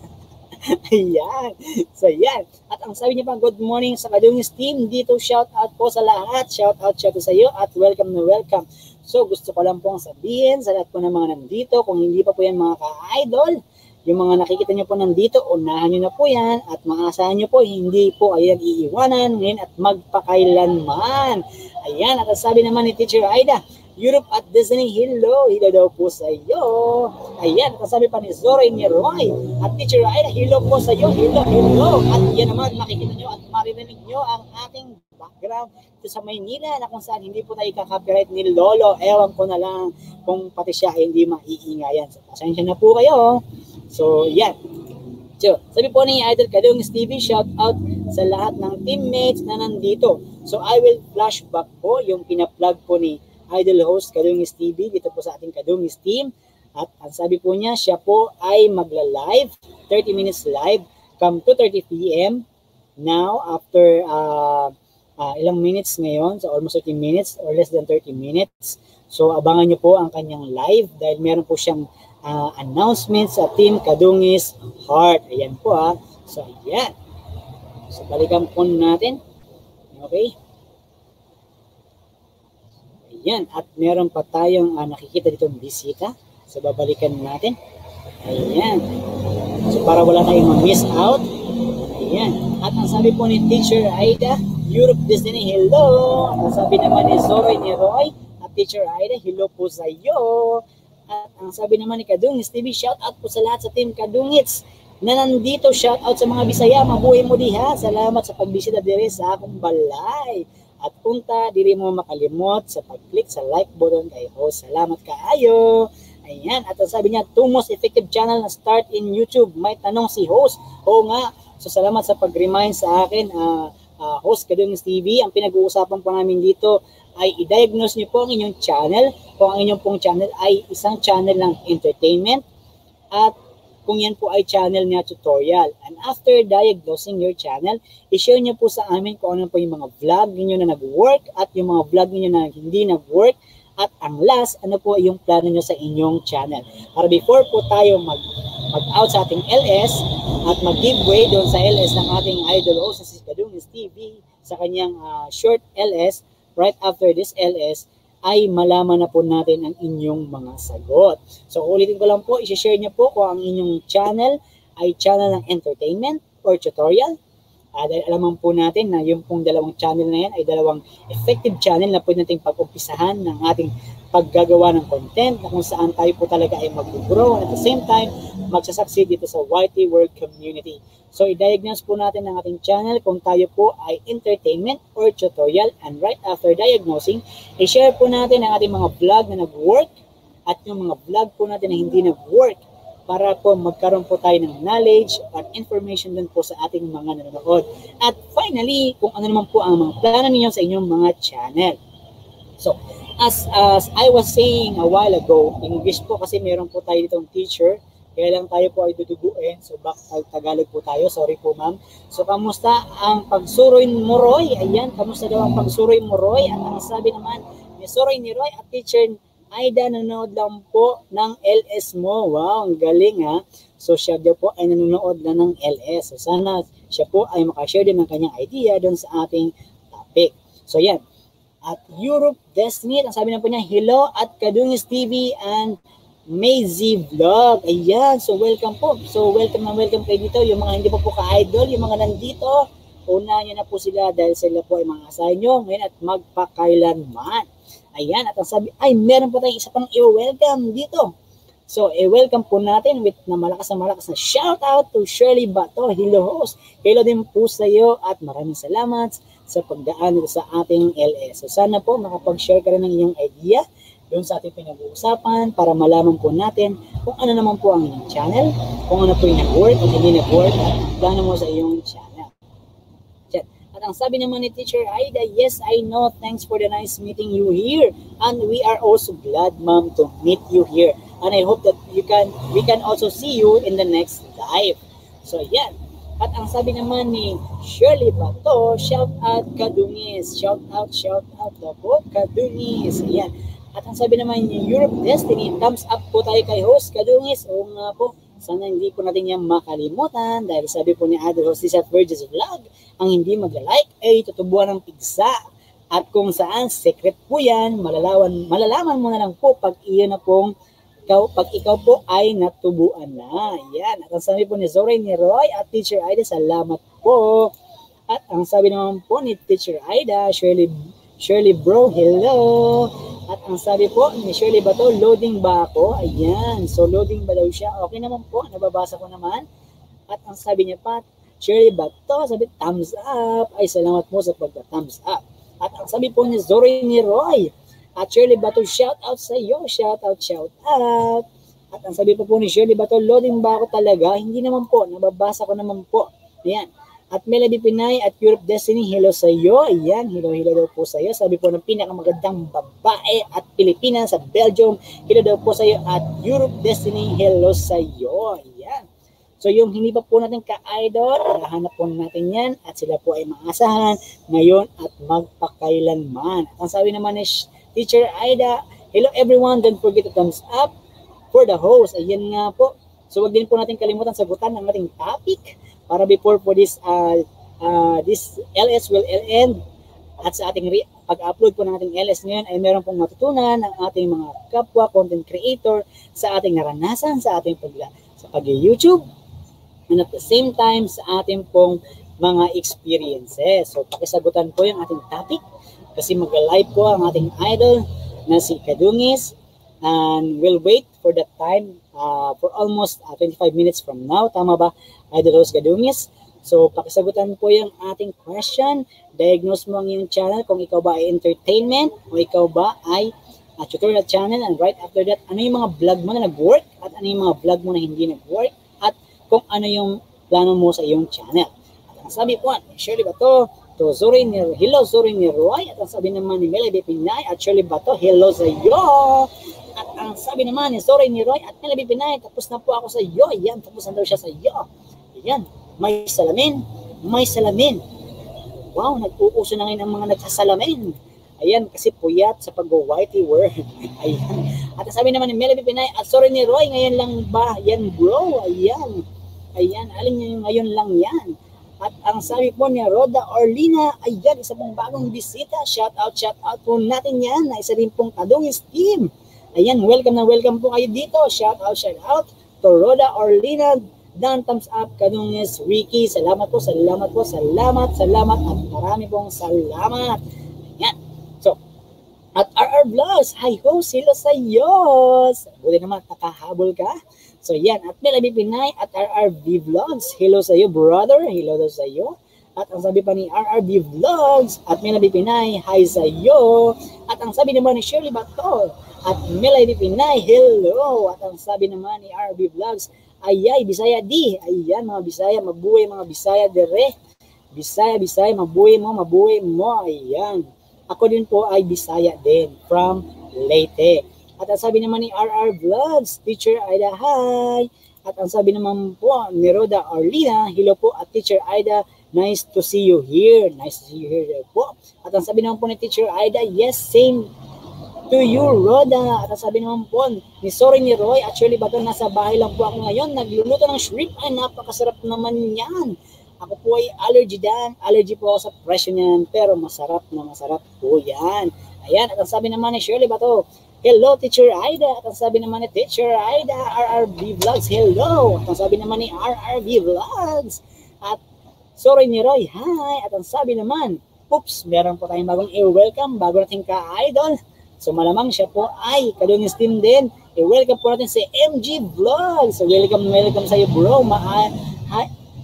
Ayan. So, yan. At ang sabi niya pa, good morning sa Kadungis team. Dito, shout out po sa lahat. Shout out sa iyo at welcome na welcome. So, gusto ko lang pong sabihin sa lahat po ng mga nandito. Kung hindi pa po yan mga ka-idol, yung mga nakikita niyo po nandito, unahan niyo na po yan at maasahan niyo po, hindi po ay nag-iiwanan ngayon at magpakailanman. Ayan. At ang sabi naman ni Teacher Aida, Europe at Disney, hello. Hello daw po sa iyo. Ayan, kasabi pa ni Zoray ni Roy. At Teacher Aida, hello po sa iyo. Hello, hello. At yan naman, makikita nyo at marinig nyo ang ating background ito sa Maynila na kung saan hindi po tayo kakopyright ni Lolo. Ewan ko na lang kung pati siya hindi maiingayan. So, pasensya na po kayo. So, yan. So, sabi po ni Idol Kadungis TV, shout out sa lahat ng teammates na nandito. So, I will flashback po yung pinaplug po ni Idol Host Kadungis TV dito po sa ating Kadungis team. At ang sabi po niya, siya po ay magla-live, 30 minutes live, come to 30 PM now after ilang minutes ngayon, so almost 30 minutes or less than 30 minutes. So abangan nyo po ang kanyang live dahil meron po siyang announcements sa Team Kadungis Heart. Ayan po ha. So ayan. So balikan po natin. Okay. Ayan. At meron pa tayong nakikita dito ng bisita. So babalikan natin. Ayan. So para wala tayong ma-miss out. Ayan. At ang sabi po ni Teacher Aida, Europe Disney, hello. At ang sabi naman ni Zoe Neroy, at Teacher Aida, hello po sa iyo. At ang sabi naman ni Kadungis TV, shout out po sa lahat sa Team Kadungits na nandito. Shout out sa mga Bisaya, mabuhay mo diha. Salamat sa pagbisita diri sa akong balay. At punta, diri mo makalimot sa pag-click sa like button kay host. Salamat kaayo. Ayan. At ang sabi niya, two most effective channel na start in YouTube. May tanong si host. Oo nga. So salamat sa pag-remind sa akin, host Kadungis TV. Ang pinag-uusapan po namin dito ay i-diagnose niyo po ang inyong channel. Kung ang inyong pong channel ay isang channel ng entertainment at kung yan po ay channel na tutorial. And after diagnosing your channel, i-share niyo po sa amin kung ano po yung mga vlog niyo na nag-work at yung mga vlog niyo na hindi nag-work. At ang last, ano po yung plano nyo sa inyong channel. Para before po tayo mag-out sa ating LS at mag-giveaway doon sa LS ng ating idol host, si Kadungis TV, sa kanyang short LS, right after this LS, ay malaman na po natin ang inyong mga sagot. So ulitin ko lang po, i-share nyo po kung ang inyong channel ay channel ng entertainment or tutorial. Dahil alaman po natin na yung pong dalawang channel na yan ay dalawang effective channel na pwede nating pag-umpisahan ng ating paggagawa ng content na kung saan tayo po talaga ay mag-grow at the same time magsasucceed dito sa YT World Community. So i-diagnose po natin ang ating channel kung tayo po ay entertainment or tutorial, and right after diagnosing, i-share po natin ang ating mga vlog na nag-work at yung mga vlog po natin na hindi nag-work, para po magkaroon po tayo ng knowledge at information din po sa ating mga nanonood. At finally, kung ano naman po ang mga plano ninyo sa inyong mga channel. So, as I was saying a while ago, English po kasi meron po tayo ditong teacher, kaya lang tayo po ay duduguin. So, back Tagalog po tayo. Sorry po, ma'am. So, kamusta ang pagsuroy mo, Roy? Ayan, kamusta daw ang pagsuroy mo, Roy? At ang sabi naman, may suroy ni Roy at teacher Aida, nanonood lang po ng LS mo. Wow, ang galing ha. So siya daw po ay nanonood na ng LS. So sana siya po ay makashare din ng kanyang idea doon sa ating topic. So yan. At Europe Destiny, ang sabi na po niya, hello at Kadungis TV and Mazy Vlog. Ayan, so welcome po. So welcome na welcome kayo dito. Yung mga hindi pa po ka-idol, yung mga nandito, una nyo na po sila dahil sila po ay mga asahan nyo ngayon at magpakailanman. Ayan, at ang sabi, ay meron po tayong isa pang i-welcome dito. So, i-welcome po natin with na malakas na shout out to Shirley Bato. Hello host. Hello din po sa iyo at maraming salamat sa pagdaan sa ating LS. So, sana po makapag-share ka rin ng inyong idea doon sa ating pinag-uusapan para malaman po natin kung ano naman po ang inyong channel, kung ano po yung nag-work o hindi nag-work at plano mo sa iyong channel. At ang sabi naman ni Teacher Aida, yes, I know. Thanks for the nice meeting you here. And we are also glad, ma'am, to meet you here. And I hope that we can also see you in the next live. So, yan. At ang sabi naman ni Shirley Bato, shout out Kadungis. Shout out daw po, Kadungis. Ayan. At ang sabi naman ni Europe Destiny, thumbs up po tayo kay host Kadungis. Oo nga po. Sana hindi po natin yan makalimutan dahil sabi po ni Adel Hostis at Virgil's Vlog, ang hindi mag-like ay tutubuan ng pigsa. At kung saan, secret po yan, malalaman mo na lang po pag ikaw po ay natubuan na. Yan. At ang sabi po ni Zoray Neroy at Teacher Aida, salamat po. At ang sabi naman po ni Teacher Aida, Shirley bro, hello. At ang sabi po ni Shirley Bato, loading ba ako? Ayan. So loading ba daw siya? Okay naman po. Nababasa ko naman. At ang sabi niya pa, Shirley Bato, sabi thumbs up. Ay salamat po sa pagka-thumbs up. At ang sabi po ni Zoray Neroy at Shirley Bato, shout out sa iyo. Shout out. At ang sabi po ni Shirley Bato, loading ba ako talaga? Hindi naman po. Nababasa ko naman po. Ayan. At Melody Pinay at Europe Destiny, hello sa iyo. Ayan, hello daw po sa iyo. Sabi po ng pinakamagandang babae at Pilipinas sa Belgium. Hello daw po sa iyo at Europe Destiny, hello sa iyo. Ayan. So yung hindi pa po natin ka-idol, nahanap po natin yan at sila po ay maasahan ngayon at magpakailanman. At ang sabi naman ni Teacher Aida, hello everyone, don't forget to thumbs up for the host. Ayan nga po. So wag din po natin kalimutan sagutan ng ating topic para before po this this LS will end. At sa ating pag-upload po ng ating LS ngayon ay meron pong matutunan ng ating mga kapwa content creator sa ating naranasan, sa ating pag-YouTube, and at the same time sa ating pong mga experiences. So pakisagutan po yung ating topic kasi mag-live po ang ating idol na si Kadungis and we'll wait for that time for almost 25 minutes from now. Tama ba, Idol Host Kadungis? So, pakisagutan po yung ating question. Diagnose mo ang iyong channel kung ikaw ba ay entertainment o ikaw ba ay tutorial channel. And right after that, ano yung mga vlog mo na nag-work at ano yung mga vlog mo na hindi nag-work at kung ano yung plano mo sa iyong channel. At ang sabi po, Shirley Bato, to Zorin, hello Zorin Roy. At ang sabi naman ni Melody Pinay at Shirley Bato, hello sa iyo. At ang sabi naman ni Zorin Roy at Melody Pinay, tapos na po ako sa iyo. Yan, tapos na daw siya sa iyo. Yan. May salamin, may salamin. Wow, nag-uuso na ngayon ang mga nagsasalamin. Ayan, kasi puyat sa pag-whitey word. Ayan. At sabi naman ni Melody Pinay, at sorry ni Roy, ngayon lang ba? Yan bro, ayan. Ayan, alin niya yung ngayon lang yan. At ang sabi po ni Roda Orlina, ayan, isa pong bagong bisita. Shout out po natin yan. Isa rin pong Kadungis team. Ayan, welcome na welcome po kayo dito. Shout out to Roda Orlina. Dan, thumbs up, Kadungis, Ricky, salamat po, salamat po, salamat, salamat, at marami pong salamat. Ayan. So, at RR Vlogs, hi ho, sila sa iyo. Buti naman, nakahabol ka. So, yan, at Melody Pinay, at RRB Vlogs, hello sa iyo, brother, hello daw sa iyo. At ang sabi pa ni RRB Vlogs, at Melody Pinay, hi sa iyo. At ang sabi naman ni Shirley Bato, at Melody Pinay, hello. At ang sabi naman ni RRB Vlogs, ayay, Bisaya di. Ayan, mga Bisaya, mabuhay mga Bisaya, dere. Bisaya, Bisaya, mabuhay mo, mabuhay mo. Ayan. Ako din po ay Bisaya din, from Leyte. At ang sabi naman ni RR Vlogs, Teacher Aida, hi. At ang sabi naman po ni Roda Orlina, hello po at Teacher Aida, nice to see you here. Nice to see you here po. At ang sabi naman po ni Teacher Aida, yes, same to you, Roda. At sabi naman po, ni sorry ni Roy, actually ba ito, nasa bahay lang po ako ngayon, nagluluto ng shrimp, ay napakasarap naman yan. Ako po ay allergy dan, allergy po ako sa presyo niyan, pero masarap na masarap po yan. Ayan, at ang sabi naman ni Shirley Bato, hello Teacher Aida. At ang sabi naman ni Teacher Aida, RRB Vlogs, hello. At ang sabi naman ni RRB Vlogs, at sorry ni Roy, hi. At ang sabi naman, oops, meron po tayong bagong i-welcome, bago natin ka-idol. So malamang siya po ay Kadungis team din. I-welcome po natin si MG Vlogs. So welcome, welcome sa iyo bro.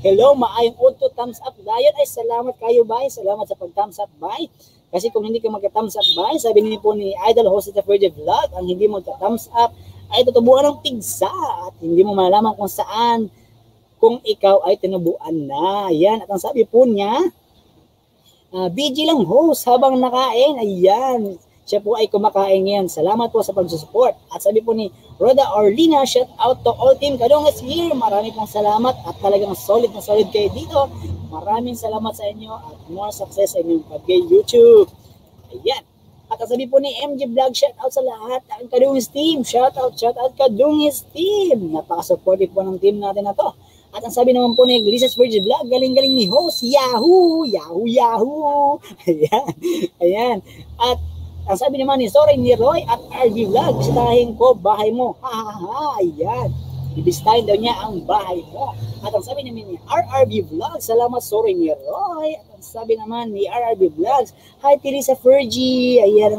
Hello, maayong auto thumbs up. Dayan ay salamat kayo bye. Salamat sa pag-thumbs up bye. Kasi kung hindi ka magka-thumbs up bye, sabi niyo po ni Idol Host of Virgin Vlog, ang hindi mo magka-thumbs up ay tutubuan ng pigsa at hindi mo malaman kung saan kung ikaw ay tinubuan na. Yan, at ang sabi po niya, BG lang host habang nakain. Ayan. Siya po ay kumakain ngayon. Salamat po sa pagsusupport. At sabi po ni Roda Orlina, shout out to all team Kadungis here. Marami pong salamat at talagang solid na solid kayo dito. Maraming salamat sa inyo at more success sa inyong pag-YouTube. Ayan. At sabi po ni MG Vlog, shout out sa lahat ang Kadungis team. Shout out Kadungis team. Napaka-supportive po ng team natin na to. At ang sabi naman po ni Glissas Virgin Vlog, galing-galing ni host, Yahoo! Yahoo! Yahoo! Ayan. Ayan. At ang sabi naman ni Sorry ni Roy at RB Vlog, bisitahin ko bahay mo. Ha-ha-ha, ayan. Ibisitahin daw niya ang bahay mo. At ang sabi naman ni RRB Vlog, salamat Sorry ni Roy. At ang sabi naman ni RRB Vlogs, hi Teresa Fergie. Ayan.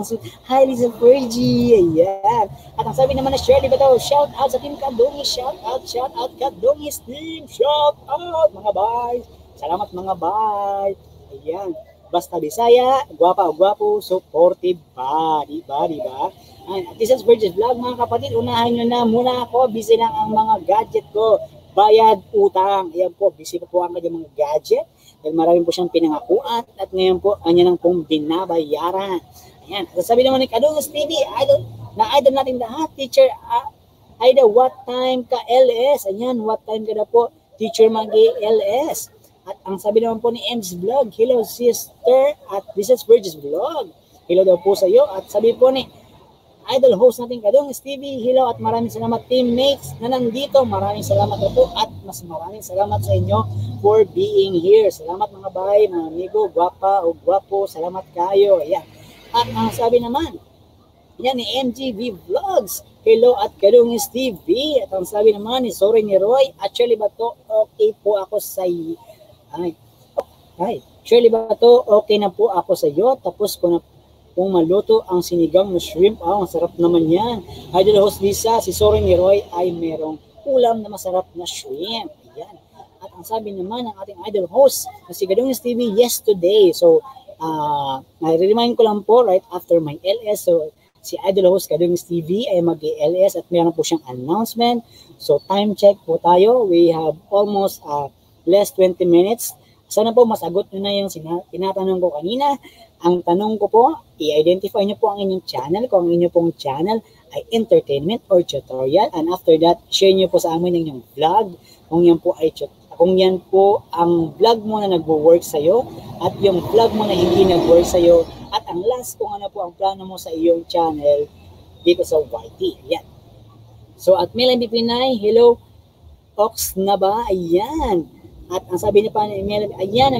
Hi Lisa Fergie. Ayan. At ang sabi naman ni Shirley Bato, shout out sa team Kadungis. Shout out Kadungis team. Shout out mga bay. Salamat mga bay. Ayan. Basta Bisaya, guwapa o guwapo, supportive pa. Diba, diba? At this is Virgin Vlog, mga kapatid. Unahan nyo na muna ako. Busy lang ang mga gadget ko. Bayad, utang. Ayan po, busy pa po ang kanyang mga gadget. Dahil marami po siyang pinangakuan. At ngayon po, kanya lang pong binabayaran. Ayan. At sabi naman ni Kadungis TV, na idol natin lahat. Teacher, Aida, what time ka LS? Ayan, what time ka na po? Teacher Maggie LS. At ang sabi naman po ni Ems Vlog, hello sister at this is Bridges Vlog. Hello daw po sa iyo. At sabi po ni idol host natin Kadong Stevie, hello at maraming salamat teammates na nandito. Maraming salamat po at mas maraming salamat sa inyo for being here. Salamat mga bahay, mga amigo, guwapa o guwapo. Salamat kayo. Ayan. At ang sabi naman, yan ni MGV Vlogs. Hello at Kadong Stevie. At ang sabi naman ni Sorry ni Roy, actually ba to okay po ako sa iyo. Ay, surely ba to? Okay na po ako sa iyo. Tapos ko na pong maluto ang sinigang na shrimp. Oh, ang sarap naman yan. Idol host Lisa, si Sorry ni Roy ay merong ulam na masarap na shrimp. Ayan. At ang sabi naman ng ating idol host na si Gadong TV yesterday. So, nare-remind ko lang po right after my LS. So, si idol host Gadong TV ay mag-LS at meron po siyang announcement. So, time check po tayo. We have almost less 20 minutes. Sana po masagot nyo na yung tinatanong ko kanina. Ang tanong ko po, i-identify nyo po ang inyong channel. Kung ang inyong pong channel ay entertainment or tutorial. And after that, share nyo po sa amin ang inyong vlog. Kung yan po ang vlog mo na nag-work sa'yo at yung vlog mo na hindi nag-work sa'yo. At ang last kung ano po ang plano mo sa iyong channel dito sa YT. Yan. So at Melanie Pinay, hello, Ox na ba? Ayan. At ang sabi niya pa ni Emel, ayan,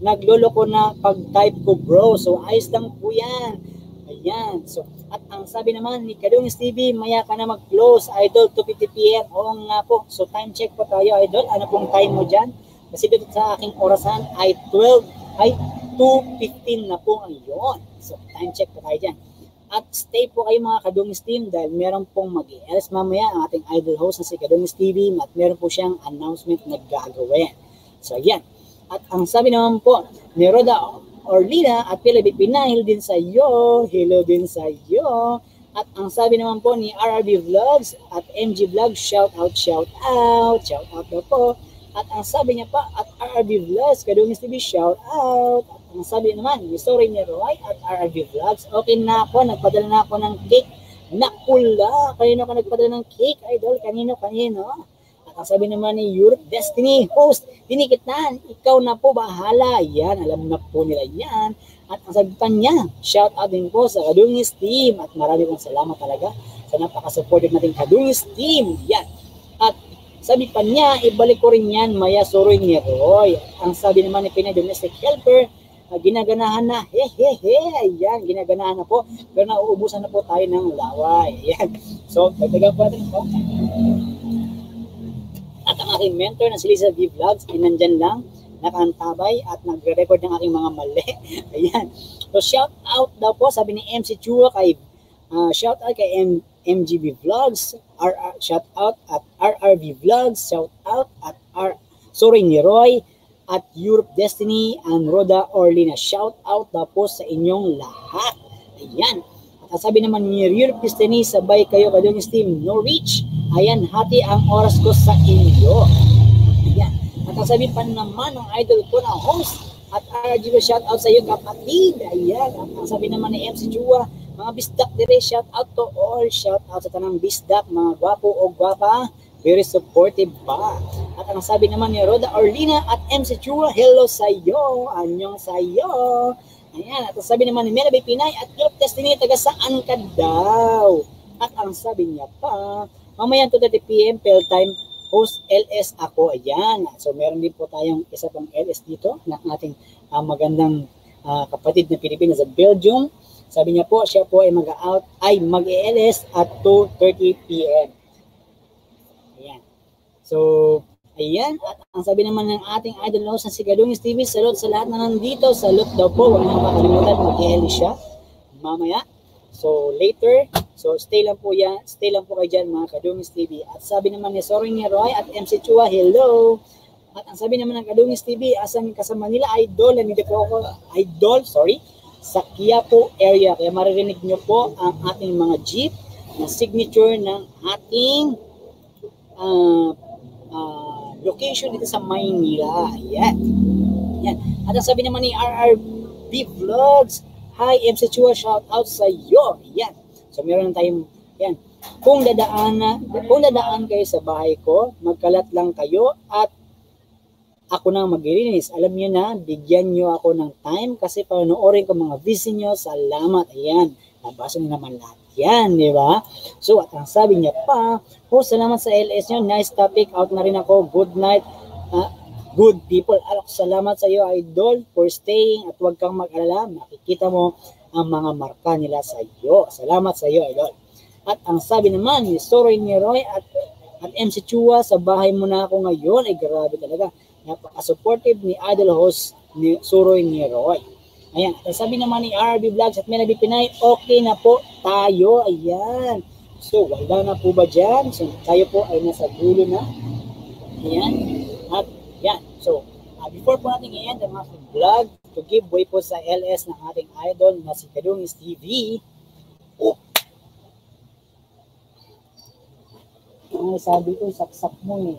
nagloloko na pag-type ko bro. So, ayos lang po yan. Ayan. So, at ang sabi naman ni Kadong Stevie, maya ka na mag-close, idol, 2:50 PM. Oo nga po. So, time check po tayo, idol. Ano pong time mo dyan? Kasi dito sa aking orasan ay 2:15 na po ngayon. So, time check po tayo dyan. At stay po kayo mga Kadungis team dahil meron pong mag-i-LS mamaya ang ating idol host na si Kadungis TV at meron po siyang announcement na gagawin. So yan. At ang sabi naman po ni Roda Orlina at Philip Pinahil din sa iyo. Hello din sa iyo. At ang sabi naman po ni RRB Vlogs at MG Vlogs, shout out na po. At ang sabi niya pa at RRB Vlogs, Kadungis TV, shout out. Ang sabi naman, Sorry ni Roy at RRB Vlogs, okay na ako, nagpadala na ako ng cake. Nakula, kanino ka nagpadala ng cake, idol? Kanino? At ang sabi naman ni Europe Destiny Host, dinikitan, ikaw na po, bahala. Yan, alam na po nila yan. At ang sabi pa niya, shout out din po sa Kadungis Team. At marami pong salamat talaga sa napaka-supportive nating Kadungis Team. Yan. At sabi pa niya, ibalik ko rin yan, maya Sorry ni Roy. Ang sabi naman ni Pinay Domestic Helper, ginaganahan na, ayan, ginaganahan na po, pero nauubusan na po tayo ng laway, ayan. So, dagdagan po natin po. At ang aking mentor na si Lisa V Vlogs, ay nandyan lang, nakantabay at nagre-record ng aking mga mali, ayan. So, shout out daw po, sabi ni MC Chua, shout out kay MGB Vlogs, shout out at RRV Vlogs, shout out at Sorry ni Roy, at Europe Destiny and Roda Orlina. Shout out na po sa inyong lahat. Ayan. At sabi naman ni Europe Destiny, sabay kayo Kadong Steam Norwich. Ayan, hati ang oras ko sa inyo. Ayan. At sabi pa naman ng idol ko na host at RGB, shout out sa iyo kapatid. Ayan. At sabi naman ni MC Jua, mga bisdak dire, shout out to all. Shout out sa tanang bisdak, mga gwapo o gwapa. Very supportive ba? At ang sabi naman ni Roda Orlina at MC Chua, hello sa'yo, anyong sa'yo. Ayan, at ang sabi naman ni Melabay Pinay at Club Destiny, taga saan ka daw? At ang sabi niya pa, mamaya 2:30 PM, Pel Time, host LS ako. Ayan, so meron din po tayong isa pang LS dito na ating magandang kapatid na Pilipina sa Belgium. Sabi niya po, siya po ay mag-LS at 2:30 PM. So, ayan. At ang sabi naman ng ating idol host na si Kadungis TV, salot sa lahat na nandito. Salot daw po. Huwag nang makalimutan. Mag-i-LS siya mamaya. So, later. So, stay lang po yan. Stay lang po kayo dyan mga Kadungis TV. At sabi naman ni Sorry ni Roy at MC Chua, hello. At ang sabi naman ng Kadungis TV, asan kasama nila idol. Nandito po ako, sa Quiapo area. Kaya maririnig nyo po ang ating mga jeep na signature ng ating location dito sa Maynila. Ayan. Ayan. At ang sabi naman ni RRB Vlogs, hi MC Chua, shout out sa iyo. Ayan. So meron na tayong, ayan, Kung dadaan kayo sa bahay ko, magkalat lang kayo at ako nang maglilinis. Alam niyo na, bigyan niyo ako ng time kasi panoorin ko mga busy niyo. Salamat. Ayan. Nabasa niyo naman lahat. Yan, di ba? So, at ang sabi niya pa, oh, salamat sa LS niyo. Nice topic. Out na rin ako. Good night. Good people. Alok, salamat sa iyo, idol, for staying at huwag kang mag-alala. Makikita mo ang mga marka nila sa iyo. Salamat sa iyo, idol. At ang sabi naman ni Soroy Niroy at MC Chua, sa bahay mo na ako ngayon. Ay, grabe talaga. Napaka-supportive ni idol host ni Suroy Niroy. Ayan. At sabi naman ni RB Vlogs at Menabi Pinay, okay na po tayo. Ayan. So, wala na po ba dyan? So, tayo po ay nasa dulo na. Ayan. At, yan. So, before po natin i-end ang mga vlog, to give way po sa LS ng ating idol na si Kadungis TV. Oh! Ang sabi ko, saksak mo eh.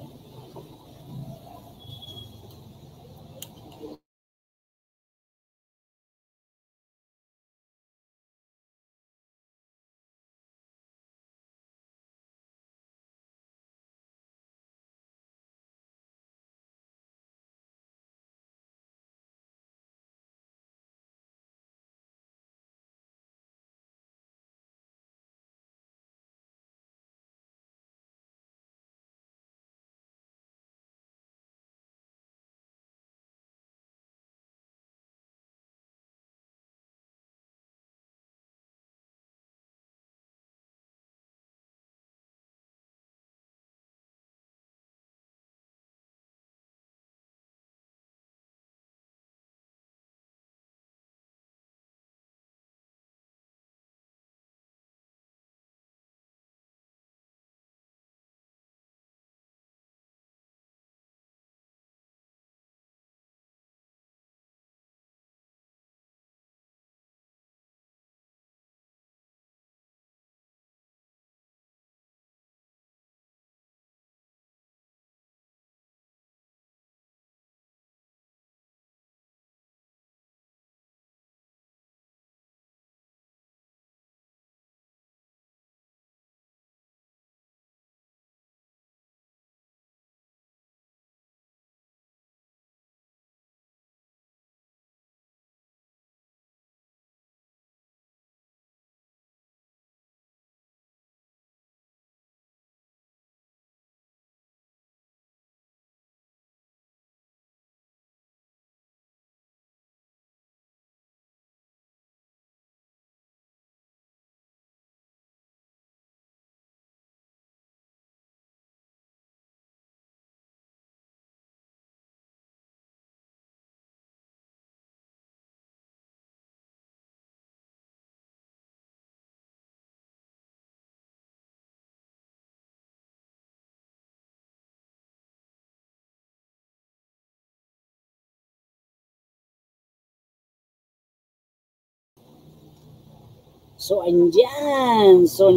So, andyan. So,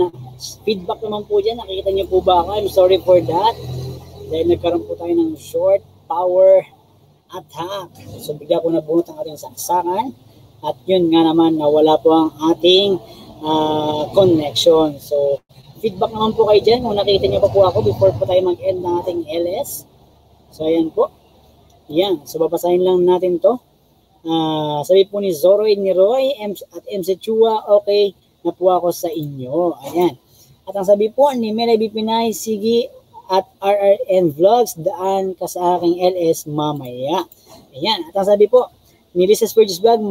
feedback naman po dyan. Nakikita niyo po ba ako? I'm sorry for that. Dahil nagkaroon po tayo ng short power attack. So, bigla po nabunot ang ating saksakan. At yun nga naman, nawala po ang ating connection. So, feedback naman po kayo dyan. Kung nakikita niyo po ako before po tayo mag-end ng ating LS. So, ayan po. Ayan. So, babasahin lang natin to. Sabi po ni Zoroy Niroy at MC Chua, okay na po ako sa inyo. Ayan. At ang sabi po ni Menabi Pinay, sige at RRN Vlogs, daan ka sa aking LS mamaya. Ayan. At ang sabi po ni Lisa's Purchase Vlog,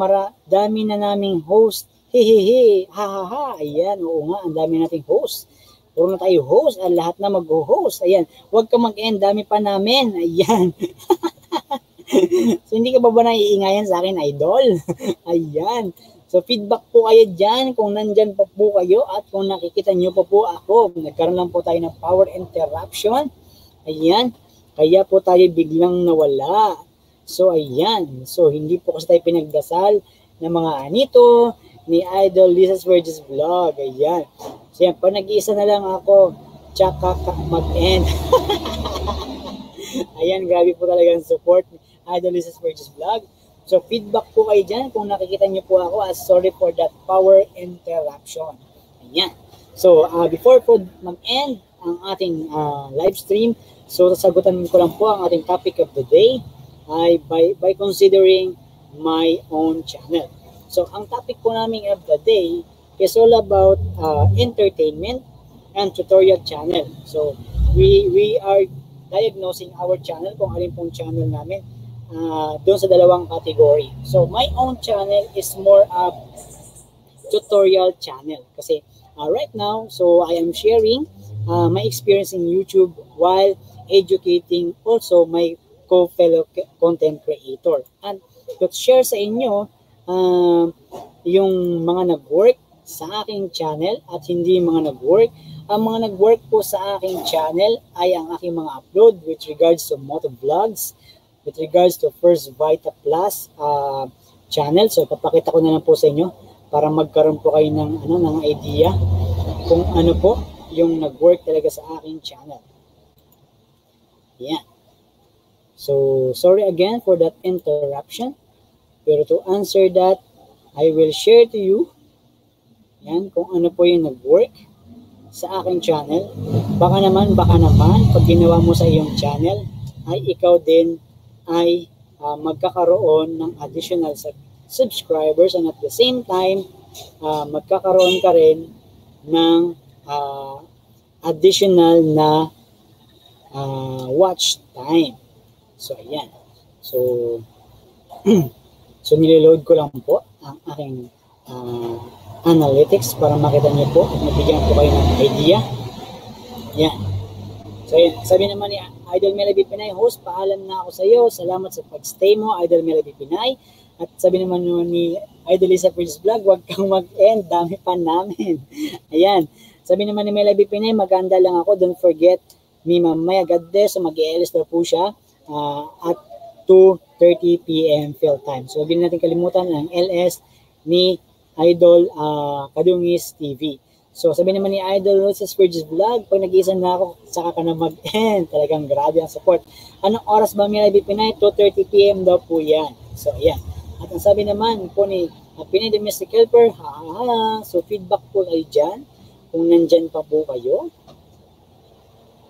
dami na naming host. Hehehe, hahaha. Ayan, oo nga, ang dami nating host. Puro na tayo host, at lahat na mag-host. Ayan, huwag ka mag-end, dami pa namin. Ayan. So, hindi ka ba naiingayan sa akin, idol? Ayan. So, feedback po kayo dyan kung nandyan pa po kayo at kung nakikita nyo pa po ako. Nagkaroon lang po tayo ng power interruption. Ayan. Kaya po tayo biglang nawala. So, ayan. So, hindi po kasi tayo pinagdasal ng mga anito ni Idol Lisa's Purchase Vlog. Ayan. So, yan. Pag nag-iisa na lang ako, tsaka mag-end. Ayan. Grabe po talaga ang support Idol Lisa's Purchase Vlog. So, feedback po kayo dyan kung nakikita nyo po ako. Sorry for that power interruption. Ayan. So, before po mag-end ang ating live stream, so sasagutan ko lang po ang ating topic of the day ay by considering my own channel. So, ang topic po namin of the day is all about entertainment and tutorial channel. So, we are diagnosing our channel, kung alin pong channel namin, doon sa dalawang category. So, my own channel is more of tutorial channel. Kasi right now, so I am sharing my experience in YouTube while educating also my co-fellow content creator. And to share sa inyo yung mga nag-work sa aking channel at hindi mga nag-work. Ang mga nag-work po sa aking channel ay ang aking mga upload with regards to motovlogs, with regards to First Vita Plus channel. So, papakita ko na lang po sa inyo para magkaroon po kayo ng, ng idea kung ano po yung nag-work talaga sa aking channel. Yan. So, sorry again for that interruption. Pero to answer that, I will share to you yan, kung ano po yung nag-work sa aking channel. Baka naman, pag ginawa mo sa iyong channel, ay ikaw din ay magkakaroon ng additional subscribers and at the same time, magkakaroon ka rin ng additional na watch time. So, ayan. So, so niliload ko lang po ang aking analytics para makita niyo po at mabigyan ko kayo ng idea. Yan. So, yan. Sabi naman ni Idol Melody Pinay, host, paalam na ako sa iyo. Salamat sa pag-stay mo, Idol Melody Pinay. At sabi naman ni Idol Lisa Prince Vlog, huwag kang mag-end. Dami pa namin. Ayan. Sabi naman ni Melody Pinay, maganda lang ako. Don't forget me mamaya. God bless. So, mag-ELS na po siya at 2:30 p.m. Phil time. So, huwag natin kalimutan ang LS ni Idol Kadungis TV. So, sabi naman ni Idol Rosa Spurgeon's Vlog, pag nag-iisa na ako, saka ka na mag-end. Talagang grabe ang support. Anong oras ba Melody Pinay? 2:30 p.m. daw po yan. So, ayan. At ang sabi naman po ni Pinay Domestic Helper, so feedback po kayo dyan. Kung nandyan pa po kayo,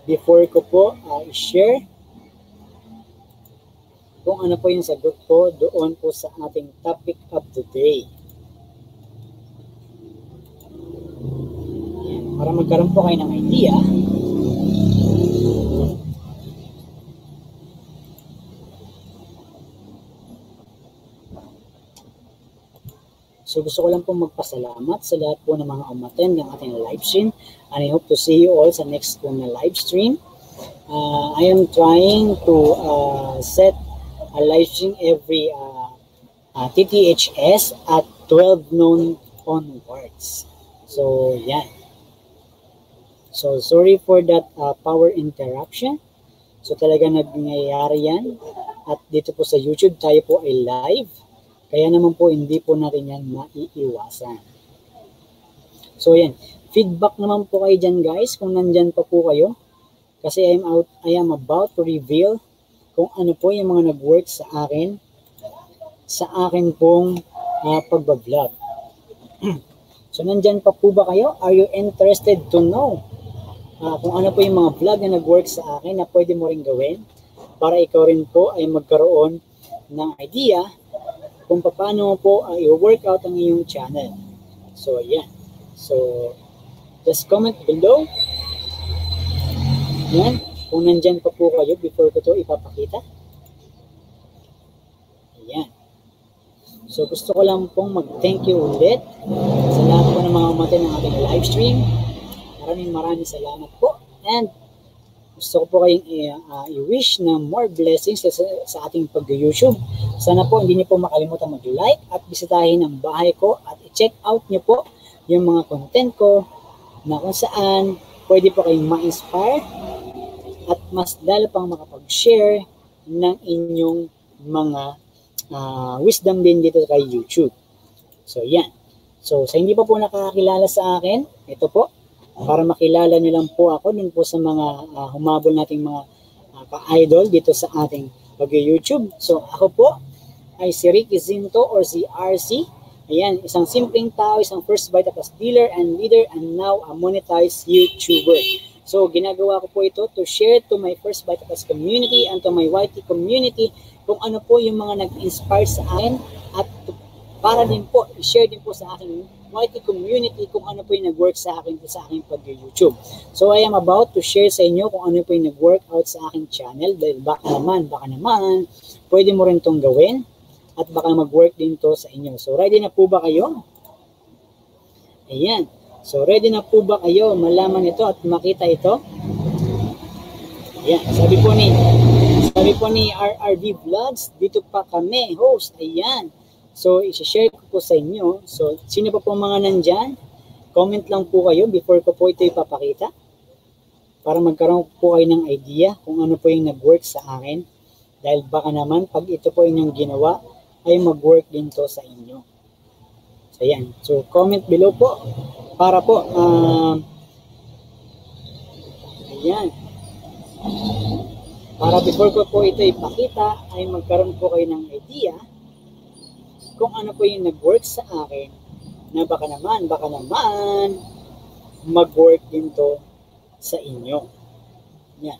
before ko po i-share kung ano po yung sagot ko doon po sa ating topic of the day. Para magkaroon po kayo ng idea. So gusto ko lang po magpasalamat sa lahat po ng mga umattend ng ating live stream. And I hope to see you all sa next po na live stream. I am trying to set a live stream every TTHS at 12 noon onwards. So yan. So, sorry for that power interruption. So, talaga nangyayari yan. At dito po sa YouTube, tayo po ay live. Kaya naman po, hindi po natin yan maiiwasan. So, yan. Feedback naman po kayo dyan, guys, kung nandyan pa po kayo. Kasi I am about to reveal kung ano po yung mga nag-work sa akin. Sa akin pong pagbablog. So, nandyan pa po ba kayo? Are you interested to know? Kung ano po yung mga vlog na nag-work sa akin na pwede mo rin gawin para ikaw rin po ay magkaroon ng idea kung paano po i-work out ang iyong channel. So, ayan. So, just comment below. Ayan. Kung nandyan pa po kayo before ko ito ipapakita. Ayan. So, gusto ko lang pong mag-thank you ulit sa lahat po ng mga umattend ng ating live stream. Maraming salamat po. And gusto ko po kayong i-wish na more blessings sa ating pag-YouTube. Sana po hindi niyo po makalimutan mag-like at bisitahin ang bahay ko at i-check out niyo po yung mga content ko na kung saan pwede po kayong ma-inspire at mas lalo pang makapag-share ng inyong mga wisdom din dito kay YouTube. So yan. So sa hindi pa po nakakilala sa akin, ito po. Para makilala nyo lang po ako dun po sa mga humabol nating mga ka-idol dito sa ating pag-YouTube. So ako po ay si Ricky Zinto or si RC. Ayan, isang simpleng tao, isang first bite as dealer and leader and now a monetized YouTuber. So, ginagawa ko po ito to share to my first bite as community and to my YT community kung ano po yung mga nag-inspire sa akin at para din po, i-share din po sa aking YT community kung ano po yung nag-work sa akin sa aking pag-YouTube. So, I am about to share sa inyo kung ano po yung nag-work out sa aking channel dahil baka naman, pwede mo rin itong gawin. At baka mag-work din to sa inyo. So, ready na po ba kayo? Ayan. So, ready na po ba kayo malaman ito at makita ito? Ayan. Sabi po ni RRD Vlogs, dito pa kami, host. Ayan. So, i-share ko po sa inyo. So, sino pa po mga nandyan? Comment lang po kayo before ko po ito ipapakita. Para magkaroon po kayo ng idea kung ano po yung nag-work sa akin. Dahil baka naman, pag ito po inyong ginawa, ay mag-work din to sa inyo. So, ayan. So, comment below po para po ayan. Para before ko po ito ipakita, ay magkaroon po kayo ng idea kung ano po yung nag-work sa akin na baka naman mag-work din to sa inyo. Ayan.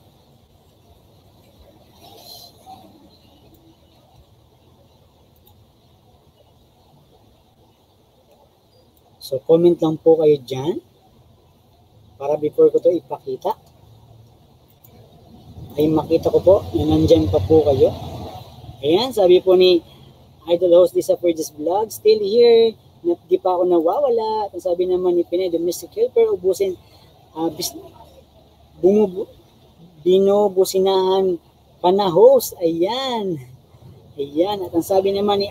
So, comment lang po kayo dyan para before ko to ipakita ay makita ko po na nandyan pa po kayo. Ayan, sabi po ni Idol Host Lisa Fergus Vlog, still here, di pa ako nawawala. At sabi naman ni Pinay, domestic helper, ubusin, binubusinahan pa na host. Ayan. Ayan, at ang sabi naman ni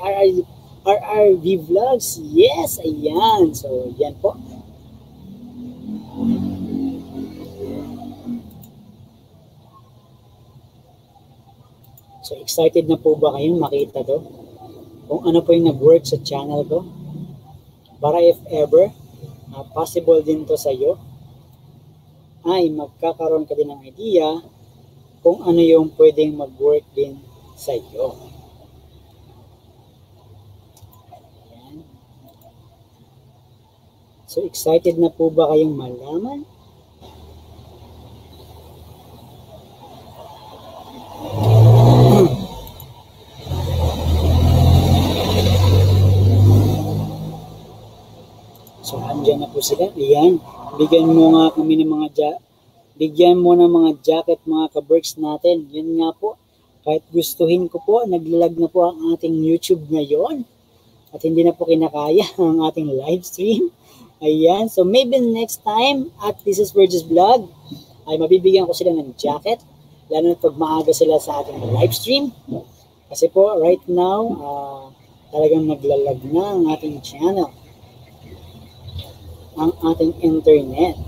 RRV Vlogs, yes, ayan. So, yan po. So, excited na po ba kayong makita to? Kung ano po yung nag-work sa channel ko? Para if ever, possible din to sa'yo, ay magkakaroon ka din ng idea kung ano yung pwedeng mag-work din sa'yo. So, excited na po ba kayong malaman? So, andyan na po sila. Ayan. Bigyan mo ng mga jacket, mga ka-berks natin. Yan nga po. Kahit gustuhin ko po, naglalag na po ang ating YouTube ngayon. At hindi na po kinakaya ang ating live stream. Ayan, so maybe next time at This is Virgil's Vlog ay mabibigyan ko sila ng jacket lalo na pag maaga sila sa ating live stream kasi po right now talagang naglalag na ang ating channel, ang ating internet.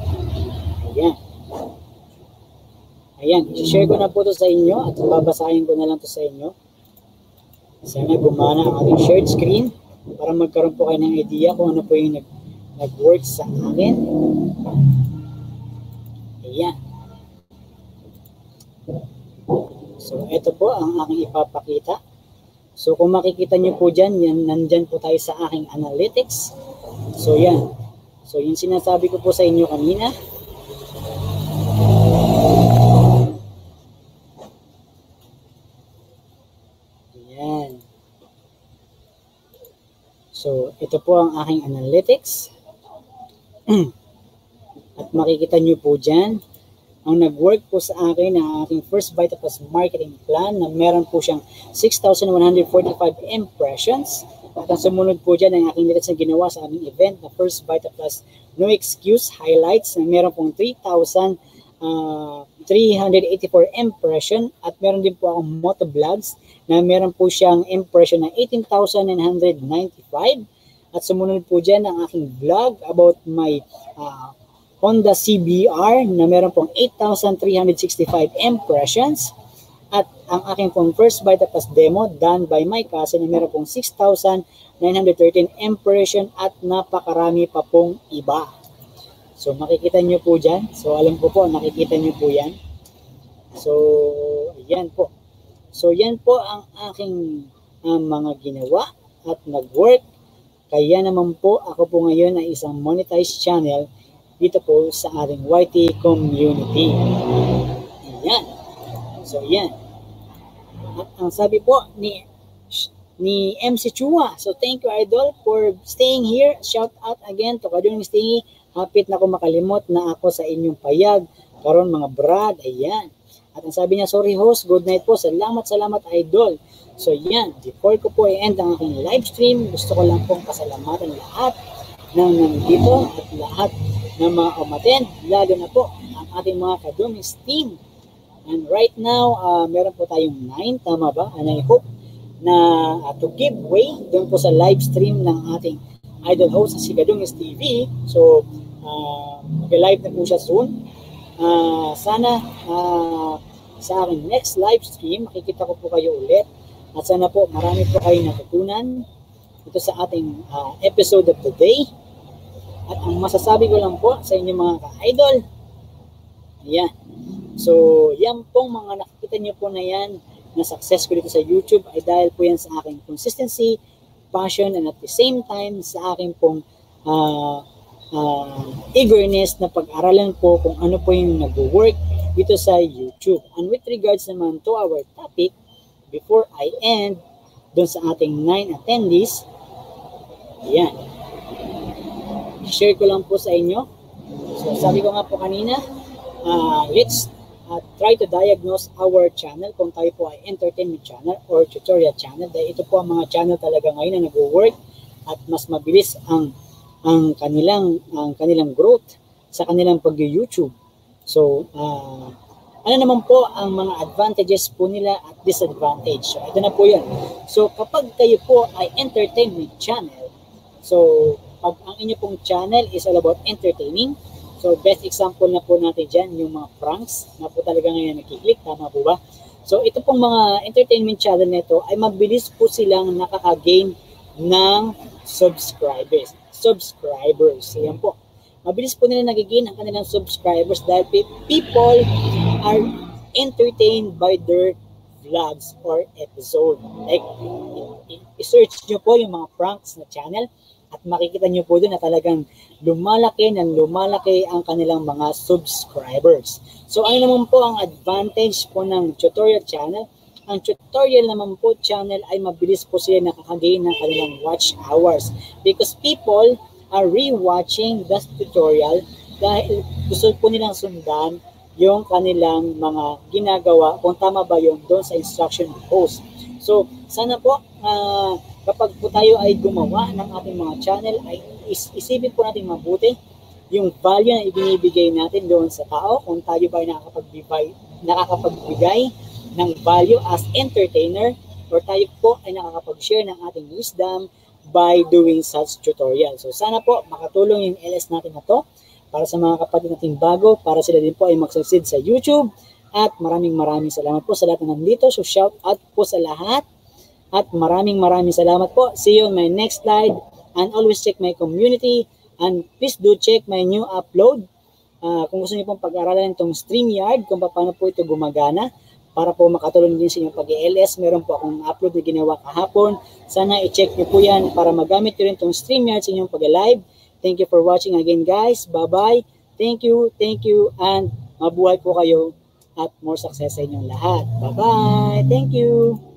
Ayan, share ko na po to sa inyo at babasahin ko na lang to sa inyo. Sana gumana ang ating shared screen para magkaroon po kayo ng idea kung ano po yung nag-work sa akin. Ayan. So, ito po ang aking ipapakita. So, kung makikita nyo po dyan, yan, nandyan po tayo sa aking analytics. So, yan. So, yung sinasabi ko po sa inyo kanina. Ayan. So, ito po ang aking analytics. At makikita nyo po dyan, ang nag-work po sa akin ang aking first bite of marketing plan na meron po siyang 6,145 impressions. At ang sumunod po dyan ang aking nilits na ginawa sa aming event na first bite of plus no excuse highlights na meron pong 3,384 impression. At meron din po akong moto vlogs na meron po siyang impression na 18,995. At sumunod po dyan ang aking vlog about my Honda CBR na meron pong 8,365 impressions. At ang aking pong first bite of demo done by my cousin na meron pong 6,913 impression at napakarami pa pong iba. So makikita nyo po dyan. So alam ko po, nakikita nyo po yan. So yan po. So yan po ang aking mga ginawa at nag-work Kaya naman po, ako po ngayon ay isang monetized channel dito po sa ating YT community. Ayan. So, ayan. At ang sabi po ni MC Chua, so thank you idol for staying here. Shout out again to Kadunong Stingy. Hapit na ko makalimot na ako sa inyong payag. Karon mga brad, ayan. At ang sabi niya, sorry host, good night po. Salamat, salamat idol. So yan, before ko po i-end ang aking live stream, gusto ko lang pong pasalamatan lahat ng nandito at lahat ng mga umattend. Lalo na po ang ating mga Kadumis team. And right now, meron po tayong 9, tama ba? And I hope na to give way doon po sa live stream ng ating idol host na si Kadumis TV. So, mag-live na po siya soon. Sana sa aking next live stream, makikita ko po kayo ulit. At sana po marami po kayo natutunan ito sa ating episode of the day. At ang masasabi ko lang po sa inyong mga ka-idol, ayan. So, yan pong mga nakikita nyo po na yan, na success ko dito sa YouTube, ay dahil po yan sa aking consistency, passion, and at the same time sa aking pong eagerness na pag-aralan po kung ano po yung nag-work dito sa YouTube. And with regards naman to our topic, before I end doon sa ating 9 attendees, ayan, share ko lang po sa inyo. So sabi ko nga po kanina, let's try to diagnose our channel kung tayo po ay entertainment channel or tutorial channel, dahil ito po ang mga channel talaga ngayon na nag-work at mas mabilis ang kanilang growth sa kanilang pag-YouTube. So, ano naman po ang mga advantages po nila at disadvantage? So, ito na po yun. So, kapag kayo po ay entertainment channel, so, pag ang inyo pong channel is all about entertaining, so, best example na po natin dyan, yung mga pranks na po talaga ngayon nakiklik, tama po ba? So, ito pong mga entertainment channel nito ay mabilis po silang nakaka-gain ng subscribers. Ayan po. Mabilis po nila nagiging ang kanilang subscribers dahil people are entertained by their vlogs or episode. Like, i-search nyo po yung mga pranks na channel at makikita nyo po doon na talagang lumalaki ng lumalaki ang kanilang mga subscribers. So, ano naman po ang advantage po ng tutorial channel? Ang tutorial naman po channel ay mabilis po sila nakakagain ng kanilang watch hours because people are rewatching the tutorial dahil gusto po nilang sundan yung kanilang mga ginagawa kung tama ba yung doon sa instruction ng host. So sana po kapag po tayo ay gumawa ng ating mga channel ay isipin po natin mabuti yung value na ibinibigay natin doon sa tao kung tayo ba ay nakakapagbigay ng value as entertainer or tayo po ay nakakapag-share ng ating wisdom by doing such tutorial. So sana po makatulong yung LS natin na to para sa mga kapatid nating bago, para sila din po ay mag-succeed sa YouTube. At maraming salamat po sa lahat na nandito. So shout out po sa lahat at maraming salamat po. See you on my next slide and always check my community and please do check my new upload. Kung gusto niyo pong pag-aralan itong StreamYard, kung paano po ito gumagana, para po makatulong din sa inyong pag-ELS. Meron po akong upload na ginawa kahapon. Sana i-check nyo po yan para magamit nyo rin itong StreamYard sa inyong pag-live. Thank you for watching again guys. Bye-bye. Thank you, and mabuhay po kayo at more success sa inyong lahat. Bye-bye. Thank you.